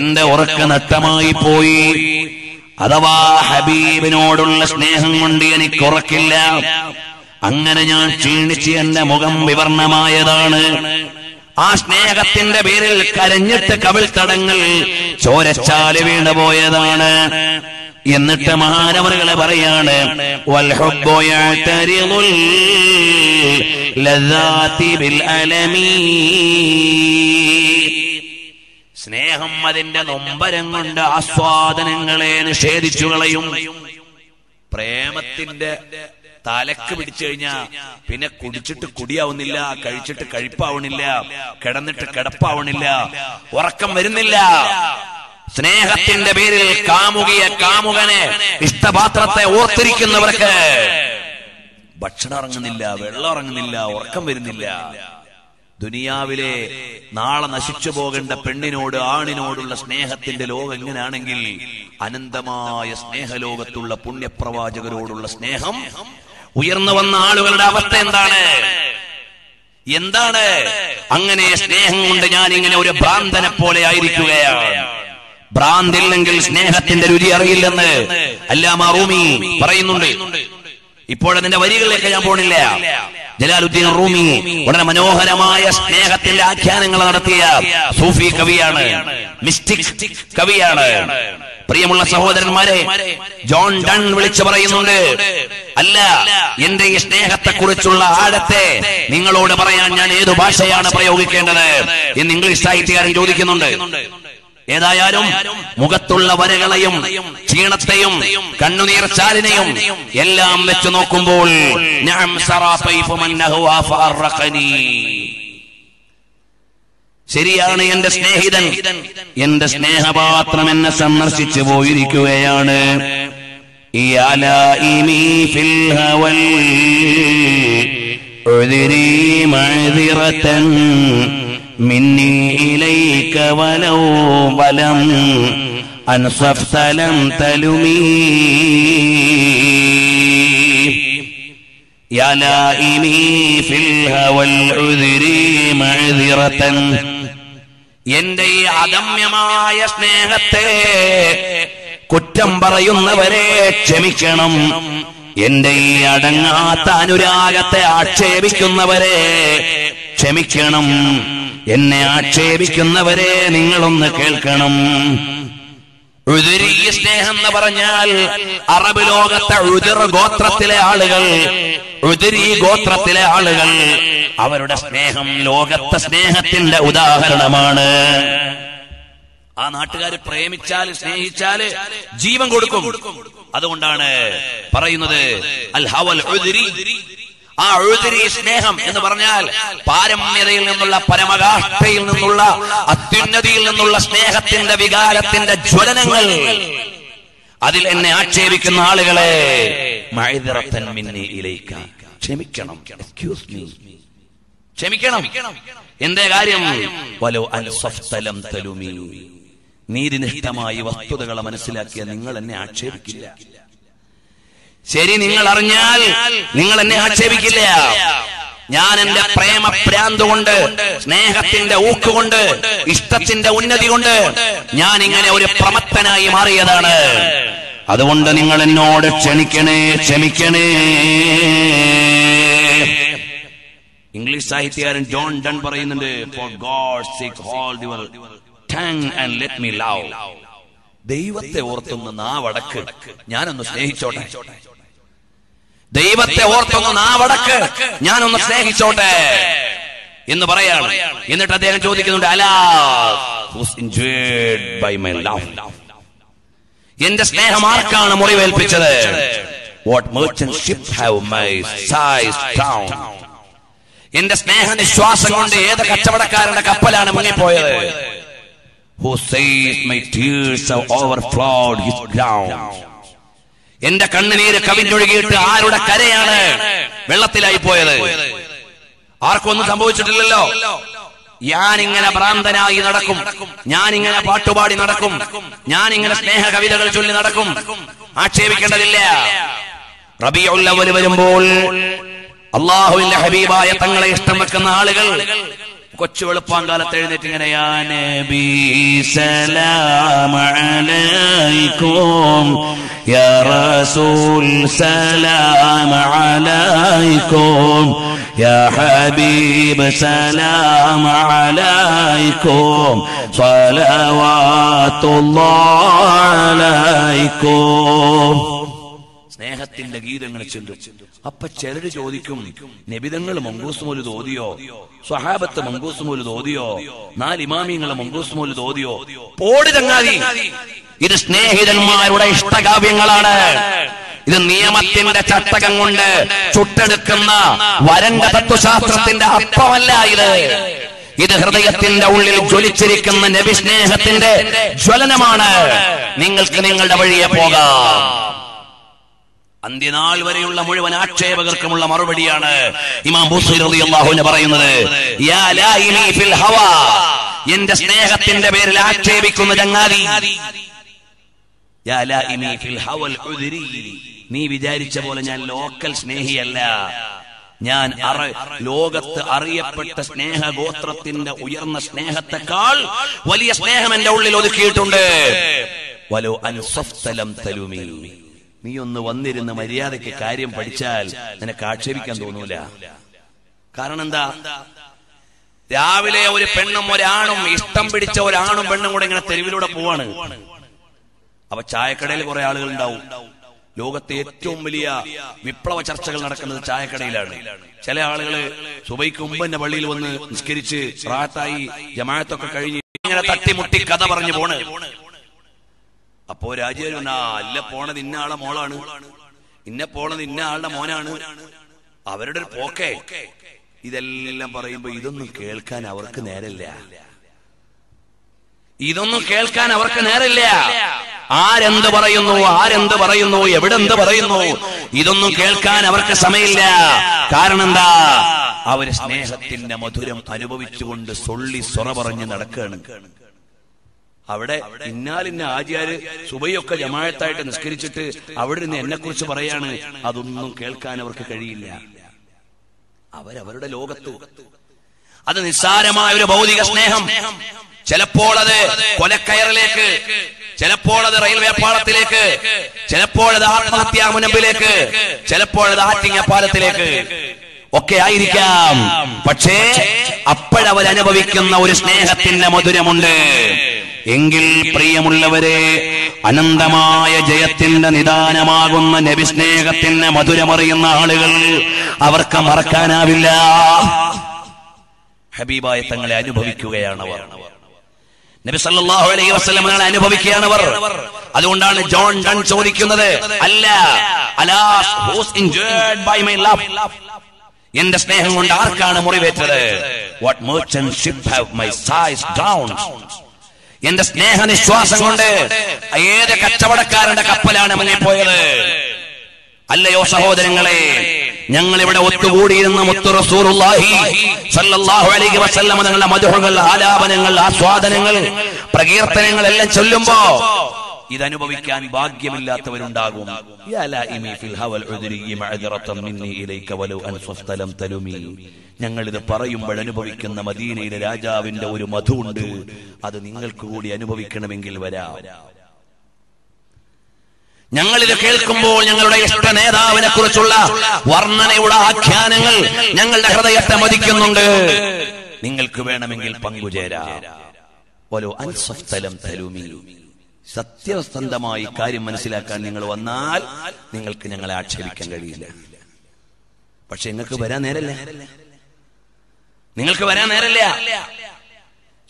എന്റെ ഉറക്ക നഷ്ടമായി പോയി. അഥവാ ഹബീബിനോടുള്ള സ്നേഹം കൊണ്ട് എനിക്ക് ഉറക്കില്ല, അങ്ങനെ ഞാൻ ക്ഷീണിച്ച് എന്റെ മുഖം വിവർണമായതാണ്. ആ സ്നേഹത്തിന്റെ പേരിൽ കരഞ്ഞിട്ട് കവിൾത്തടങ്ങൾ ചോരച്ചാല് വീണു പോയതാണ്. എന്നിട്ട് മഹാനവറുകളെ പറയാണ് സ്നേഹം അതിന്റെ നൊമ്പരം കൊണ്ട് ആസ്വാദനങ്ങളെ നിഷേധിച്ചു കളയും. പ്രേമത്തിന്റെ തലക്ക് പിടിച്ചു കഴിഞ്ഞാ പിന്നെ കുടിച്ചിട്ട് കുടിയാവുന്നില്ല, കഴിച്ചിട്ട് കഴിപ്പാവണില്ല, കിടന്നിട്ട് കിടപ്പാവണില്ല, ഉറക്കം വരുന്നില്ല. സ്നേഹത്തിന്റെ പേരിൽ കാമുകിയെ കാമുകനെ ഇഷ്ടപാത്രത്തെ ഓർത്തിരിക്കുന്നവർക്ക് ഭക്ഷണം ഇറങ്ങുന്നില്ല, വെള്ളം ഇറങ്ങുന്നില്ല, ഉറക്കം വരുന്നില്ല. ദുനിയാവിലെ നാളെ നശിച്ചു പോകേണ്ട പെണ്ണിനോട് ആണിനോടുള്ള സ്നേഹത്തിന്റെ ലോകം എങ്ങനെയാണെങ്കിൽ അനന്തമായ സ്നേഹലോകത്തുള്ള പുണ്യപ്രവാചകരോടുള്ള സ്നേഹം ഉയർന്നു വന്ന ആളുകളുടെ അവസ്ഥ എന്താണ് എന്താണ് അങ്ങനെ സ്നേഹം കൊണ്ട് ഞാൻ ഇങ്ങനെ ഒരു ഭ്രാന്തനെ പോലെ ആയിരിക്കുകയാണ്. ഭ്രാന്തില്ലെങ്കിൽ സ്നേഹത്തിന്റെ രുചി അറിയില്ലെന്ന് അല്ലാമ റൂമി പറയുന്നുണ്ട്. ഇപ്പോഴതിന്റെ വരികളിലേക്ക് ഞാൻ പോണില്ല. ജലാലുദ്ദീൻ റൂമി വളരെ മനോഹരമായ സ്നേഹത്തിന്റെ ആഖ്യാനങ്ങൾ നടത്തിയ സൂഫി കവിയാണ്, മിസ്റ്റിക് കവിയാണ്. പ്രിയമുള്ള സഹോദരന്മാരെ, ജോൺ ഡൺ വിളിച്ചു പറയുന്നുണ്ട്, അല്ല എന്റെ ഈ സ്നേഹത്തെ കുറിച്ചുള്ള ആഴത്തെ നിങ്ങളോട് പറയാൻ ഞാൻ ഏതു ഭാഷയാണ് പ്രയോഗിക്കേണ്ടത് എന്ന് ഇംഗ്ലീഷ് സാഹിത്യകാരൻ ചോദിക്കുന്നുണ്ട്. ഏതായാലും മുഖത്തുള്ള വരകളെയും ക്ഷീണത്തെയും കണ്ണുനീർച്ചാലിനെയും എല്ലാം വെച്ച് നോക്കുമ്പോൾ ശരിയാണ്, എന്റെ സ്നേഹിതൻ, എന്റെ സ്നേഹപാത്രം എന്നെ സന്ദർശിച്ചു പോയിരിക്കുകയാണ്. مني إليك ولو بلم أنصفت لم تلمي يا لائمي في الهوى العذر معذرة എന്റെ ഈ അദമ്യമായ സ്നേഹത്തെ കുറ്റം പറയുന്നവരെ ക്ഷമിക്കണം, എന്റെ ഈ അടങ്ങാത്ത അനുരാഗത്തെ ആക്ഷേപിക്കുന്നവരെ ക്ഷമിക്കണം, എന്നെ ആക്ഷേപിക്കുന്നവരെ നിങ്ങളൊന്ന് കേൾക്കണം. ഉദുരി സ്നേഹം എന്ന് പറഞ്ഞാൽ അറബ് ലോകത്തെ ഉദുർ ഗോത്രത്തിലെ ആളുകൾ ഉദുരി ഗോത്രത്തിലെ ആളുകൾ അവരുടെ സ്നേഹം ലോകത്തെ സ്നേഹത്തിന്റെ ഉദാഹരണമാണ്. ആ നാട്ടുകാര് പ്രേമിച്ചാല് സ്നേഹിച്ചാല് ജീവൻ കൊടുക്കും. അതുകൊണ്ടാണ് പറയുന്നത് അൽ ഹവൽ ഉദുരി. ആ ഉദുരി സ്നേഹം എന്ന് പറഞ്ഞാൽ പാരമ്യതയിൽ നിന്നുള്ള, പരമകാഷ്ഠയിൽ നിന്നുള്ള, അത്യുന്നതിയിൽ നിന്നുള്ള സ്നേഹത്തിന്റെ വികാരത്തിന്റെ ജ്വലനങ്ങൾ, അതിൽ എന്നെ ആക്ഷേപിക്കുന്ന ആളുകളെ ക്ഷമിക്കണം, ക്ഷമിക്കണം. എന്തേ കാര്യം? നീതിനിഷ്ഠമായി വസ്തുതകളെ മനസ്സിലാക്കിയ നിങ്ങൾ എന്നെ ആക്ഷേപിക്കില്ല. ശരി, നിങ്ങൾ അറിഞ്ഞാൽ നിങ്ങൾ എന്നെ ആക്ഷേപിക്കില്ല. ഞാൻ എന്റെ പ്രേമഭ്രാന്ത് കൊണ്ട്, സ്നേഹത്തിന്റെ ഊക്കുകൊണ്ട്, ഇഷ്ടത്തിന്റെ ഉന്നതി കൊണ്ട് ഞാൻ ഇങ്ങനെ ഒരു പ്രമത്തനായി മാറിയതാണ്. അതുകൊണ്ട് നിങ്ങൾ എന്നോട് ക്ഷമിക്കണേ, ക്ഷമിക്കണേ. ഇംഗ്ലീഷ് സാഹിത്യകാരൻ ജോൺ ഡൺ പറയുന്നുണ്ട്, for God sake hold your tongue and let me love. ദൈവത്തെ ഓർത്തുന്ന നാവടക്ക് ഞാനൊന്ന് സ്നേഹിച്ചോട്ടെ, ദൈവത്തെ ഓർത്തുന്ന നാവടക്ക് ഞാനൊന്ന് സ്നേഹിച്ചോട്ടെ എന്ന് പറയാണ്. എന്നിട്ട് അദ്ദേഹം ചോദിക്കുന്നുണ്ട്, alas who's injured by my love, എന്റെ സ്നേഹം ആർക്കാണ് മുറിവേൽപ്പിച്ചത്? What merchant ship have my sighs down, എന്റെ സ്നേഹ നിശ്വാസം കൊണ്ട് ഏത് കച്ചവടക്കാരുടെ കപ്പലാണ് മുങ്ങിപ്പോയത്? Who says my tears have overflowed his ground? എന്റെ കണ്ണുനീര് കവിഞ്ഞൊഴുകിയിട്ട് ആരുടെ കരയാണ് വെള്ളത്തിലായി പോയത്? ആർക്കൊന്നും സംഭവിച്ചിട്ടില്ലല്ലോ. ഞാനിങ്ങനെ ഭ്രാന്തനായി നടക്കും, ഞാനിങ്ങനെ പാട്ടുപാടി നടക്കും, ഞാനിങ്ങനെ സ്നേഹ കവിതകൾ ചൊല്ലി നടക്കും, ആക്ഷേപിക്കേണ്ടതില്ല. റബീഉൽ അവ്വൽ വരുമ്പോൾ അല്ലാഹുവിന്റെ ഹബീബായ തങ്ങളെ ഇഷ്ടം വെക്കുന്ന ആളുകൾ കൊച്ചു വെളുപ്പാങ്കാലത്ത് എഴുന്നേറ്റ് ഇങ്ങനെ യാ നബി സലാം അലൈക്കും, യാ റസൂൽ സലാം അലൈക്കും, يا حبيب سلام عليكم صلوات الله عليكم. സ്നേഹത്തിൽ ലഗീതങ്ങൾ ചൊല്ലും. അപ്പൊ ചിലര് ചോദിക്കും, നബിതങ്ങൾ മങ്കൂസ് മൗലിദ് ഓതിയോ, സ്വഹാബത്ത് മങ്കൂസ് മൗലിദ് ഓതിയോ, നാലിമാമിയങ്ങൾ മങ്കൂസ് മൗലിദ് ഓതിയോ? പോടി ചങ്ങാതി, ഇത് സ്നേഹിതന്മാരുടെ ഇഷ്ടകാവ്യങ്ങളാണ്. ഇത് നിയമത്തിന്റെ ചട്ടകം കൊണ്ട് ചുട്ടെടുക്കുന്ന വരണ്ട തത്വശാസ്ത്രത്തിന്റെ അപ്പമല്ല. ഇത് ഇത് ഹൃദയത്തിന്റെ ഉള്ളിൽ ജ്വലിച്ചിരിക്കുന്ന നബിസ്നേഹത്തിന്റെ ജ്വലനമാണ്. നിങ്ങൾക്ക് നിങ്ങളുടെ വഴിയെ പോകാം. അന്ത്യനാൾ വരെയുള്ള മുഴുവൻ ആക്ഷേപകർക്കുമുള്ള മറുപടിയാണ് ഇമാം ബുസ്രി റളിയല്ലാഹു അൻഹു പറയുന്നത്, യാ ലായിനി ഫിൽ ഹവാ. എന്റെ സ്നേഹത്തിന്റെ പേരിൽ ആക്ഷേപിക്കുന്ന ചങ്ങാതി, യാ ലായിനി ഫിൽ ഹവൽ ഉദ്രി, നീ വിചാരിച്ച പോലെ ഞാൻ ലോക്കൽ സ്നേഹിയല്ല. ഞാൻ ലോകത്ത് അറിയപ്പെട്ട സ്നേഹഗോത്രത്തിന്റെ ഉയർന്ന സ്നേഹത്തെക്കാൾ വലിയ സ്നേഹം എന്റെ ഉള്ളിൽ ഒതുക്കിയിട്ടുണ്ട്. വലോ അൻസഫ്തലം തലുമീ, നീ ഒന്ന് വന്നിരുന്ന മര്യാദയ്ക്ക് കാര്യം പഠിച്ചാൽ നിനക്ക് ആക്ഷേപിക്കാൻ തോന്നൂല. കാരണം എന്താ, രാവിലെ ഒരു പെണ്ണും ഒരാണും ഇഷ്ടം പിടിച്ച ഒരാണും പെണ്ണും കൂടെ ഇങ്ങനെ തെരുവിലൂടെ പോവാണ്. അപ്പൊ ചായക്കടയിൽ കുറെ ആളുകൾ ഉണ്ടാവും. ലോകത്തെ ഏറ്റവും വലിയ വിപ്ലവ ചർച്ചകൾ നടക്കുന്നത് ചായക്കടയിലാണ്. ചില ആളുകള് സുബൈക്ക് മുമ്പ് തന്നെ പള്ളിയിൽ വന്ന് നിസ്കരിച്ച് റാഹത്തായി ജമാഅത്തൊക്കെ കഴിഞ്ഞ് ഇങ്ങനെ തട്ടിമുട്ടി കഥ പറഞ്ഞു പോണ്. അപ്പോ രാജ്യം അല്ല, പോണത് ഇന്ന ആളെ മോളാണ്, ഇന്ന പോണത് ഇന്ന ആളുടെ മോനാണ്, അവരുടെ ഒരു പോക്കെ. ഇതെല്ലാം പറയുമ്പോ ഇതൊന്നും കേൾക്കാൻ അവർക്ക് നേരമില്ല, ഇതൊന്നും കേൾക്കാൻ അവർക്ക് നേരമില്ല. ആരെന്ത് പറയുന്നു, ആരെന്ത് പറയുന്നു, എവിടെന്ത് പറയുന്നു, ഇതൊന്നും കേൾക്കാൻ അവർക്ക് സമയമില്ല. കാരണം എന്താ, അവര് സ്നേഹത്തിന്റെ മധുരം അനുഭവിച്ചുകൊണ്ട് സൊള്ളി സൊറ പറഞ്ഞ് നടക്കുകയാണ്. അവിടെ ഇന്നാലിന്ന ആചാര് സുബൈയൊക്കെ ജമാഅത്തായിട്ട് നിസ്കരിച്ചിട്ട് അവിടെ നിന്ന് എന്നെ കുറിച്ച് പറയാണ്. അതൊന്നും കേൾക്കാൻ അവർക്ക് കഴിയില്ല. അവരവരുടെ ലോകത്ത് അത് നിസ്സാരമായ ഒരു ഭൗതിക സ്നേഹം. ചിലപ്പോൾ അത് കൊലക്കയറിലേക്ക്, ചിലപ്പോൾ അത് റെയിൽവേ പാളത്തിലേക്ക്, ചിലപ്പോഴത് ആത്മഹത്യാ മുനമ്പിലേക്ക്, ചിലപ്പോഴത് ആറ്റിങ്ങ പാലത്തിലേക്ക് ഒക്കെ ആയിരിക്കാം. പക്ഷേ അപ്പോഴവരനുഭവിക്കുന്ന ഒരു സ്നേഹത്തിന്റെ മധുരമുണ്ട്. എങ്കിൽ പ്രിയമുള്ളവരെ, അനന്തമായ ജയത്തിന്റെ നിദാനമാകുന്ന നബിസ്നേഹത്തിന്റെ മധുരമറിയുന്ന ആളുകൾ അവർക്ക് മറക്കാനാവില്ല. ഹബീബായ തങ്ങളെ അനുഭവിക്കുകയാണവർ, നബി സല്ലല്ലാഹു അലൈഹി വസല്ലമയെ അനുഭവിക്കുകയാണവർ. അതുകൊണ്ടാണ് ജോൺ ഡൺ ചോദിക്കുന്നത്, അല്ല alas who's injured by my love, എന്റെ സ്നേഹം കൊണ്ട് ആർക്കാണ് മുറിവേറ്റത്? What മർച്ചൻഷിപ്പ് have my sighs down, എന്റെ സ്നേഹനിശ്വാസം കൊണ്ട് ഏത് കച്ചവടക്കാരന്റെ കപ്പലാണ് മുങ്ങിപ്പോയത്? അല്ലയോ സഹോദരങ്ങളെ, ഞങ്ങൾ ഇവിടെ ഒത്തുകൂടിയിരുന്ന മുത്തു റസൂലുള്ളാഹി സല്ലല്ലാഹു അലൈഹി വസല്ലം തങ്ങളുടെ മദ്ഹുകൾ, ആലാപനങ്ങൾ, ആസ്വാദനങ്ങൾ, പ്രകീർത്തനങ്ങൾ എല്ലാം ചൊല്ലുമ്പോ ഇതനുഭവിക്കാൻ ഭാഗ്യമില്ലാത്തവരുണ്ടാകും. ഞങ്ങളിത് പറയുമ്പോൾ അനുഭവിക്കുന്ന മദീനയിലെ രാജാവിന്റെ ഒരു മധുണ്ട്, അത് നിങ്ങൾക്ക് കൂടി അനുഭവിക്കണമെങ്കിൽ വരാം. ഞങ്ങളിത് കേൾക്കുമ്പോൾ ഞങ്ങളുടെ ഇഷ്ട നേതാവിനെ കുറിച്ചുള്ള വർണ്ണനയുടെ ആഖ്യാനങ്ങൾ ഞങ്ങളുടെ ഹൃദയത്തെ മതിക്കുന്നുണ്ട്. നിങ്ങൾക്ക് വേണമെങ്കിൽ പങ്കുചേരാം. സത്യസന്ധമായി കാര്യം മനസ്സിലാക്കാൻ നിങ്ങൾ വന്നാൽ നിങ്ങൾക്ക് ഞങ്ങളെ ആക്ഷേപിക്കാൻ കഴിയില്ല. പക്ഷെ നിങ്ങൾക്ക് വരാൻ നേരല്ല, നിങ്ങൾക്ക് വരാൻ നേരല്ല.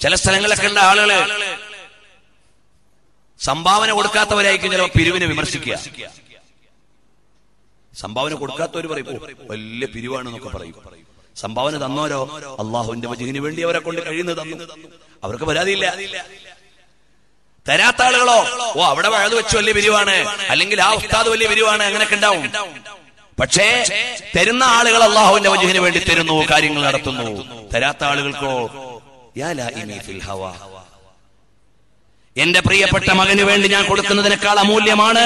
ചില സ്ഥലങ്ങളിലൊക്കെ ഉള്ള ആളുകള് സംഭാവന കൊടുക്കാത്തവരായിരിക്കും. ചിലപ്പോൾ പിരിവിനെ വിമർശിക്കുക. സംഭാവന കൊടുക്കാത്തവര് പറയും വലിയ പിരിവാണെന്നൊക്കെ പറയും. സംഭാവന തന്നോരോ അള്ളാഹുവിന്റെ വജ്ഹിന് വേണ്ടി അവരെ കൊണ്ട് കഴിയുന്നത് തന്നു, അവർക്ക് പരാതിയില്ല. തരാത്ത ആളുകളോ, ഓ അവിടെ വഴുത് വെച്ച് വലിയ പിരിവാണ്, അല്ലെങ്കിൽ ആ ഉസ്താദ് വലിയ പിരിവാണ്, അങ്ങനെയൊക്കെ ഉണ്ടാവും. പക്ഷേ തരുന്ന ആളുകൾ അള്ളാഹുവിന്റെ വജ്ഹിന് വേണ്ടി തരുന്നു, കാര്യങ്ങൾ നടത്തുന്നു. തരാത്ത ആളുകൾക്കോ യാ ലഇനി ഫിൽ ഹവാ, എന്റെ പ്രിയപ്പെട്ട മകന് വേണ്ടി ഞാൻ കൊടുക്കുന്നതിനേക്കാൾ അമൂല്യമാണ്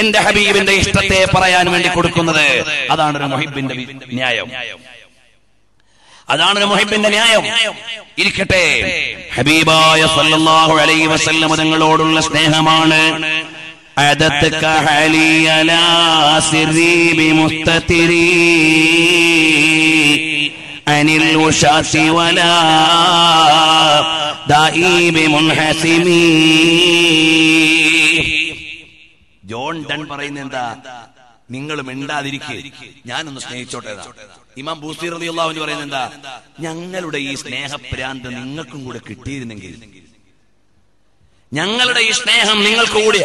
എന്റെ ഹബീബിന്റെ ഇഷ്ടത്തെ പറയാൻ വേണ്ടി കൊടുക്കുന്നത്. അതാണ് ഒരു മുഹിബിന്റെ ന്യായം, അതാണ് മുഹിബിന്റെ ന്യായം. ഇരിക്കട്ടെ, ഹബീബായ സല്ലല്ലാഹു അലൈഹി വസല്ലം തങ്ങളോടുള്ള സ്നേഹമാണ് അദതക ഹലിയലാ സിർരി ബിമുസ്തതിരി بين الوشاة ولا دائی بمنحسمی. جون دن പറയുന്ന എന്താ, നിങ്ങൾ മിണ്ടാതിരിക്കേ, ഞാനൊന്ന് സ്നേഹിച്ചോട്ടേതാ. ഇമാം ബൂസി റളിയല്ലാഹു അൻഹു പറയുന്നത് എന്താ, ഞങ്ങളുടെ ഈ സ്നേഹപ്രാന്ത് നിങ്ങൾക്കും കൂടെ കിട്ടിയിരുന്നെങ്കിൽ, ഞങ്ങളുടെ ഈ സ്നേഹം നിങ്ങൾക്ക് കൂടി,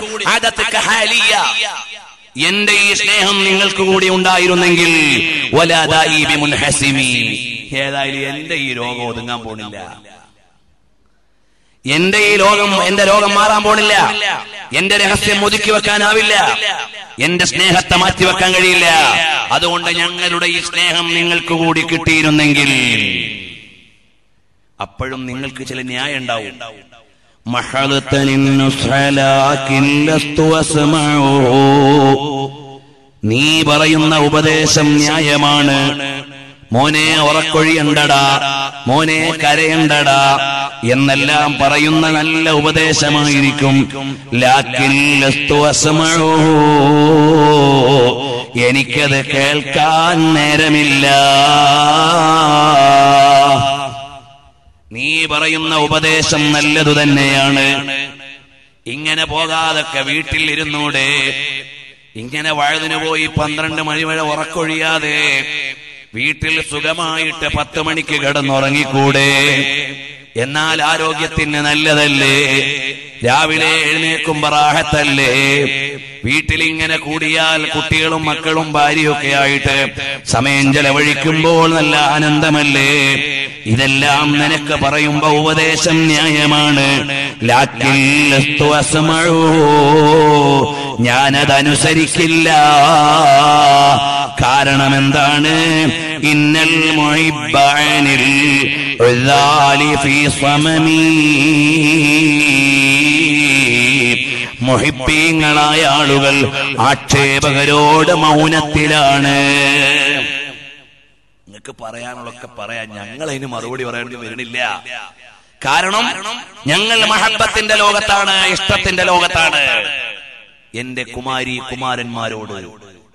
എന്റെ ഈ സ്നേഹം നിങ്ങൾക്ക് കൂടി ഉണ്ടായിരുന്നെങ്കിൽ ഏതായാലും എന്റെ ഈ രോഗം ഒതുങ്ങാൻ പോണില്ല, എന്റെ ഈ രോഗം എന്റെ രോഗം മാറാൻ പോണില്ല, എന്റെ രഹസ്യം ഒതുക്കി വെക്കാനാവില്ല, എന്റെ സ്നേഹത്തെ മാറ്റിവെക്കാൻ കഴിയില്ല. അതുകൊണ്ട് ഞങ്ങളുടെ ഈ സ്നേഹം നിങ്ങൾക്ക് കൂടി കിട്ടിയിരുന്നെങ്കിൽ. അപ്പോഴും നിങ്ങൾക്ക് ചില ന്യായം ഉണ്ടാവും. നീ പറയുന്ന ഉപദേശം ന്യായമാണ്, മോനെ ഉറക്കൊഴിയണ്ടടാ, മോനെ കരയണ്ടടാ എന്നെല്ലാം പറയുന്ന നല്ല ഉപദേശമായിരിക്കും. എനിക്കത് കേൾക്കാൻ നേരമില്ല. നീ പറയുന്ന ഉപദേശം നല്ലതു തന്നെയാണ്, ഇങ്ങനെ പോകാതൊക്കെ വീട്ടിൽ ഇരുന്നൂടെ, ഇങ്ങനെ വഴുതിനു പോയി പന്ത്രണ്ട് മണി വരെ ഉറക്കൊഴിയാതെ വീട്ടിൽ സുഖമായിട്ട് പത്ത് മണിക്ക് കിടന്നുറങ്ങിക്കൂടെ, എന്നാൽ ആരോഗ്യത്തിന് നല്ലതല്ലേ, രാവിലെ എഴുന്നേൽക്കുമ്പോ റാഹത്തല്ലേ. വീട്ടിലിങ്ങനെ കൂടിയാൽ കുട്ടികളും മക്കളും ഭാര്യയൊക്കെ ആയിട്ട് സമയം ചെലവഴിക്കുമ്പോൾ നല്ല ആനന്ദമല്ലേ. ഇതെല്ലാം നിനക്ക് പറയുമ്പോ ഉപദേശം ന്യായമാണ്, ഞാനതനുസരിക്കില്ല. കാരണം എന്താണ്, ഇന്നൽ മുഹിബ്ബനിൽ ഉദാലി ഫീ സമമീ, മുഹിബ്ബീങ്ങളായ ആളുകൾ ആക്ഷേപകരോട് മൗനത്തിലാണ്. നിങ്ങൾക്ക് പറയാനുള്ളൊക്കെ പറയാൻ, ഞങ്ങൾ അതിന് മറുപടി പറയേണ്ടി വരുന്നില്ല. കാരണം ഞങ്ങൾ മഹബ്ബത്തിന്റെ ലോകത്താണ്, ഇഷ്ടത്തിന്റെ ലോകത്താണ്. എന്റെ കുമാരി കുമാരന്മാരോട്,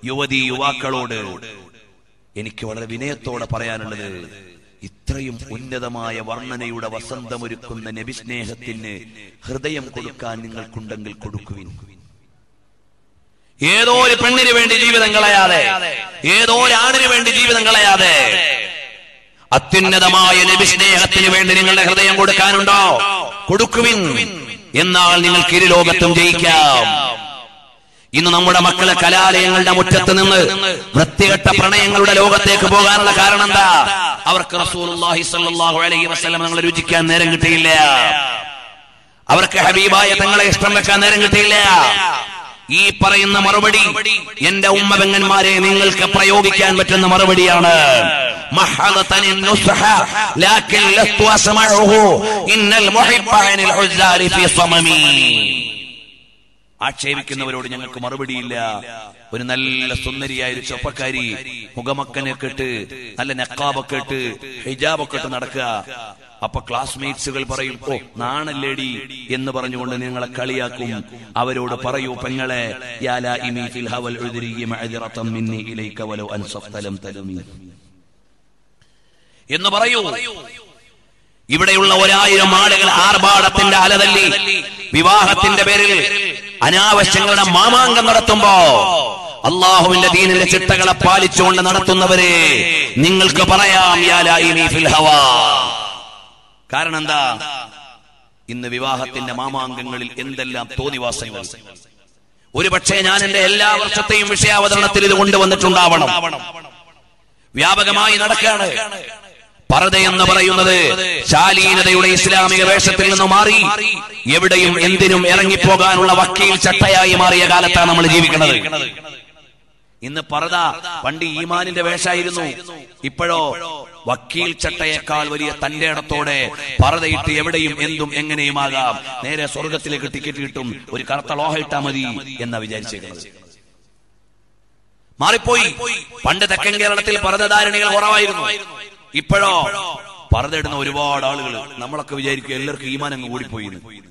യുവതി യുവാക്കളോട് എനിക്ക് വളരെ വിനയത്തോടെ പറയാനുള്ളത്, ഇത്രയും ഉന്നതമായ വർണ്ണനയുടെ വസന്തമൊരുക്കുന്ന നബിസ്നേഹത്തിന് ഹൃദയം കൊടുക്കാൻ നിങ്ങൾക്കുണ്ടെങ്കിൽ കൊടുക്കുവിൻ. ഏതോ ഒരു പെണ്ണിന് വേണ്ടി ജീവിതം കളയാതെ, ഏതോ ഒരു ആണിന് വേണ്ടി ജീവിതം കളയാതെ, അത്യുന്നതമായ നബിസ്നേഹത്തിന് വേണ്ടി നിങ്ങളുടെ ഹൃദയം കൊടുക്കാനുണ്ടോ? കൊടുക്കുവിൻ, എന്നാൽ നിങ്ങൾക്ക് ഇരു ലോകത്തും ജയിക്കാം. ഇന്ന് നമ്മുടെ മക്കളെ കലാലയങ്ങളുടെ മുറ്റത്ത് നിന്ന് വൃത്തികെട്ട പ്രണയങ്ങളുടെ ലോകത്തേക്ക് പോകാനുള്ള കാരണം എന്താ? അവർക്ക് റസൂലുള്ളാഹി സ്വല്ലല്ലാഹു അലൈഹി വസല്ലം തങ്ങളെ രുചിക്കാൻ നേരം കിട്ടിയില്ല, അവർക്ക് ഹബീബായ തങ്ങളെ ഇഷ്ടം വെക്കാൻ നേരം കിട്ടിയില്ല. ഈ പറയുന്ന മറുപടി എന്റെ ഉമ്മ പെങ്ങന്മാരെ നിങ്ങൾക്ക് പ്രയോഗിക്കാൻ പറ്റുന്ന മറുപടിയാണ്. ആക്ഷേപിക്കുന്നവരോട് ഞങ്ങൾക്ക് മറുപടിയില്ല. ഒരു നല്ല സുന്ദരിയായ ഒരു ചെറുപ്പക്കാരി മുഖമക്കനൊക്കെ ഇട്ട് നല്ല നക്കാബൊക്കെ ഇട്ട് ഹിജാബൊക്കെ ഇട്ട് നടക്കുക. അപ്പൊ ക്ലാസ്മേറ്റ്സുകൾ പറയും, ഓ നാണല്ലേടി എന്ന് പറഞ്ഞുകൊണ്ട് നിങ്ങളെ കളിയാക്കും. അവരോട് പറയൂ, പെങ്ങളെ എന്ന് പറയൂ. ഇവിടെയുള്ള ഒരായിരം ആളുകൾ ആർഭാടത്തിന്റെ അലതല്ലി വിവാഹത്തിന്റെ പേരിൽ അനാവശ്യങ്ങളുടെ മാമാങ്കം നടത്തുമ്പോ, അള്ളാഹുവിന്റെ ദീനിന്റെ ചിട്ടകളെ പാലിച്ചുകൊണ്ട് നടത്തുന്നവരെ നിങ്ങൾക്ക് പറയാം യാ ലൈനി ഫിൽ ഹവാ. കാരണം എന്താ, ഇന്ന് വിവാഹത്തിന്റെ മാമാങ്കങ്ങളിൽ എന്തെല്ലാം തോന്നിവാസങ്ങൾ. ഒരു പക്ഷേ ഞാൻ എന്റെ എല്ലാ വർഷത്തെയും വിഷയാവതരണത്തിൽ ഇത് കൊണ്ടുവന്നിട്ടുണ്ടാവണം. വ്യാപകമായി നടക്കുകയാണ്. പർദ എന്ന് പറയുന്നത് ശാലീനതയുടെ ഇസ്ലാമിക വേഷത്തിൽ നിന്ന് മാറി എവിടെയും എന്തിനും ഇറങ്ങിപ്പോകാനുള്ള വക്കീൽ ചട്ടയായി മാറിയ കാലത്താണ് നമ്മൾ ജീവിക്കുന്നത്. ഇന്ന് പർദ പണ്ട് ഈമാനിന്റെ വേഷമായിരുന്നു, ഇപ്പോഴോ വക്കീൽ ചട്ടയേക്കാൾ വലിയ തന്റെ ഇടത്തോടെ പർദയിട്ട് എവിടെയും എന്തും എങ്ങനെയുമാകാം, നേരെ സ്വർഗത്തിലേക്ക് ടിക്കറ്റ് കിട്ടും, ഒരു കറുത്ത ലോഹ ഇട്ടാ മതി എന്നാ വിചാരിച്ചിരുന്നത്. മാറിപ്പോയി. പണ്ട് തെക്കൻ കേരളത്തിൽ പർദധാരണികൾ കുറവായിരുന്നു, ഇപ്പോഴോ പർദ്ദയിടുന്ന ഒരുപാട് ആളുകൾ. നമ്മളൊക്കെ വിചാരിക്കും എല്ലാവർക്കും ഈമാൻ അങ്ങ് കൂടിപ്പോയി.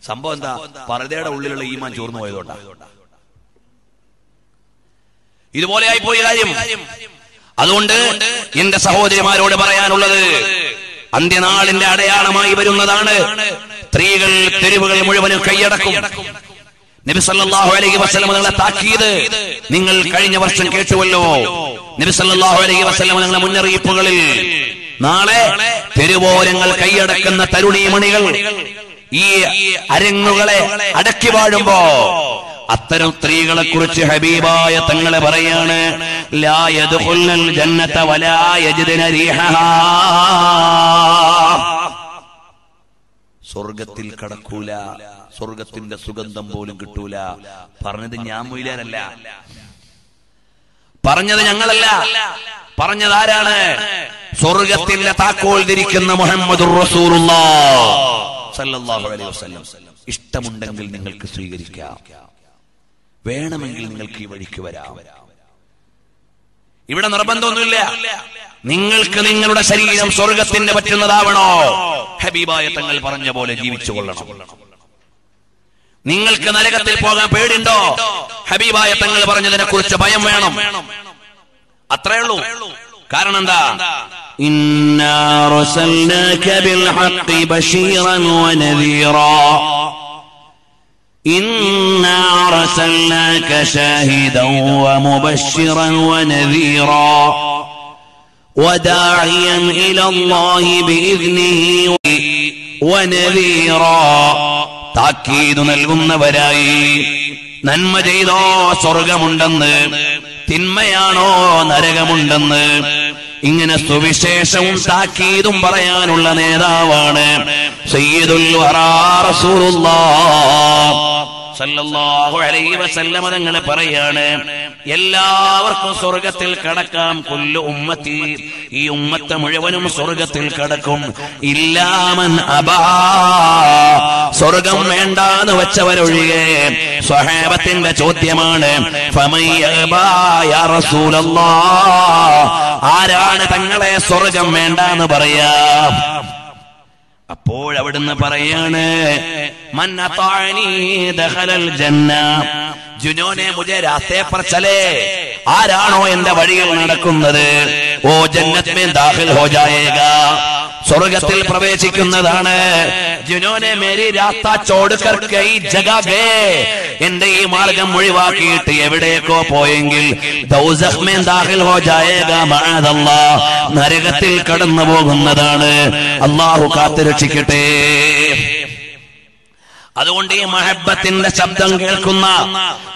സംഭവം എന്താ, പർദ്ദയുടെ ഉള്ളിലുള്ള ഈമാൻ ചോർന്നു പോയതുകൊണ്ടാണ് ഇതുപോലെ ആയിപ്പോയ കാര്യം. അതുകൊണ്ട് എന്റെ സഹോദരിമാരോട് പറയാനുള്ളത്, അന്ത്യനാളിന്റെ അടയാളമായി വരുന്നതാണ് സ്ത്രീകൾ തെരുവുകൾ മുഴുവനും കൈയടക്കും. നബി സല്ലല്ലാഹു അലൈഹി വസല്ലം നിങ്ങളെ താക്കീത് നിങ്ങൾ കഴിഞ്ഞ വർഷം കേട്ടുവല്ലോ. നബി സല്ലല്ലാഹു അലൈഹി വസല്ലം നിങ്ങളെ മുന്നറിയിപ്പുകളിൽ നാളെ തെരുവോരങ്ങൾ കൈയടക്കുന്ന തരുണീമണികൾ ഈ അരങ്ങുകളെ അടക്കി വാഴുമ്പോ അത്തരം സ്ത്രീകളെ കുറിച്ച് ഹബീബായ തങ്ങളെ പറയാണ്, ലാ യദ്ഖുൽനൽ ജന്നത വലാ യജിദുന റീഹഹാ, സ്വർഗത്തിൽ കടക്കൂല, സ്വർഗത്തിന്റെ സുഗന്ധം പോലും കിട്ടൂല. പറഞ്ഞത് ഞാൻ മൊയിലാനല്ല, പറഞ്ഞത് ഞങ്ങളല്ല, പറഞ്ഞതാരാണ്? സ്വർഗത്തിന്റെ താക്കോൽ തിരിക്കുന്ന മുഹമ്മദുർ റസൂലുള്ളാഹി സല്ലല്ലാഹു അലൈഹി വസല്ലം. ഇഷ്ടമുണ്ടെങ്കിൽ നിങ്ങൾക്ക് സ്വീകരിക്കാം, വേണമെങ്കിൽ നിങ്ങൾക്ക് ഈ വഴിക്ക് വരാം. ഇവിടെ നിർബന്ധമൊന്നുമില്ല. നിങ്ങൾക്ക് നിങ്ങളുടെ ശരീരം സ്വർഗത്തിന്റെ പറ്റുന്നതാവണോ, ഹബീബായ തങ്ങൾ പറഞ്ഞ പോലെ ജീവിച്ചു കൊള്ളണം. നിങ്ങൾക്ക് നരകത്തിൽ പോകാൻ പേടിയുണ്ടോ, ഹബീബായ തങ്ങൾ പറഞ്ഞതിനെ കുറിച്ച് ഭയം വേണം. അത്രേ ഉള്ളൂ. കാരണം എന്താ? ഇന്നാ റസൽനാക ബിൽ ഹഖി ബശീറൻ വനദീറാ, ഇന്നാ റസൽനാക ഷാഹിദൻ വമുബശ്ശിറൻ വനദീറാ وداعيا إلى الله بإذنه ونذيرا. താക്കീദ് നൽകുന്നവരായി. നന്മ ചെയ്തോ സ്വർഗമുണ്ടെന്ന്, തിന്മയാണോ നരകമുണ്ടെന്ന്. ഇങ്ങനെ സുവിശേഷവും താക്കീതും പറയാനുള്ള നേതാവാണ് സയ്യിദുൽ വറാ റസൂലുള്ളാഹി സല്ലല്ലാഹു അലൈഹി വസല്ലം തങ്ങൾ പറയാണ്, എല്ലാവർക്കും സ്വർഗത്തിൽ കടക്കാം. കുല്ലു ഉമ്മത്തി, ഈ ഉമ്മത്തെ മുഴുവനും സ്വർഗത്തിൽ കടക്കും. ഇല്ലാ മൻ അബാ, സ്വർഗം വേണ്ടാന്ന് വെച്ചവരൊഴികെ. സ്വഹാബത്തിന്റെ ചോദ്യമാണ്, ഫമൻ യഅബാ യാ റസൂലല്ലാഹ്, ആരാണ് തങ്ങളെ സ്വർഗം വേണ്ടാന്ന് പറയാ? അപ്പോഴവിടുന്ന് പറയാണ്, മൻ അതാഅനി ദഖലൽ ജന്ന, ജുനോനെ മുജേ രാസ്തേ പർ ചലേ, ആരാണോ എന്റെ വഴികൾ നടക്കുന്നത് ഓ ജന്നത്ത് മേ ദാഖിൽ ഹോ ജായേഗാ, സ്വർഗത്തിൽ പ്രവേശിക്കുന്നതാണ്. ജുനോനെ മേരി രാസ്ത ചോട് കർ ഗൈ ജഗാ ഗേ, എന്റെ ഈ മാർഗം ഒഴിവാക്കിയിട്ട് എവിടേക്കോ പോയെങ്കിൽ ദൗസഖ് മേ ദാഖിൽ ഹോ ജായേഗാ മഅദല്ലാ, നരകത്തിൽ കടന്നു പോകുന്നതാണ്. അല്ലാഹു കാത്തുരക്ഷിക്കട്ടെ. അതുകൊണ്ട് ഈ മഹബത്തിന്റെ ശബ്ദം കേൾക്കുന്ന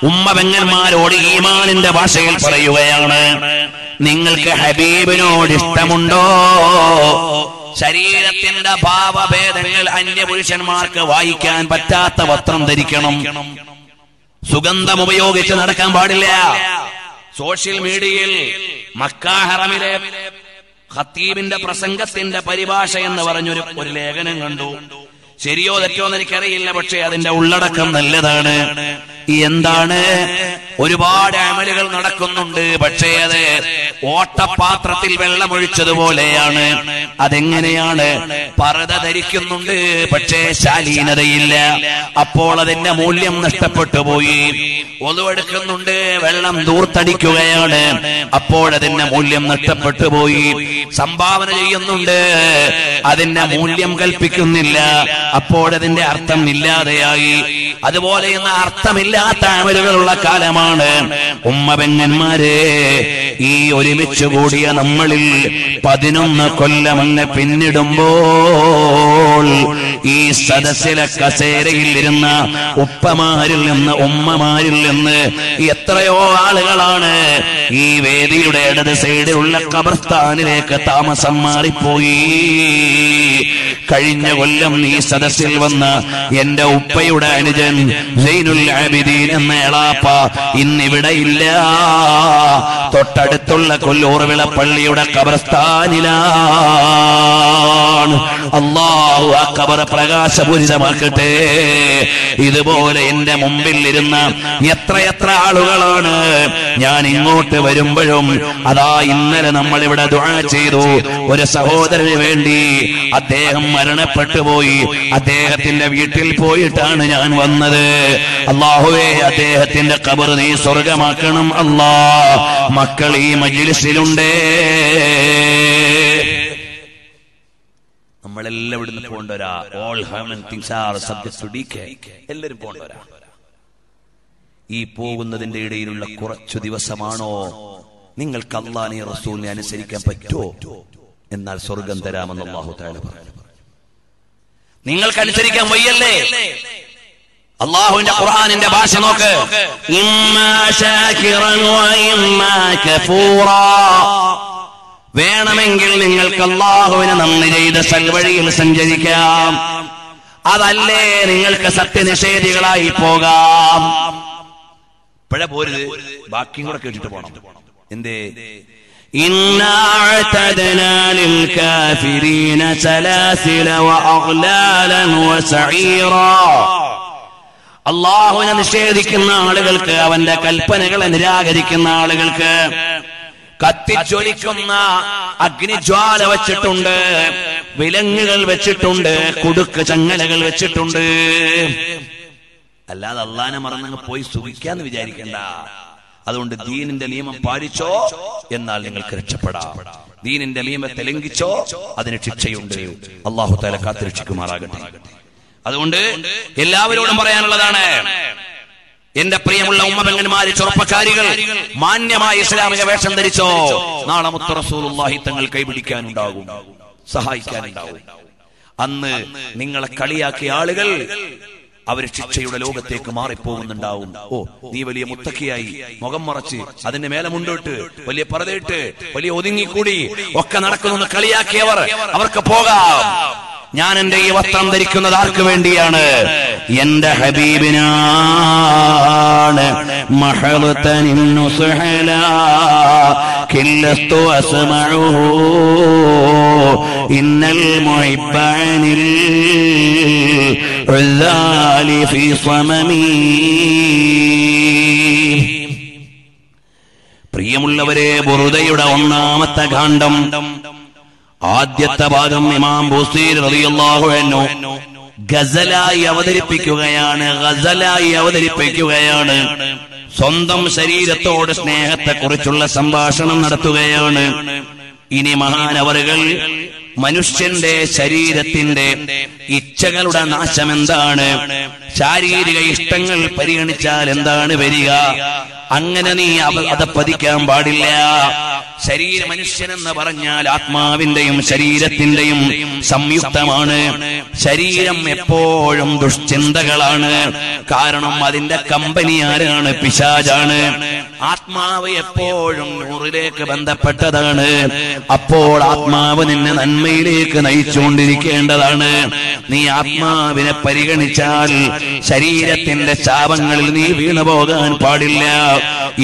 ഉമ്മ പെങ്ങന്മാരോട് ഈമാനിന്റെ ഭാഷയിൽ പറയുകയാണ്, നിങ്ങൾക്ക് ഹബീബിനോട് ഇഷ്ടമുണ്ടോ? ശരീരത്തിന്റെ ഭാവഭേദങ്ങൾ അന്യപുരുഷന്മാർക്ക് വായിക്കാൻ പറ്റാത്ത വസ്ത്രം ധരിക്കണം. സുഗന്ധം ഉപയോഗിച്ച് നടക്കാൻ പാടില്ല. സോഷ്യൽ മീഡിയയിൽ മക്ക ഹറമിലെ ഖത്തീബിന്റെ പ്രസംഗത്തിന്റെ പരിഭാഷ എന്ന് പറഞ്ഞൊരു ഒരു ലേഖനം കണ്ടു. ശരിയോ തെറ്റോ എന്ന് എനിക്കറിയില്ല, പക്ഷെ അതിന്റെ ഉള്ളടക്കം നല്ലതാണ്. എന്താണ്? ഒരുപാട് അമലുകൾ നടക്കുന്നുണ്ട്, പക്ഷേ അത് ഓട്ടപാത്രത്തിൽ വെള്ളമൊഴിച്ചതുപോലെയാണ്. അതെങ്ങനെയാണ്? പർദ ധരിക്കുന്നുണ്ട്, പക്ഷേ ശാലീനതയില്ല. അപ്പോൾ അതിന്റെ മൂല്യം നഷ്ടപ്പെട്ടു പോയി. ഒതുവെടുക്കുന്നുണ്ട്, വെള്ളം ദൂർത്തടിക്കുകയാണ്. അപ്പോഴതിന്റെ മൂല്യം നഷ്ടപ്പെട്ടു പോയി. സംഭാവന ചെയ്യുന്നുണ്ട്, അതിന്റെ മൂല്യം കൽപ്പിക്കുന്നില്ല. അപ്പോഴതിന്റെ അർത്ഥം ഇല്ലാതെയായി. അതുപോലെ എന്ന അർത്ഥമില്ലാത്ത അമലുകളുള്ള കാലമാണ്. ഉമ്മ പെങ്ങന്മാരെ, ഈ ഒരുമിച്ച് കൂടിയ നമ്മളിൽ പതിനൊന്ന് കൊല്ലം അങ്ങ് പിന്നിടുമ്പോൾ ഈ സദസ്സിലെ കസേരയിൽ ഇരുന്ന ഉപ്പമാരിൽ നിന്ന് ഉമ്മമാരിൽ നിന്ന് എത്രയോ ആളുകളാണ് ഈ വേദിയുടെ ഇടത് സൈഡിലുള്ള ഖബർസ്ഥാനിലേക്ക് താമസം മാറിപ്പോയി. കഴിഞ്ഞ കൊല്ലം ഈ സദസ്സിൽ വന്ന എന്റെ ഉപ്പയുടെ അനുജൻ സൈനുൽ ആബിദീൻ എന്ന എളാപ്പ ഇന്നിവിടെ ഇല്ല. തൊട്ടടുത്തുള്ള കൊല്ലൂർവിള പള്ളിയുടെ ഖബർസ്ഥാനിലാണ്. അല്ലാഹു ആ ഖബർ പ്രകാശപൂരിതമാക്കട്ടെ. ഇതുപോലെ എന്റെ മുമ്പിൽ ഇരുന്ന എത്രയെത്ര ആളുകളാണ് ഞാൻ ഇങ്ങോട്ട് വരുമ്പോഴും. അതാ ഇന്നലെ നമ്മൾ ഇവിടെ ദുആ ചെയ്തു ഒരു സഹോദരന് വേണ്ടി. അദ്ദേഹം മരണപ്പെട്ടു പോയി. അദ്ദേഹത്തിന്റെ വീട്ടിൽ പോയിട്ടാണ് ഞാൻ വന്നത്. അല്ലാഹുവേ, അദ്ദേഹത്തിന്റെ ഖബർ നീ സ്വർഗമാക്കണം. അല്ലാ, മക്കൾ ഈ മജ്ലിസിലുണ്ട്. നമ്മളെല്ലാം ഇവിടുന്ന് പോകേണ്ടവരാ. All human things are subject to decay. എല്ലാവരും പോകേണ്ടവരാ. ഈ പോകുന്നതിന്റെ ഇടയിലുള്ള കുറച്ചു ദിവസമാണോ നിങ്ങൾക്ക് അല്ലാഹുവിനെ റസൂലിനെ അനുസരിക്കാൻ പറ്റുമോ? എന്നാൽ സ്വർഗം തരാമെന്ന് അല്ലാഹു തആല പറഞ്ഞു. നിങ്ങൾക്ക് അനുസരിക്കാൻ വയ്യല്ലേ? അള്ളാഹുവിന്റെ ഖുർആനിന്റെ ഭാഷ നോക്ക്. ഇമ്മാ ശാകിറൻ വ ഇമ്മാ കഫൂറ. വേണമെങ്കിൽ നിങ്ങൾക്ക് അള്ളാഹുവിനെ നന്ദി ചെയ്ത സൽവഴിയിൽ സഞ്ചരിക്കാം, അതല്ലേ നിങ്ങൾക്ക് സത്യനിഷേധികളായി പോകാം. പിഴ പോരുത്, ബാക്കിയും കൂടെ കേട്ടിട്ട് പോണം. എന്തേ അള്ളാഹുവിനെ നിഷേധിക്കുന്ന ആളുകൾക്ക്, അവന്റെ കൽപ്പനകളെ നിരാകരിക്കുന്ന ആളുകൾക്ക് കത്തിച്ചൊലിക്കുന്ന അഗ്നിജ്വാല വെച്ചിട്ടുണ്ട്, വിലങ്ങുകൾ വെച്ചിട്ടുണ്ട്, കുടുക്ക് ചങ്ങലകൾ വെച്ചിട്ടുണ്ട്. അല്ലാതെ അള്ളാനെ മറന്നങ്ങ് പോയി സുഖിക്കാന്ന് വിചാരിക്കണ്ട. അതുകൊണ്ട് ദീനിന്റെ നിയമം പാലിച്ചോ, എന്നാൽ നിങ്ങൾക്ക് രക്ഷപ്പെടാം. ദീനിന്റെ നിയമത്തെ ലംഘിച്ചോ, അതിന് ശിക്ഷയുണ്ട്. അള്ളാഹു തആല കാത്തുരക്ഷിക്കുമാറാകട്ടെ. അതുകൊണ്ട് എല്ലാവരോടും പറയാനുള്ളതാണ്, എന്റെ പ്രിയമുള്ള ഉമ്മപെങ്ങന്മാര്, ചെറുപ്പക്കാരികൾ, മാന്യമായ ഇസ്ലാമിക വേഷം ധരിച്ചോ. നാളെ മുത്ത് റസൂലുള്ളാഹി തങ്ങൾ കൈപിടിക്കാനുണ്ടാകും, സഹായിക്കാനുണ്ടാകും. അന്ന് നിങ്ങളെ കളിയാക്കിയ ആളുകൾ അവര് ശിക്ഷയുടെ ലോകത്തേക്ക് മാറിപ്പോകുന്നുണ്ടാവും. ഓ, നീ വലിയ മുത്തക്കിയായി മുഖം മറച്ച്, അതിന്റെ മേലെ മുണ്ടോട്ട്, വലിയ പറതയിട്ട്, വലിയ ഒതുങ്ങിക്കൂടി ഒക്കെ നടക്കുന്നു കളിയാക്കിയവർ, അവർക്ക് പോകാം. ഞാൻ എന്റെ ഈ വസ്ത്രം ധരിക്കുന്നത് ആർക്ക് വേണ്ടിയാണ്? എന്റെ ഹബീബിനാണ്. പ്രിയമുള്ളവരെ, ബുറുദയുടെ ഒന്നാമത്തെ ഖണ്ഡം ആദ്യത്തെ ഭാഗം ഇമാം ബുസീരി റളിയല്ലാഹു അൻഹു ഗസലായി അവതരിപ്പിക്കുകയാണ്. ഗസലായി അവതരിപ്പിക്കുകയാണ് സ്വന്തം ശരീരത്തോട് സ്നേഹത്തെക്കുറിച്ചുള്ള സംഭാഷണം നടത്തുകയാണ്. ഇനി മഹാനവറുകൾ മനുഷ്യന്റെ ശരീരത്തിന്റെ ഇച്ഛകളുടെ നാശം എന്താണ്, ശാരീരിക ഇഷ്ടങ്ങൾ പരിഗണിച്ചാൽ എന്താണ് വരിക, അങ്ങനെ നീ അത് പതിക്കാൻ പാടില്ല. ശരീര മനുഷ്യനെന്ന് പറഞ്ഞാൽ ആത്മാവിന്റെയും ശരീരത്തിന്റെയും സംയുക്തമാണ്. ശരീരം എപ്പോഴും ദുഷ്ചിന്തകളാണ്, കാരണം അതിന്റെ കമ്പനി ആരാണ്? പിശാചാണ്. ആത്മാവ് എപ്പോഴും നൂറിലേക്ക് ബന്ധപ്പെട്ടതാണ്. അപ്പോൾ ആത്മാവ് നിന്നെ നന്മയിലേക്ക് നയിച്ചുകൊണ്ടിരിക്കേണ്ടതാണ്. നീ ആത്മാവിനെ പരിഗണിച്ചാൽ ശരീരത്തിന്റെ ശാപങ്ങളിൽ നീ വീണു പോകാൻ പാടില്ല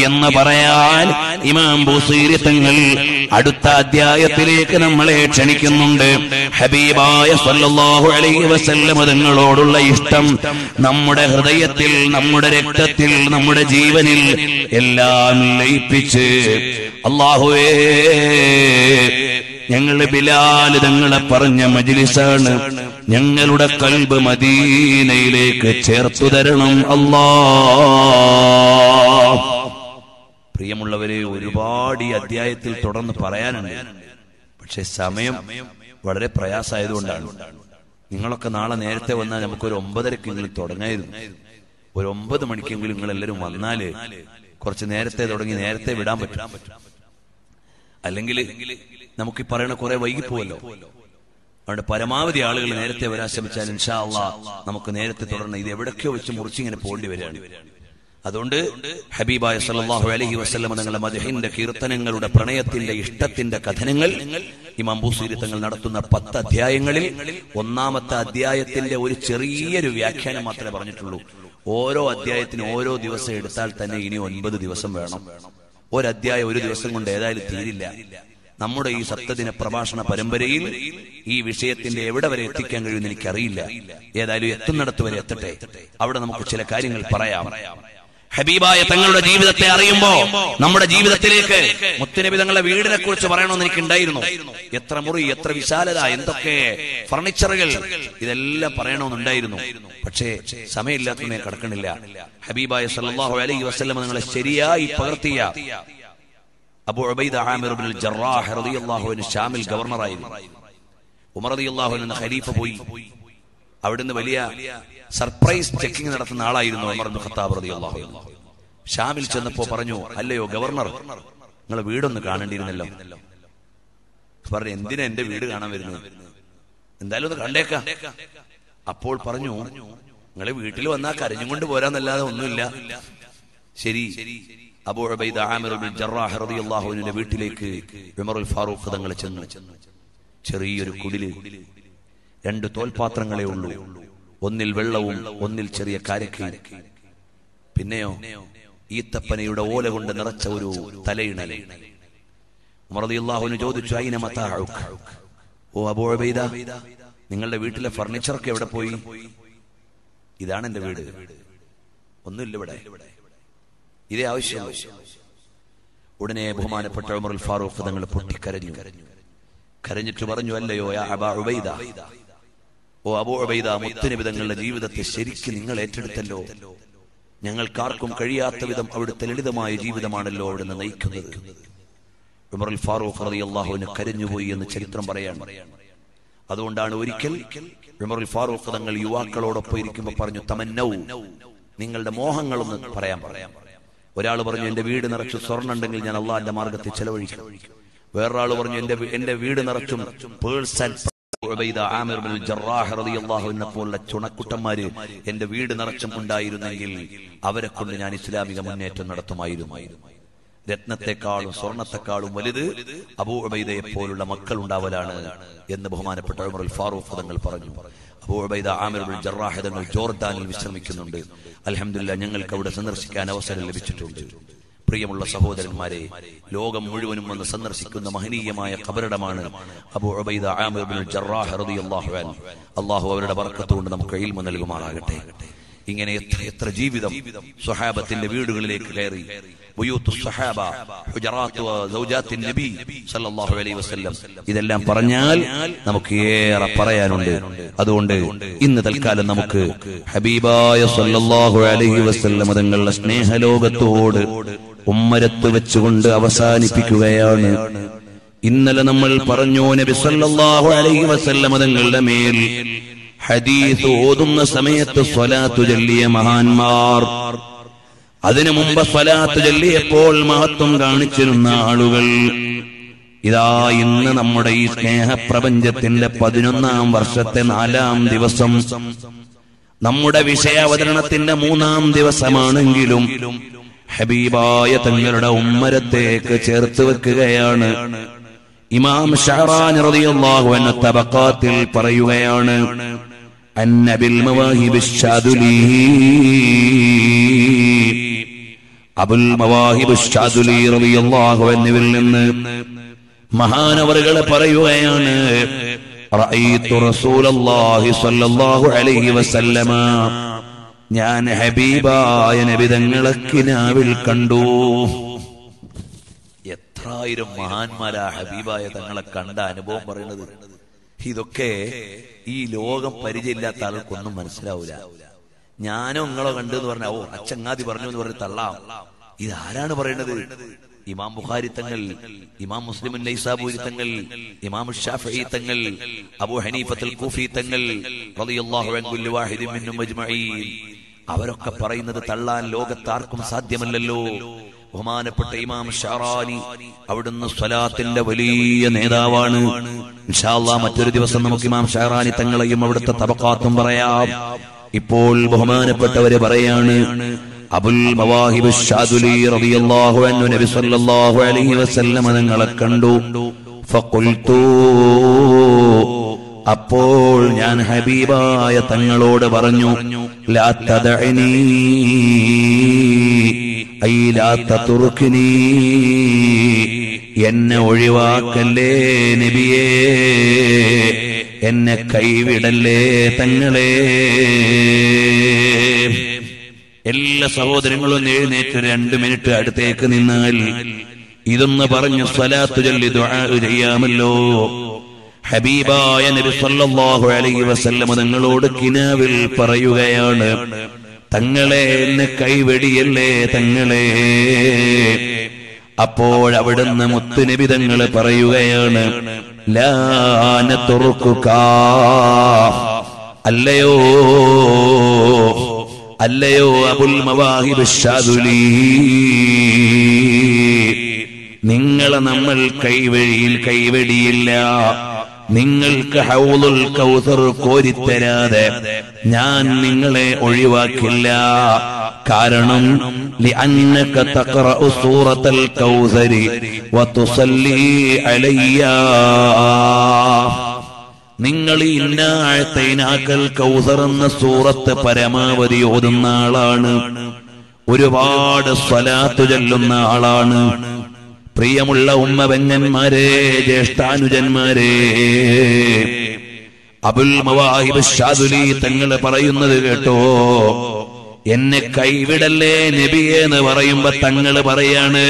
എന്ന് പറയാൻ ഇമാം ബുസീരി തങ്ങൾ അടുത്ത അധ്യായത്തിലേക്ക് നമ്മളെ ക്ഷണിക്കുന്നുണ്ട്. ഹബീബായ സല്ലല്ലാഹു അലൈഹി വസല്ലം തങ്ങളോടുള്ള ഇഷ്ടം നമ്മുടെ ഹൃദയത്തിൽ, നമ്മുടെ രക്തത്തിൽ, നമ്മുടെ ജീവനിൽ എല്ലാം ലയിപ്പിച്ച്, അല്ലാഹുവേ, ഞങ്ങള് ബിലാൽ തങ്ങളെ പറഞ്ഞ മജ്ലിസാണ്, ഞങ്ങളുടെ കൽബ് മദീനയിലേക്ക് ചേർത്തു തരണം അല്ലാ. പ്രിയമുള്ളവരെ, ഒരുപാട് ഈ അധ്യായത്തിൽ തുടർന്ന് പറയാനുണ്ട്, പക്ഷെ സമയം വളരെ പ്രയാസമായതുകൊണ്ടാണ്. നിങ്ങളൊക്കെ നാളെ നേരത്തെ വന്നാൽ നമുക്കൊരു ഒമ്പതരക്കെങ്കിലും തുടങ്ങായിരുന്നു. ഒരു ഒമ്പത് മണിക്കെങ്കിലും നിങ്ങൾ എല്ലാവരും വന്നാല് കുറച്ച് നേരത്തെ തുടങ്ങി നേരത്തെ വിടാൻ പറ്റും. അല്ലെങ്കിൽ നമുക്ക് ഈ പറയണ കുറെ വൈകിപ്പോവല്ലോ. അവിടെ പരമാവധി ആളുകൾ നേരത്തെ വരാൻ ശ്രമിച്ചാൽ ഇൻഷാ അല്ലാഹ് നമുക്ക് നേരത്തെ തുടരണം. ഇത് എവിടൊക്കെയോ വെച്ച് മുറിച്ചിങ്ങനെ പോകേണ്ടി വരികയാണ്. അതുകൊണ്ട് ഹബീബായ സല്ലല്ലാഹു അലൈഹി വസല്ലം തങ്ങളുടെ മദ്ഹിന്റെ കീർത്തനങ്ങളുടെ പ്രണയത്തിന്റെ ഇഷ്ടത്തിന്റെ കഥനങ്ങൾ ഇമാം ബുസീരി തങ്ങൾ നടത്തുന്ന പത്ത് അധ്യായങ്ങളിൽ ഒന്നാമത്തെ അധ്യായത്തിന്റെ ഒരു ചെറിയൊരു വ്യാഖ്യാനം മാത്രമേ പറഞ്ഞിട്ടുള്ളൂ. ഓരോ അധ്യായത്തിന് ഓരോ ദിവസം എടുത്താൽ തന്നെ ഇനി ഒൻപത് ദിവസം വേണം. ഒരധ്യായം ഒരു ദിവസം കൊണ്ട് ഏതായാലും തീരില്ല. നമ്മുടെ ഈ സപ്തദിന പ്രഭാഷണ പരമ്പരയിൽ ഈ വിഷയത്തിന്റെ എവിടെ വരെ എത്തിക്കാൻ കഴിയുമെന്ന് എനിക്കറിയില്ല. ഏതായാലും എത്തുന്നിടത്ത് വരെ എത്തട്ടെ. അവിടെ നമുക്ക് ചില കാര്യങ്ങൾ പറയാം. ഹബീബായ തങ്ങളുടെ ജീവിതത്തെ അറിയുമ്പോ നമ്മുടെ ജീവിതത്തിലേക്ക് മുത്തുനബി തങ്ങളുടെ വീടിനെ കുറിച്ച് പറയണമെന്ന് എനിക്കുണ്ടായിരുന്നു. എത്ര മുറി, എത്ര വിശാലത, എന്തൊക്കെ ഫർണിച്ചറുകൾ, ഇതെല്ലാം പറയണമെന്നുണ്ടായിരുന്നു. പക്ഷേ സമയമില്ലാത്തതിനെ കടക്കണില്ല. ഹബീബായ സല്ലല്ലാഹു അലൈഹി വസല്ലം തങ്ങളെ ശരിയായി പകർത്തിയ അബൂ ഉബൈദ ആമിർ ഇബ്നുൽ ജറാഹ് റളിയല്ലാഹു അൻഹു ഷാമിൽ ഗവർണറായിരുന്നു. ഉമർ റളിയല്ലാഹു അൻഹു ഖലീഫ പോയി. അവിടുന്ന് വലിയ സർപ്രൈസ് ചെക്കിംഗ് നടത്തുന്ന ആളായിരുന്നു ഉമർ ഇബ്നു ഖത്താബ് റളിയല്ലാഹു അൻഹു. ഷാമിൽ ചെന്നപ്പോൾ പറഞ്ഞു, അല്ലയോ ഗവർണർ, നിങ്ങൾ വീടൊന്ന് കാണേണ്ടിയിരുന്നല്ലോ. പറഞ്ഞു, എന്തിനാ എന്റെ വീട് കാണാൻ വരുന്നത്, എന്തായാലും ഒന്ന് കണ്ടേക്കാം. അപ്പോൾ പറഞ്ഞു, നിങ്ങളെ വീട്ടിൽ വന്നാൽ കരഞ്ഞും കൊണ്ട് പോരാന്നല്ലാതെ ഒന്നുമില്ല. ശരി. അബൂ ഉബൈദ ആമിർ ഇബ്നുൽ ജറാഹ് റളിയല്ലാഹു അൻഹുവിന്റെ വീട്ടിലേക്ക് ഉമറുൽ ഫാറൂഖ് തങ്ങൾ ചെന്നു. ചെറിയൊരു കുടില്, രണ്ട് തോൽപാത്രങ്ങളേ ഉള്ളൂ, ഒന്നിൽ വെള്ളവും ഒന്നിൽ ചെറിയ കാരക്കയും, പിന്നെയോ ഈത്തപ്പനയുടെ ഓല കൊണ്ട് നിറച്ച ഒരു തലയിണല. ഉമർ റളിയല്ലാഹു അൻഹു ചോദിച്ചു, അയ്ന മതാഉക്, ഓ അബൂ ഉബൈദ, നിങ്ങളുടെ വീട്ടിലെ ഫർണിച്ചറൊക്കെ എവിടെ പോയി? ഇതാണ് എന്റെ വീട്, ഒന്നുമില്ല ഇവിടെ, ഇതേ ആവശ്യം. ഉടനെ ബഹുമാനപ്പെട്ട ഉമറുൽ ഫാറൂഖ് തങ്ങൾ പൊട്ടിക്കരഞ്ഞു. കരഞ്ഞിട്ട് പറഞ്ഞു, അല്ലയോ യാ അബൂ ഉബൈദ, ഓ അബൂ ഉബൈദ, മുത്തുനബി തങ്ങളുടെ ജീവിതത്തെ ശരിക്കും നിങ്ങൾ ഏറ്റെടുത്തല്ലോ. ഞങ്ങൾക്കാർക്കും കഴിയാത്ത വിധം അവിടുത്തെ ലളിതമായ ജീവിതമാണല്ലോ അവിടുന്ന് നയിക്കുന്നത്. ഉമറുൽ ഫാറൂഖ് റളിയല്ലാഹു അൻഹു കരഞ്ഞുപോയി എന്ന് ചരിത്രം പറയാൻ. അതുകൊണ്ടാണ് ഒരിക്കൽ ഉമറുൽ ഫാറൂഖ് തങ്ങൾ യുവാക്കളോടൊപ്പം ഇരിക്കുമ്പോൾ പറഞ്ഞു, തമന്നൗ, നിങ്ങളുടെ മോഹങ്ങളൊന്ന് പറയാൻ പറയാം. ഒരാൾ പറഞ്ഞു, എന്റെ വീട് നിറച്ചു സ്വർണ്ണം ഉണ്ടെങ്കിൽ ഞാൻ അള്ളാഹിന്റെ മാർഗത്തിൽ ചെലവഴിക്കും. വേറൊരാൾ പറഞ്ഞു, എന്റെ എന്റെ വീട് നിറച്ചും പോലുള്ള ചുണക്കുട്ടന്മാര് എന്റെ വീട് നിറച്ചും ഉണ്ടായിരുന്നെങ്കിൽ അവരെ കൊണ്ട് ഞാൻ ഇസ്ലാമിക മുന്നേറ്റം നടത്തുമായിരുന്നു. രത്നത്തെക്കാളും സ്വർണത്തെക്കാളും വലുത് അബൂ ഉബൈദയെ പോലുള്ള മക്കൾ ഉണ്ടാവലാണ് എന്ന് ബഹുമാനപ്പെട്ട ഉമറുൽ ഫാറൂഖ് തങ്ങൾ പറഞ്ഞു. അബൂ ഉബൈദ ആമിർ ഇബ്നുൽ ജറാഹ് തങ്ങൾ ജോർദാനിൽ വിശ്രമിക്കുന്നുണ്ട്. അൽഹംദുലില്ലാഹ്, ഞങ്ങൾക്ക് അവിടെ സന്ദർശിക്കാൻ അവസരം ലഭിച്ചിട്ടുണ്ട്. പ്രിയമുള്ള സഹോദരന്മാരെ, ലോകം മുഴുവനും വന്ന് സന്ദർശിക്കുന്ന മഹനീയമായ ഖബറിടമാണ് അബൂ ഉബൈദ ആമിർ ഇബ്നുൽ ജറാഹ് റളിയല്ലാഹു അൻഹു. അല്ലാഹു അവരുടെ ബർക്കത്ത് കൊണ്ട് നമുക്ക് ഇൽമു നൽകുമാറാകട്ടെ. ഇങ്ങനെ എത്ര എത്ര ജീവിതം സ്വഹാബത്തിന്റെ വീടുകളിലേക്ക് കയറി. ബുയൂത്തു സ്വഹാബ, ഹുജറാത്ത് സൗജാത്തിൻ നബി സല്ലല്ലാഹു അലൈഹി വസല്ലം, ഇതെല്ലാം പറഞ്ഞാൽ നമുക്ക് ഏറെ പറയാനുണ്ട്. അതുകൊണ്ട് ഇന്ന് തൽക്കാലം നമുക്ക് ഹബീബായ സല്ലല്ലാഹു അലൈഹി വസല്ലം തങ്ങളുടെ സ്നേഹലോകത്തോട് ഉമ്മരത്ത് വെച്ചുകൊണ്ട് അവസാനിപ്പിക്കുകയാണ്. ഇന്നലെ നമ്മൾ പറഞ്ഞു, നബി സല്ലല്ലാഹു അലൈഹി വസല്ലം തങ്ങളുടെ മേൽ ഹദീസ് ഓതുന്ന സമയത്ത് സ്വലാത്ത് ചൊല്ലിയ മഹാന്മാർ, അതിനു മുമ്പ് സ്വലാത്ത് ചൊല്ലിയപ്പോൾ മഹത്വം കാണിച്ചിരുന്ന ആളുകൾ, ഇതാ ഇന്ന് നമ്മുടെ ഈ സ്നേഹപ്രപഞ്ചത്തിന്റെ പതിനൊന്നാം വർഷത്തെ നാലാം ദിവസം, നമ്മുടെ വിഷയാവതരണത്തിന്റെ മൂന്നാം ദിവസമാണെങ്കിലും ഹബീബായ തങ്ങളുടെ ഉമ്മരത്തേക്ക് ചേർത്ത് വെക്കുകയാണ്. ഇമാം ഷഹ്റാനി റളിയല്ലാഹു അൻഹു തബഖാത്തിൽ പറയുകയാണ്, അന്ന ബിൽ മവാഹിബി ശാദുലി, അബുൽ മവാഹിബി ശാദുലി റളിയല്ലാഹു അൻഹുവിൽ നിന്ന് മഹാനവറുകൾ പറയുകയാണ്, റഅയ്തു റസൂലുള്ളാഹി സ്വല്ലല്ലാഹു അലൈഹി വസല്ലമ, ഞാൻ ഹബീബായ നബി തങ്ങളെ കിനാവിൽ കണ്ടു. എത്രായിരം മഹാന്മാരാ ഹബീബായ തങ്ങളെ കണ്ട അനുഭവം പറയുന്നത്. ഇതൊക്കെ ഈ ലോകം പരിചയമില്ലാത്ത ആൾക്കൊന്നും മനസ്സിലാവൂല. ഞാനോ നിങ്ങളോ കണ്ടെന്ന് പറഞ്ഞ, ഓ അച്ചങ്ങാതി പറഞ്ഞു എന്ന് പറഞ്ഞ് തള്ളാം. ഇതാരാണ് പറയണത്? ഇമാം ബുഖാരി തങ്ങൾ, ഇമാം മുസ്ലിം നൈസാബൂരി തങ്ങൾ, ഇമാം ഷാഫിഈ തങ്ങൾ, അബൂ ഹനീഫത്തുൽ കൂഫി തങ്ങൾ റളിയല്ലാഹു അൻഹു വാഹിദിൻ മിൻഹും അജ്മഈൻ, അവരൊക്കെ പറയുന്നത് തള്ളാൻ ലോകത്താർക്കും സാധ്യമല്ലല്ലോ. ബഹുമാനപ്പെട്ട ഇമാം ഷഹ്റാനി, അവിടുന്ന് സ്വലാത്തിന്റെ വലിയ നേതാവാണ്. ഇൻഷാ അല്ലാഹ് മറ്റൊരു ദിവസം നമുക്ക് ഇമാം ഷഹ്റാനി തങ്ങളെയും അവിടുത്തെ തബഖാത്തും പറയാം. ഇപ്പോൾ ബഹുമാനപ്പെട്ടവരെ പറയാണ്, അബുൽ മവാഹിബ് ശാദുലി റളിയല്ലാഹു അൻഹു നബി സല്ലല്ലാഹു അലൈഹി വസല്ലമ തങ്ങളെ കണ്ടു. ഫഖുൽതു, അപ്പോൾ ഞാൻ ഹബീബായ തങ്ങളോട് പറഞ്ഞു, ലാ തദഇനി ഐ ലാ തതുർകിനി, എന്നെ ഒഴിവാക്കല്ലേ നബിയേ, എന്നെ കൈവിടല്ലേ തങ്ങളെ. എല്ലാ സഹോദരങ്ങളും എഴുന്നേറ്റ് രണ്ടു മിനിറ്റ് അടുത്തേക്ക് നിന്നാൽ ഇതൊന്ന് പറഞ്ഞു സ്വലാത്ത് ചൊല്ലി ദുആ ചെയ്യാമല്ലോ. ഹബീബായ നബി സല്ലല്ലാഹു അലൈഹി വസല്ലം തങ്ങളോട് കിനാവിൽ പറയുകയാണ്, തങ്ങളെ എന്നെ കൈവെടിയല്ലേ തങ്ങളെ, അപ്പോൾ അവിടുന്ന് മുത്തുനബി തങ്ങൾ പറയുകയാണ്, അല്ലയോ അല്ലയോ അബുൽ മവാഹിബ് ശാദുലി, നിങ്ങളെ നമ്മൾ കൈവഴിയിൽ കൈവെടിയില്ല, നിങ്ങൾക്ക് ഹൗലുൽ കൗസർ കോരിത്തരാതെ ഞാൻ നിങ്ങളെ ഒഴിവാക്കില്ല. കാരണം ലിഅന്നക തഖറഉ സൂറത്തുൽ കൗസരി വതുസല്ലി അലയ്യാ, നിങ്ങൾ ഇന്നാഅതൈനാകൽ കൗസർ എന്ന സൂറത്ത് പരമാവധി ഓതുന്ന ആളാണ്, ഒരുപാട് സ്വലാത്ത് ചൊല്ലുന്ന ആളാണ്. പ്രിയമുള്ള ഉമ്മ പെങ്ങന്മാരെ, ജ്യേഷ്ഠാനുജന്മാരെ, അബുൽ മവാഹിബ് ശാദുലി തങ്ങൾ പറയുന്നത് കേട്ടോ, എന്നെ കൈവിടല്ലേ നബിയെ എന്ന് പറയുമ്പോ തങ്ങള് പറയാണ്,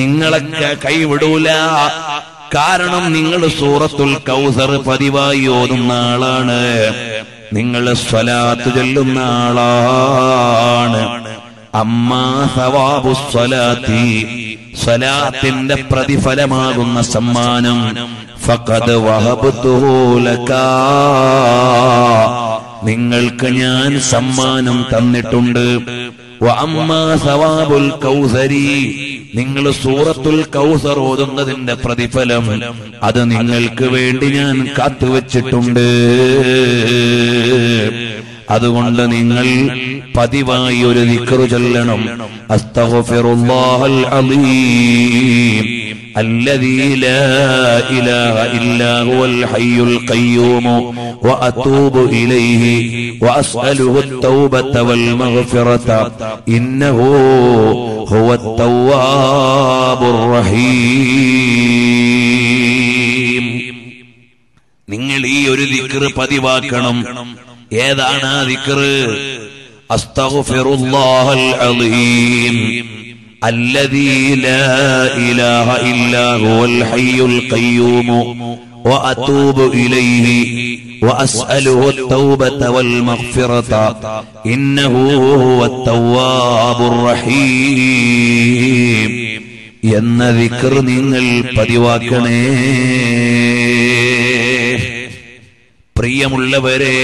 നിങ്ങളൊക്കെ കൈവിടൂല, കാരണം നിങ്ങൾ സൂറത്തുൽ കൗസർ പതിവായി ഓതുന്ന ആളാണ്, നിങ്ങൾ സ്വലാത്ത് ചൊല്ലുന്ന ആളാണ്. അമ്മാ സവാബു സ്വലാത്തി, സ്വലാത്തിന്റെ പ്രതിഫലമാകുന്ന സമ്മാനം ഫഖദ് വഹബ്തുഹു ലക, നിങ്ങൾക്ക് ഞാൻ സമ്മാനം തന്നിട്ടുണ്ട്. വഅമ്മാ സവാബുൽ കൗസരി, നിങ്ങൾ സൂറത്തുൽ കൗസർ ഓതുന്നതിന്റെ പ്രതിഫലം അത് നിങ്ങൾക്ക് വേണ്ടി ഞാൻ കാത്തുവച്ചിട്ടുണ്ട്. അതുകൊണ്ട് നിങ്ങൾ പതിവായി ഒരു ദിക്റ് ചൊല്ലണം. അസ്തഗ്ഫിറുല്ലാഹൽ അലീം അല്ലദീ ലാ ഇലാഹ ഇല്ലാ ഹുവൽ ഹയ്യുൽ ഖയ്യൂം വഅതൂബു ഇലൈഹി വഅസ്അലുഹു തൗബത വൽ മഗ്ഫിറത ഇന്നഹു ഹുവത് തവ്വാബുർ റഹീം. നിങ്ങൾ ഈ ഒരു ദിക്റ് പതിവാക്കണം. ഏതാണ് ആ ദിക്റ്? അസ്തഗ്ഫിറുല്ലാഹൽ അലീം അല്ലദീ ലാ ഇലാഹ ഇല്ലാ ഹുവൽ ഹയ്യുൽ ഖയ്യൂം വഅതൂബു ഇലൈഹി വഅസ്അലുഹു തൗബത വൽ മഗ്ഫിറത ഇന്നഹു ഹുവത് തവ്വാബുർ റഹീം എന്ന ദിക്റ് നിങ്ങൾ പതിവാക്കണേ. പ്രിയമുള്ളവരെ,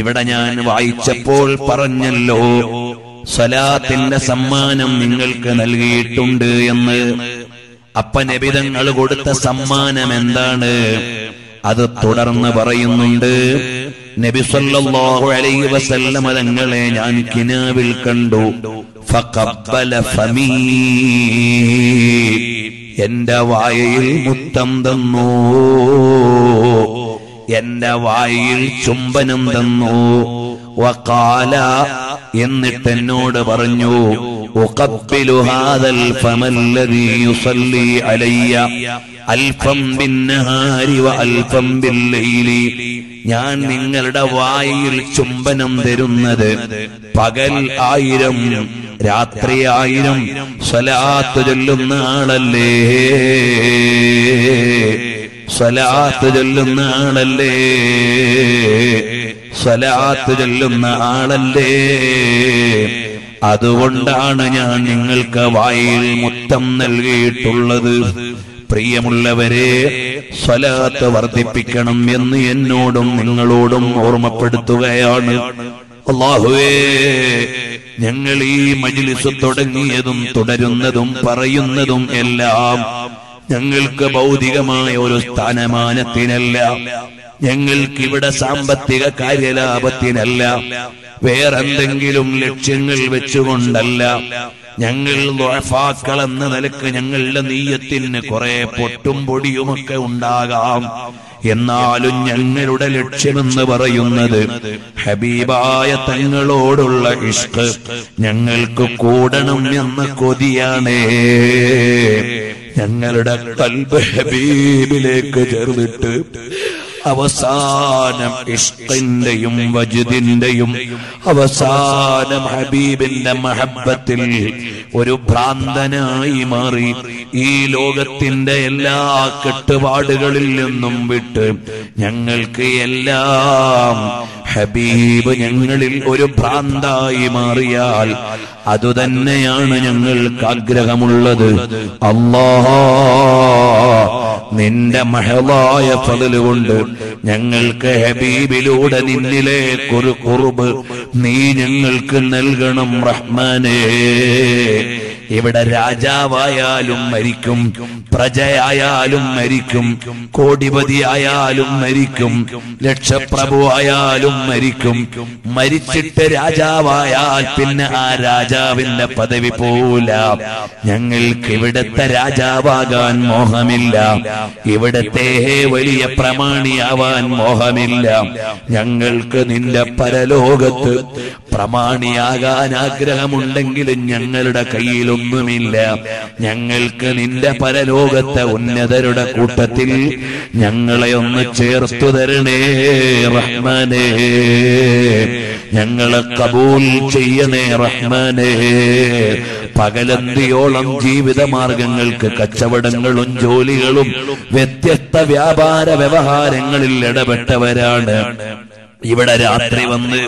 ഇവിടെ ഞാൻ വായിച്ചപ്പോൾ പറഞ്ഞല്ലോ സ്വലാത്തിന്റെ സമ്മാനം നിങ്ങൾക്ക് നൽകിയിട്ടുണ്ട് എന്ന്. അപ്പ നബി തങ്ങൾ കൊടുത്ത സമ്മാനം എന്താണ്? അത് തുടർന്ന് പറയുന്നുണ്ട്. നബി സല്ലല്ലാഹു അലൈഹി വസല്ലമ തങ്ങളെ ഞാൻ കിനാവിൽ കണ്ടു. ഫഖബ്ബല ഫമീ, എന്റെ വായയിൽ മുത്തം തന്നു, എന്റെ വായിൽ ചുംബനം തന്നു. വഖാല, എന്നിട്ട് എന്നോട് പറഞ്ഞു, ഉഖബ്ബിലു ഹാദൽ ഫമല്ലദീ യുസല്ലി അലയ്യ അൽഫം ബിന്നഹാരി വഅൽഫം ബില്ലൈലി, ഞാൻ നിങ്ങളുടെ വായിൽ ചുംബനം തരുന്നത് പകൽ ആയിരം രാത്രി ആയിരം സ്വലാത്ത് ചൊല്ലുന്ന ആളല്ലേ, സ്വലാത്ത് ചൊല്ലുന്ന ആളല്ലേ, സ്വലാത്ത് ചൊല്ലുന്ന ആളല്ലേ, അതുകൊണ്ടാണ് ഞാൻ നിങ്ങൾക്ക് വായിൽ മുത്തം നൽകിയിട്ടുള്ളത്. പ്രിയമുള്ളവരെ, സ്വലാത്ത് വർദ്ധിപ്പിക്കണം എന്ന് എന്നോടും നിങ്ങളോടും ഓർമ്മപ്പെടുത്തുകയാണ്. അല്ലാഹുവേ, ഞങ്ങൾ ഈ മജ്‌ലിസ് തുടങ്ങിയതും തുടരുന്നതും പറയുന്നതും എല്ലാം ഞങ്ങൾക്ക് ഭൗതികമായ ഒരു സ്ഥാനമാനത്തിനല്ല, ഞങ്ങൾക്കിവിടെ സാമ്പത്തിക കാര്യലാഭത്തിനല്ല, വേറെന്തെങ്കിലും ലക്ഷ്യങ്ങൾ വെച്ചുകൊണ്ടല്ല, ഞങ്ങൾ ദുആഫാക്കൾ എന്ന നിലക്ക് ഞങ്ങളുടെ നീയത്തിന് കുറെ പൊട്ടും പൊടിയുമൊക്കെ ഉണ്ടാകാം. എന്നാലും ഞങ്ങളുടെ ലക്ഷ്യമെന്ന് പറയുന്നത് ഹബീബായ തങ്ങളോടുള്ള ഇഷ്ക്, ഞങ്ങൾക്ക് കൂടണം എന്ന കൊതിയാണേ. ഞങ്ങളുടെ കൽബ് ഹബീബിലേക്ക് ചേർന്നിട്ട് അവസാനം ഇഷ്കിന്റെയും വജ്ദിന്റെയും അവസാനം ഹബീബിന്റെ മഹബ്ബത്തിൽ ഒരു ഭ്രാന്തനായി മാറി ഈ ലോകത്തിന്റെ എല്ലാ കെട്ടുപാടുകളിൽ നിന്നും വിട്ട് ഞങ്ങൾക്ക് എല്ലാം ഹബീബ് ഞങ്ങളിൽ ഒരു ഭ്രാന്തായി മാറിയാൽ അതുതന്നെയാണ് ഞങ്ങൾക്ക് ആഗ്രഹമുള്ളത്. അല്ലാ, നിന്റെ മഹളായ ഫളല് കൊണ്ട് ഞങ്ങൾക്ക് ഹബീബിലൂടെ നിന്നിലേക്കൊരു ഖുർബ് നീ ഞങ്ങൾക്ക് നൽകണം റഹ്മാനേ. ഇവിടെ രാജാവായാലും മരിക്കും, പ്രജയായാലും മരിക്കും, കോടിപതിയായാലും മരിക്കും, ലക്ഷപ്രഭു ആയാലും മരിക്കും. മരിച്ചിട്ട് രാജാവായാൽ പിന്നെ ആ രാജാവിന്റെ പദവി പോല. ഞങ്ങൾക്ക് ഇവിടത്തെ രാജാവാകാൻ മോഹമില്ല, ഇവിടത്തെ വലിയ പ്രമാണിയാവാൻ മോഹമില്ല. ഞങ്ങൾക്ക് നിന്റെ പരലോകത്ത് പ്രമാണിയാകാൻ ആഗ്രഹമുണ്ടെങ്കിലും ഞങ്ങളുടെ കയ്യിലൊന്നുമില്ല. ഞങ്ങൾക്ക് നിന്റെ പരലോകത്തെ ഉന്നതരുടെ കൂട്ടത്തിൽ ഞങ്ങളെ ഒന്ന് ചേർത്തു തരണേ റഹ്മാനേ. ഞങ്ങളെ കബൂൽ ചെയ്യണേ റഹ്മാനേ. പകലന്തിയോളം ജീവിതമാർഗങ്ങൾക്ക് കച്ചവടങ്ങളും ജോലികളും വ്യത്യസ്ത വ്യാപാര വ്യവഹാരങ്ങളിൽ ഇടപെട്ടവരാണ്. ഇവിടെ രാത്രി വന്ന്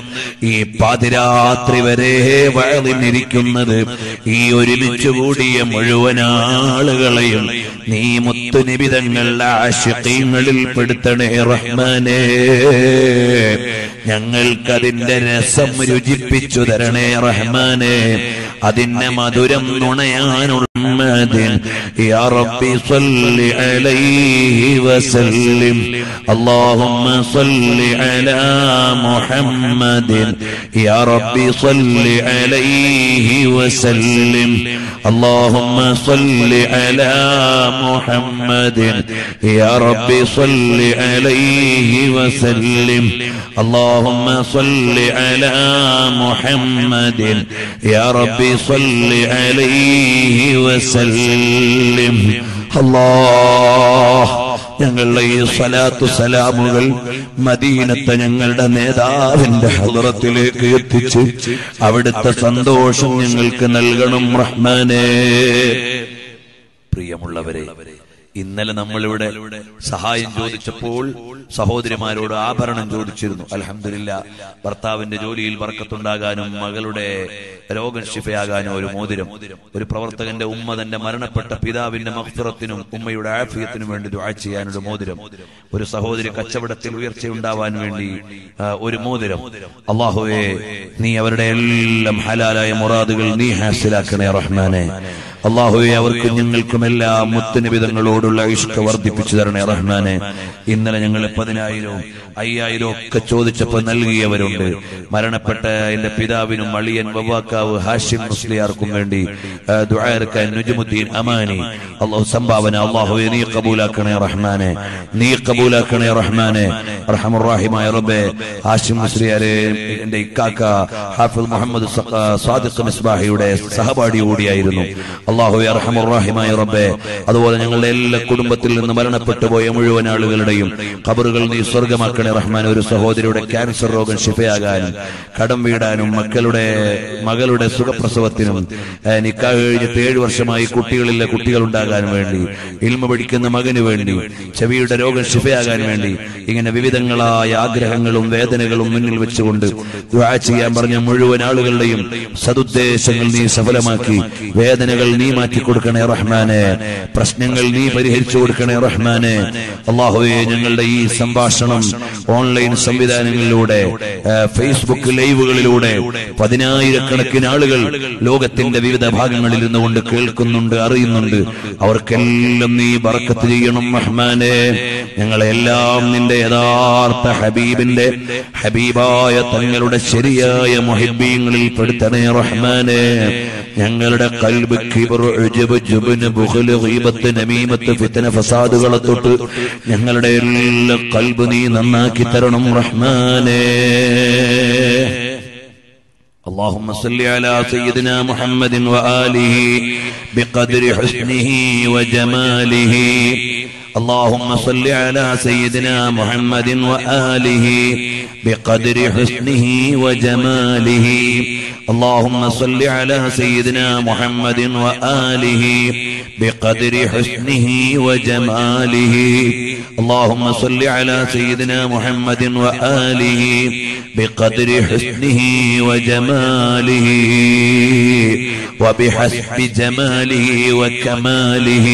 ഈ പാതിരാത്രി വരെ വഴതിരിക്കുന്നത് ഈ ഒരുമിച്ചു കൂടിയ മുഴുവൻ ആളുകളെയും നീ മുത്തുനിബിതങ്ങളുടെ ആശിഖീങ്ങളിൽ പെടുത്തണേ റഹ്മാനേ. ഞങ്ങൾക്കതിന്റെ രസം രുചിപ്പിച്ചു തരണേ റഹ്മാനേ, അതിന്റെ മധുരം നുണയാനുള്ള يا ربي صل عليه وسلم. اللهم صل على محمد يا ربي صل عليه وسلم. اللهم صل على محمد يا ربي صل عليه وسلم. اللهم صل على محمد يا ربي صل عليه وسلم. الله, ഞങ്ങളുടെ ഈ സലാത്തു സലാമുകൾ മദീനത്തെ ഞങ്ങളുടെ നേതാവിന്റെ ഹദ്റത്തിലേക്ക് എത്തിച്ച് അവിടുത്തെ സന്തോഷം ഞങ്ങൾക്ക് നൽകണം റഹ്മാനേ. പ്രിയമുള്ളവരെ, ഇന്നലെ നമ്മളിവിടെ സഹായം ചോദിച്ചപ്പോൾ സഹോദരിമാരോട് ആഭരണം ചോദിച്ചിരുന്നു. അൽഹംദുലില്ലാ, ഭർത്താവിന്റെ ജോലിയിൽ ബർക്കത്തുണ്ടാകാനും മകളുടെ രോഗം ശിഫയാകാനും ഒരു മോതിരം. ഒരു പ്രവർത്തകന്റെ ഉമ്മ തന്റെ മരണപ്പെട്ട പിതാവിന്റെ മഗ്ഫിറത്തിനും ഉമ്മയുടെ ആഫിയത്തിനും വേണ്ടി ദുആ ചെയ്യാനൊരു മോതിരം. ഒരു സഹോദരി കച്ചവടത്തിൽ ഉയർച്ചയുണ്ടാവാൻ വേണ്ടി ഒരു മോതിരം. അല്ലാഹുവേ, നീ അവരുടെ എല്ലാം ഹലാലായ മുറാദുകൾ നീ ഹാസിലാക്കണേ റഹ്മാനെ. അല്ലാഹുവേ, അവർക്കും ഞങ്ങൾക്കും എല്ലാ മുത്തുനബിതങ്ങളോടുള്ള ഇഷ്ക് വർദ്ധിപ്പിച്ചു തരണേ റഹ്മാനെ. ഇന്നലെ ഞങ്ങൾ പതിനായിരവും അയ്യായിരവും ഒക്കെ ചോദിച്ചപ്പോൾ നൽകിയവരുണ്ട്. മരണപ്പെട്ട എന്റെ പിതാവിനും അളിയൻ വവ്വാക്കാവ് ഹാഷിം മുസ്ലിയാർക്കും വേണ്ടി ദുആ ഇറക്കാൻ നജ്മുദ്ദീൻ അമാനി അല്ലാഹു സംഭാവന അല്ലാഹുവേ നീ ഖബൂലാക്കണേ റഹ്മാനെ, നീ ഖബൂലാക്കണേ റഹ്മാനെ. അർഹമർ റഹീമായ റബ്ബേ, ഹാഷിം മുസ്ലിയാരെ എന്റെ ഇക്കാക്ക ഹാഫിദ് മുഹമ്മദ് സാദിഖ് മിസ്ബാഹിയുടെ സഹപാഠി കൂടിയായിരുന്നു. അല്ലാഹുവേ അർഹമർ റഹീമായ റബ്ബേ, അതുപോലെ ഞങ്ങളുടെ എല്ലാ കുടുംബത്തിൽ നിന്ന് മരണപ്പെട്ടു പോയ മുഴുവൻ ആളുകളുടെയും ഖബറുകൾ നീ സ്വർഗമാക്കണേ റഹ്മാൻ. ഒരു സഹോദരിയുടെ ക്യാൻസർ രോഗം ശിഫയാകാനും കടം വീടാനും മക്കളുടെ മകളുടെ സുഖപ്രസവത്തിനും നിക്കാഹ് കഴിഞ്ഞിട്ട് ഏഴു വർഷമായി കുട്ടികളിലെ കുട്ടികളുണ്ടാകാനും വേണ്ടി ഇൽമ പഠിക്കുന്ന മകന് വേണ്ടി ചെവിയുടെ രോഗം ശിഫയാകാൻ വേണ്ടി ഇങ്ങനെ വിവിധങ്ങളായ ആഗ്രഹങ്ങളും വേദനകളും മുന്നിൽ വെച്ചുകൊണ്ട് ദുആ ചെയ്യാൻ പറഞ്ഞ മുഴുവൻ ആളുകളുടെയും സദുദ്ദേശങ്ങൾ നീ സഫലമാക്കി വേദനകൾ നീ മാറ്റിക്കൊടുക്കണേ റഹ്മാനെ. പ്രശ്നങ്ങൾ നീ പരിഹരിച്ചു കൊടുക്കണേ റഹ്മാനെ. അല്ലാഹുവേ, ഞങ്ങളുടെ ഈ സംഭാഷണം ഓൺലൈൻ സംവിധാനങ്ങളിലൂടെ ഫേസ്ബുക്ക് ലൈവുകളിലൂടെ പതിനായിരക്കണക്കിന് ആളുകൾ ലോകത്തിന്റെ വിവിധ ഭാഗങ്ങളിൽ നിന്നുകൊണ്ട് കേൾക്കുന്നുണ്ട്, അറിയുന്നുണ്ട്. അവർക്കെല്ലാം നീ ബർക്കത്ത് ചെയ്യണം റഹ്മാനെ. ഞങ്ങളെല്ലാം നിന്റെ യഥാർത്ഥ ഹബീബിന്റെ ഹബീബായ തങ്ങളുടെ ശരിയായ മുഹിബ്ബീങ്ങളിൽ പെടുത്തണേ റഹ്മാനെ. ഞങ്ങളുടെ ഖൽബ് കിബർ ഉജ്ബ് ജുബ്ന് ബുഖ്ൽ ഗീബത്ത് നമീമത്ത് ഫിത്ന ഫസാദുകളെ തൊട്ട് ഞങ്ങളുടെ എല്ലാ കൽബ് നീ നന്നാക്കി തരണം റഹ്മാനേ. اللهم صل على سيدنا محمد وآله بقدر حسنه وجماله. اللهم صل على سيدنا محمد وآله بقدر حسنه وجماله. اللهم صل على سيدنا محمد وآله بقدر حسنه وجماله. اللهم صل على سيدنا محمد وآله بقدر حسنه وجماله وبحسب جماله وكماله.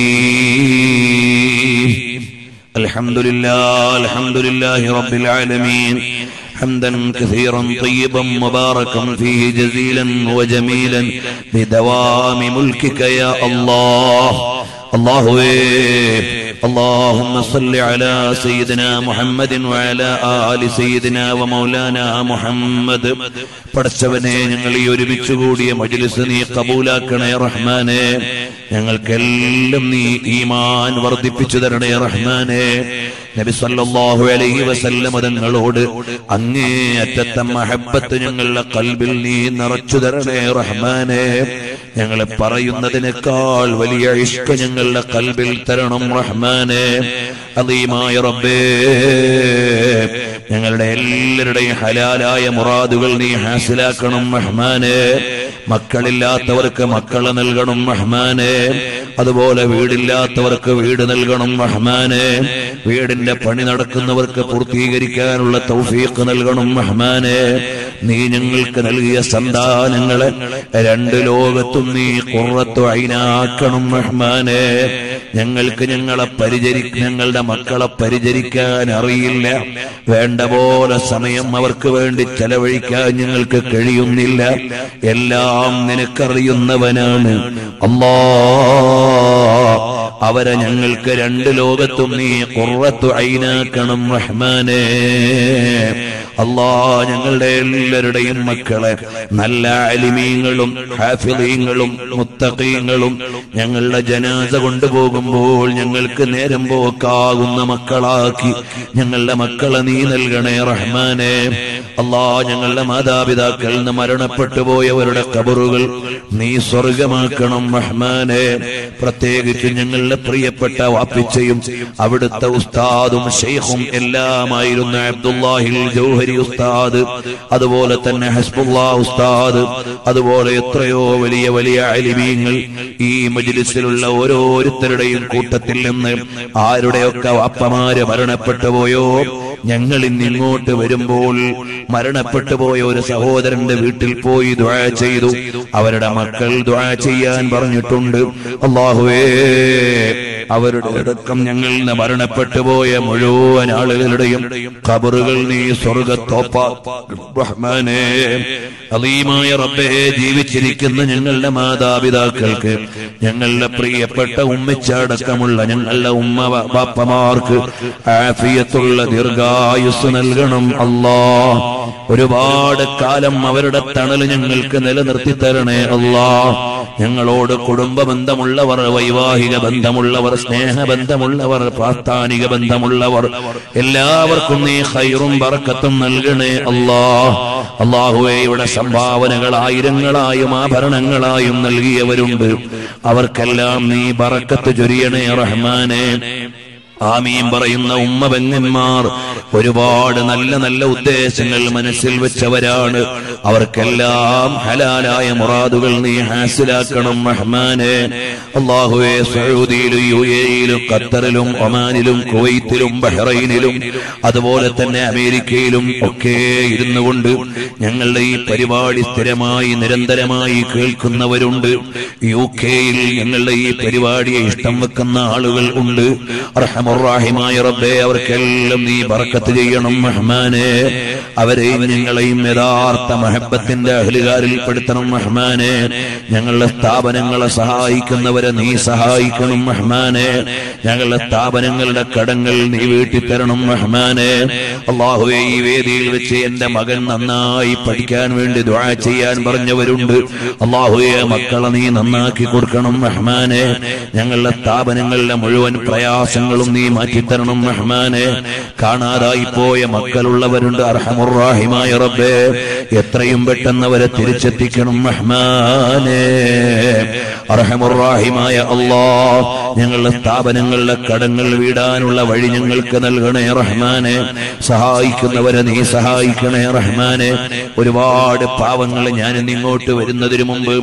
الحمد لله الحمد لله رب العالمين حمدا كثيرا طيبا مباركا فيه جزيلا وجميلا بدوام ملكك يا الله. الله اللهم صل على سيدنا محمد وعلى آل سيدنا ومولانا محمد. പഠിച്ചവനെ ഞങ്ങൾ ഈ ഒരുമിച്ച് കൂടിയ മജ്‌ലിസ് നീ കബൂലാക്കണേ റഹ്മാനേ. ഞങ്ങൾക്കെല്ലാം നീ ഈമാൻ വർദ്ധിപ്പിച്ചു തരണേ റഹ്മാനേ. നബി സല്ലല്ലാഹു അലൈഹി വസല്ലം തങ്ങളോട് അങ്ങേയറ്റത്തെ മഹബ്ബത്ത് ഞങ്ങളുടെ ഖൽബിൽ നീ നിറച്ചു തരണേ റഹ്മാനേ. ഞങ്ങൾ പറയുന്നതിനേക്കാൾ വലിയ ഇഷ്ക് ഞങ്ങളുടെ ഖൽബിൽ തരണം റഹ്മാനേ. അലീമായ റബ്ബേ, ഞങ്ങളുടെ എല്ലാവരുടെയും ഹലാലായ മുറാദുകൾ നീ ഹാസിലാക്കണം റഹ്മാനേ. മക്കളില്ലാത്തവർക്ക് മക്കളെ നൽകണം റഹ്മാനേ. അതുപോലെ വീടില്ലാത്തവർക്ക് വീട് നൽകണം റഹ്മാനേ. വീടിന്റെ പണി നടക്കുന്നവർക്ക് പൂർത്തീകരിക്കാനുള്ള തൗഫീഖ് നൽകണം റഹ്മാനേ. നീ ഞങ്ങൾക്ക് നൽകിയ സന്താനങ്ങളെ രണ്ട് ലോകത്തും നീ ഖുർറത്തു ഐനാക്കണം റഹ്മാനേ. ഞങ്ങൾക്ക് ഞങ്ങളെ പരിചരി ഞങ്ങളുടെ മക്കളെ പരിചരിക്കാൻ അറിയില്ല. വേണ്ട പോലെ സമയം അവർക്ക് വേണ്ടി ചെലവഴിക്കാൻ ഞങ്ങൾക്ക് കഴിയുന്നില്ല. എല്ലാം നിനക്കറിയുന്നവനാണ് അല്ലാ. അവരെ ഞങ്ങൾക്ക് രണ്ട് ലോകത്തും നീ ഖുർറത്തു ഐനാക്കണം റഹ്മാനേ. അല്ലാ, ഞങ്ങളുടെ എല്ലാവരുടെയും മക്കളെ നല്ല അലിമീങ്ങളും ഹാഫിളീങ്ങളും മുത്തഖീങ്ങളും ഞങ്ങളുടെ ജനാസ കൊണ്ടുപോകുമ്പോൾ ഞങ്ങൾക്ക് നേരം പോക്കാകുന്ന മക്കളാക്കി ഞങ്ങളുടെ മക്കളെ നീ നൽകണേ റഹ്മാനേ. അല്ലാ, ഞങ്ങളുടെ മാതാപിതാക്കളിൽ നിന്ന് മരണപ്പെട്ടു പോയവരുടെ ഖബറുകൾ നീ സ്വർഗമാക്കണം റഹ്മാനേ. പ്രത്യേകിച്ച് ഞങ്ങളുടെ പ്രിയപ്പെട്ട വാപ്പിച്ചയും അവിടുത്തെ ഉസ്താദും ഷെയ്ഖും എല്ലാമായിരുന്ന അബ്ദുല്ലാഹിൽ ജൗഹരി ഉസ്താദ്, അതുപോലെ തന്നെ ഹസ്ബുല്ലാ ഉസ്താദ്, അതുപോലെ എത്രയോ വലിയ വലിയ അലിമീങ്ങൾ ഈ മജ്‌ലിസിലുള്ള ഓരോരുത്തരുടെയും കൂട്ടത്തിൽ നിന്ന് ആരുടെയൊക്കെ വാപ്പമാര് മരണപ്പെട്ടു പോയോ ഞങ്ങൾ ഇന്നിങ്ങോട്ട് വരുമ്പോൾ മരണപ്പെട്ടു പോയ ഒരു സഹോദരന്റെ വീട്ടിൽ പോയി ദുആ ചെയ്തു. അവരുടെ മക്കൾ ദുആ ചെയ്യാൻ പറഞ്ഞിട്ടുണ്ട്. അല്ലാഹുവേ, അവരുടെ അടക്കം ഞങ്ങളിൽ നിന്ന് മരണപ്പെട്ടു പോയ മുഴുവൻ ആളുകളുടെയും ഖബറുകൾ നീ സ്വർഗത്തോപ്പാനെ. അലീമായ റബ്ബേ, ജീവിച്ചിരിക്കുന്ന ഞങ്ങളുടെ മാതാപിതാക്കൾക്ക്, ഞങ്ങളുടെ പ്രിയപ്പെട്ട ഉമ്മിച്ചടക്കമുള്ള ഞങ്ങളുടെ ഉമ്മ ബാപ്പമാർക്ക് ആഫിയത്തുള്ള ദീർഘായുസ് നൽകണം അല്ലാ. ഒരുപാട് കാലം അവരുടെ തണൽ ഞങ്ങൾക്ക് നിലനിർത്തി തരണേ അല്ലാ. ഞങ്ങളോട് കുടുംബ ബന്ധമുള്ളവർ, വൈവാഹിക ബന്ധമുള്ളവർ, സ്നേഹബന്ധമുള്ളവർ, പ്രാസ്ഥാനിക ബന്ധമുള്ളവർ എല്ലാവർക്കും നീ ഖൈറും ബർക്കത്തും നൽകണേ അല്ലാ. അല്ലാഹുവേ, ഇവിടെ സംഭാവനകൾ ആയിരങ്ങളായും ആഭരണങ്ങളായും നൽകിയവരുണ്ട്. അവർക്കെല്ലാം നീ ബർക്കത്ത് ചൊരിയണേ റഹ്മാനേ. ആമീൻ പറയുന്ന ഉമ്മ പെങ്ങന്മാർ ഒരുപാട് നല്ല നല്ല ഉദ്ദേശങ്ങൾ മനസ്സിൽ വെച്ചവരാണ്. അവർക്കെല്ലാം ഹലാലായ മുറാദുകൾ നീ ഹാസിലാക്കണം റഹ്മാനെ. അല്ലാഹുവേ, സൗദിയിലും യു എയിലും ഖത്തറിലും ഒമാനിലും കുവൈത്തിലും ബഹ്റൈനിലും അതുപോലെ തന്നെ അമേരിക്കയിലും ഒക്കെ ഇരുന്നു കൊണ്ട് ഞങ്ങളുടെ ഈ പരിപാടി സ്ഥിരമായി നിരന്തരമായി കേൾക്കുന്നവരുണ്ട്. യു കെയിൽ ഞങ്ങളുടെ ഈ പരിപാടിയെ ഇഷ്ടം വെക്കുന്ന ആളുകൾ ഉണ്ട്. റഹ്മായ റബ്ബേ, അവർക്കെല്ലാം നീ ബർക്കത്ത് ചെയ്യണം റഹ്മാനേ. അവരെയും ഞങ്ങളെയും യഥാർത്ഥ മഹബത്തിന്റെ അഹ്ലുകാരിൽ പെടുത്തണം റഹ്മാനേ. ഞങ്ങളുടെ സ്ഥാപനങ്ങളെ സഹായിക്കുന്നവരെ നീ സഹായിക്കണം റഹ്മാനേ. ഞങ്ങളുടെ സ്ഥാപനങ്ങളുടെ കടങ്ങൾ നീ വീട്ടിത്തരണം റഹ്മാനേ. അല്ലാഹുവേ, ഈ വേദിയിൽ വെച്ച് എന്റെ മകൻ നന്നായി പഠിക്കാൻ വേണ്ടി ദുആ ചെയ്യാൻ പറഞ്ഞവരുണ്ട്. അല്ലാഹുവേ, മക്കളെ നീ നന്നാക്കി കൊടുക്കണം റഹ്മാനേ. ഞങ്ങളുടെ സ്ഥാപനങ്ങളിലെ മുഴുവൻ പ്രയാസങ്ങളും നീ മാറ്റിത്തരണം റഹ്മാനെ. കാണാതായി പോയ മക്കളുള്ളവരുണ്ട് അർഹമുർറഹീമായ റബ്ബേ. എത്രയും പെട്ടെന്ന് അവരെ തിരിച്ചെത്തിക്കണം റഹ്മാനെ. അർഹമുർ റഹീമായ അല്ലാഹ് ഞങ്ങളുടെ സ്ഥാപനങ്ങളിലെ കടങ്ങൾ വീടാനുള്ള വഴി ഞങ്ങൾക്ക് നൽകണേ റഹ്മാനെ. സഹായിക്കുന്നവരെ നീ സഹായിക്കണേ റഹ്മാനെ. ഒരുപാട് പാവങ്ങൾ ഞാൻ ഇങ്ങോട്ട് വരുന്നതിന് മുമ്പ്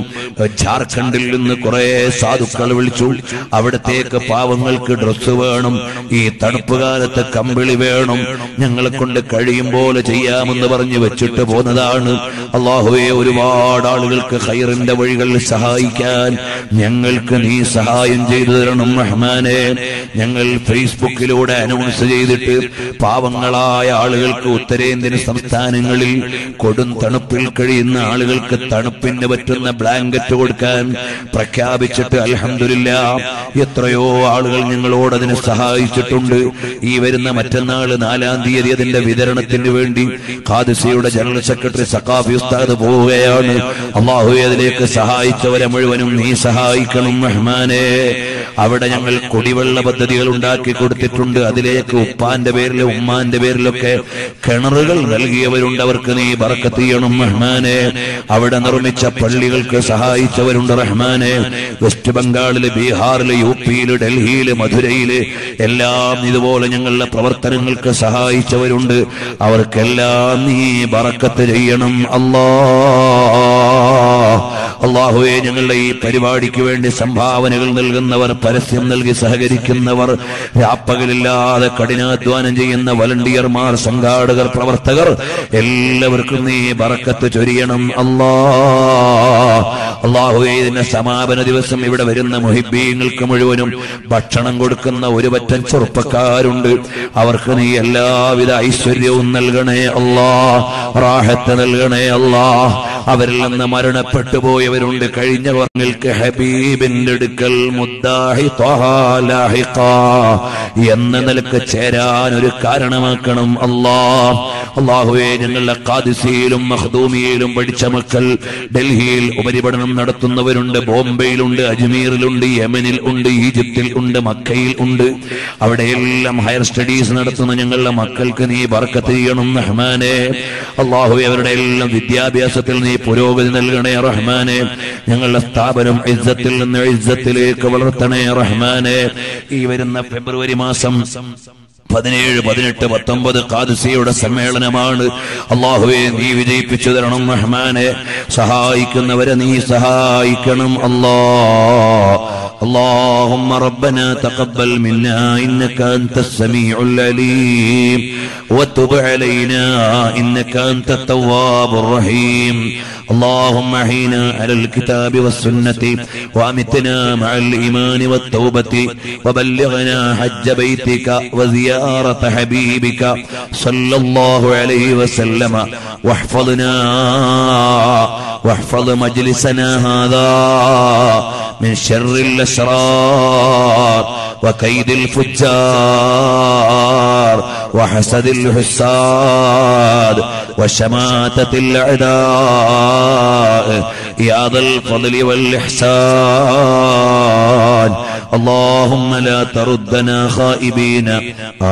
ജാർഖണ്ഡിൽ നിന്ന് കുറെ സാധുക്കൾ വിളിച്ചു. അവിടത്തേക്ക് പാവങ്ങൾക്ക് ഡ്രസ്സ് വേണം, ഈ തണുപ്പ് കാലത്ത് കമ്പിളി വേണം, ഞങ്ങളെ കൊണ്ട് കഴിയും പോലെ ചെയ്യാമെന്ന് പറഞ്ഞ് വെച്ചിട്ട് പോന്നതാണ്. അള്ളാഹുവേ, ഒരുപാട് ആളുകൾക്ക് ഖൈറിന്റെ വഴികളിൽ സഹായിക്കാൻ ഞങ്ങൾക്ക് നീ സഹായം ചെയ്തു തരണം റഹ്മാനെ. ഞങ്ങൾ ഫേസ്ബുക്കിലൂടെ അനൗൺസ് ചെയ്തിട്ട് പാവങ്ങളായ ആളുകൾക്ക് ഉത്തരേന്ത്യൻ സംസ്ഥാനങ്ങളിൽ കൊടും തണുപ്പിൽ കഴിയുന്ന ആളുകൾക്ക് തണുപ്പിന് പറ്റുന്ന ബ്ലാങ്കറ്റ് കൊടുക്കാൻ പ്രഖ്യാപിച്ചിട്ട് അൽഹംദുലില്ലാ എത്രയോ ആളുകൾ ഞങ്ങളോട് അതിനെ സഹായിച്ചിട്ടുണ്ട്. ഈ വരുന്ന മറ്റന്നാൾ നാലാം തീയതി അതിന്റെ വിതരണത്തിന് വേണ്ടി ഖാദിസയുടെ ജനറൽ സെക്രട്ടറി സഖാഫി ഉസ്താദ് പോവുകയാണ്. അല്ലാഹുവേ, അതിലേക്ക് സഹായിച്ചവരെ മുഴുവനും നീ സഹായിക്കണം റഹ്മാനെ. അവിടെ ഞങ്ങൾ കുടിവെള്ള പദ്ധതികൾ ഉണ്ടാക്കി കൊടുത്തിട്ടുണ്ട്. അതിലേക്ക് ഉപ്പാന്റെ പേരിലും ഉമ്മാന്റെ പേരിലൊക്കെ കിണറുകൾ നൽകിയവരുണ്ട്, അവർക്ക് നീ ബർക്കത്ത് ചെയ്യണം റഹ്മാനെ. അവിടെ നിർമ്മിച്ച പള്ളികൾക്ക് സഹായിച്ചവരുണ്ട് റഹ്മാനെ. വെസ്റ്റ് ബംഗാളില്, ബീഹാറില്, യു പിയില്, ഡൽഹിയില്, മധുരയില് എല്ലാം ഇതുപോലെ ഞങ്ങളുടെ പ്രവർത്തനങ്ങൾക്ക് സഹായിച്ചവരുണ്ട്. അവർക്കെല്ലാം നീ ബർക്കത്ത് ചെയ്യണം അല്ലാഹ്. അള്ളാഹുവേ, ഞങ്ങളുടെ ഈ പരിപാടിക്ക് വേണ്ടി സംഭാവനകൾ നൽകുന്നവർ, പരസ്യം നൽകി സഹകരിക്കുന്നവർ, വ്യാപകലില്ലാതെ കഠിനാധ്വാനം ചെയ്യുന്ന വളണ്ടിയർമാർ, സംഘാടകർ, പ്രവർത്തകർ എല്ലാവർക്കും നീ ബറക്കത്ത് ചൊരിയണം അല്ലാഹ്. അള്ളാഹുവേ, ഇതിന്റെ സമാപന ദിവസം ഇവിടെ വരുന്ന മുഹിബ്ബീങ്ങൾക്ക് മുഴുവനും ഭക്ഷണം കൊടുക്കുന്ന ഒരു പറ്റം ചെറുപ്പക്കാരുണ്ട്. അവർക്ക് നീ എല്ലാവിധ ഐശ്വര്യവും നൽകണേ അല്ലാഹ്, റാഹത്ത് നൽകണേ അല്ലാഹ്. അവരിൽ നിന്ന് മരണപ്പെട്ടു പോയവരുണ്ട്. കഴിഞ്ഞ വർങ്ങൾക്ക് ഹബീബിന്റെ അടുക്കൽ മുദ്ദാഹി ത്വഹ ലാഹിഖ എന്ന നിലക്ക് ചേരാൻ ഒരു കാരണമാക്കണം അല്ലാഹ്. അള്ളാഹുവേ, ഞങ്ങളുടെ ഖാദിസിയിലും മഖ്ദൂമിയിലും പഠിച്ച മക്കൾ ഡൽഹിയിൽ ഉപരിപഠനം നടത്തുന്നവരുണ്ട്, ബോംബെയിലുണ്ട്, അജ്മീറിലുണ്ട്, യമനിൽ ഉണ്ട്, ഈജിപ്തിൽ ഉണ്ട്, മക്കയിൽ ഉണ്ട്. അവിടെയെല്ലാം ഹയർ സ്റ്റഡീസ് നടത്തുന്ന ഞങ്ങളുടെ മക്കൾക്ക് നീ ബർക്കത്ത് ചെയ്യണം റഹ്മാനെ. അള്ളാഹുവേ, അവരുടെ എല്ലാം വിദ്യാഭ്യാസത്തിൽ നീ പുരോഗതി നൽകണേ റഹ്മാനെ. ഞങ്ങളുടെ സ്ഥാപനം ഇസ്സത്തിൽ നിന്ന് ഇസ്സത്തിലേക്ക് വളർത്തണേ റഹ്മാനെ. ഈ വരുന്ന ഫെബ്രുവരി മാസം പതിനേഴ്, പതിനെട്ട്, പത്തൊമ്പത് ഖാദിസിയുടെ സമ്മേളനമാണ്. അള്ളാഹുവെ, നീ വിജയിപ്പിച്ചു തരണം റഹ്മാനെ. സഹായിക്കുന്നവരെ നീ സഹായിക്കണം അല്ലാഹ്. اللهم ربنا تقبل منا إنك أنت السميع العليم وتب علينا إنك أنت التواب الرحيم. اللهم أحينا على الكتاب والسنة وأمتنا مع الإيمان والتوبة وبلغنا حج بيتك وزيارة حبيبك صلى الله عليه وسلم واحفظنا واحفظ مجلسنا هذا من شر الأشرار وكيد الفجار وحسد الحساد وشماتة الأعداء يا ذا الفضل والإحسان. اللهم لا تردنا خائبين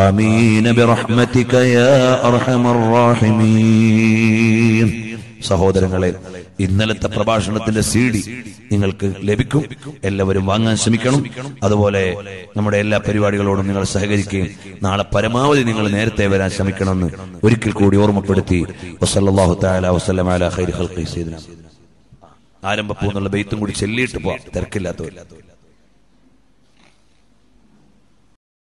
آمين برحمتك يا أرحم الراحمين. സഹോദരങ്ങളെ, ഇന്നലത്തെ പ്രഭാഷണത്തിന്റെ സി ഡി നിങ്ങൾക്ക് ലഭിക്കും. എല്ലാവരും വാങ്ങാൻ ശ്രമിക്കണം. അതുപോലെ നമ്മുടെ എല്ലാ പരിപാടികളോടും നിങ്ങൾ സഹകരിക്കുകയും നാളെ പരമാവധി നിങ്ങൾ നേരത്തെ വരാൻ ശ്രമിക്കണമെന്ന് ഒരിക്കൽ കൂടി ഓർമ്മപ്പെടുത്തി വസല്ലല്ലാഹു തആല വസല്ലമ അലാ ഖൈരി ഖൽഖി സയ്യിദിനാ. ആരംഭപ്പൂന്നുള്ള ബൈത്തും കൂടി ചൊല്ലിയിട്ട് പോവാം, തിരക്കില്ലാത്തവരില്ലാത്തവരില്ല.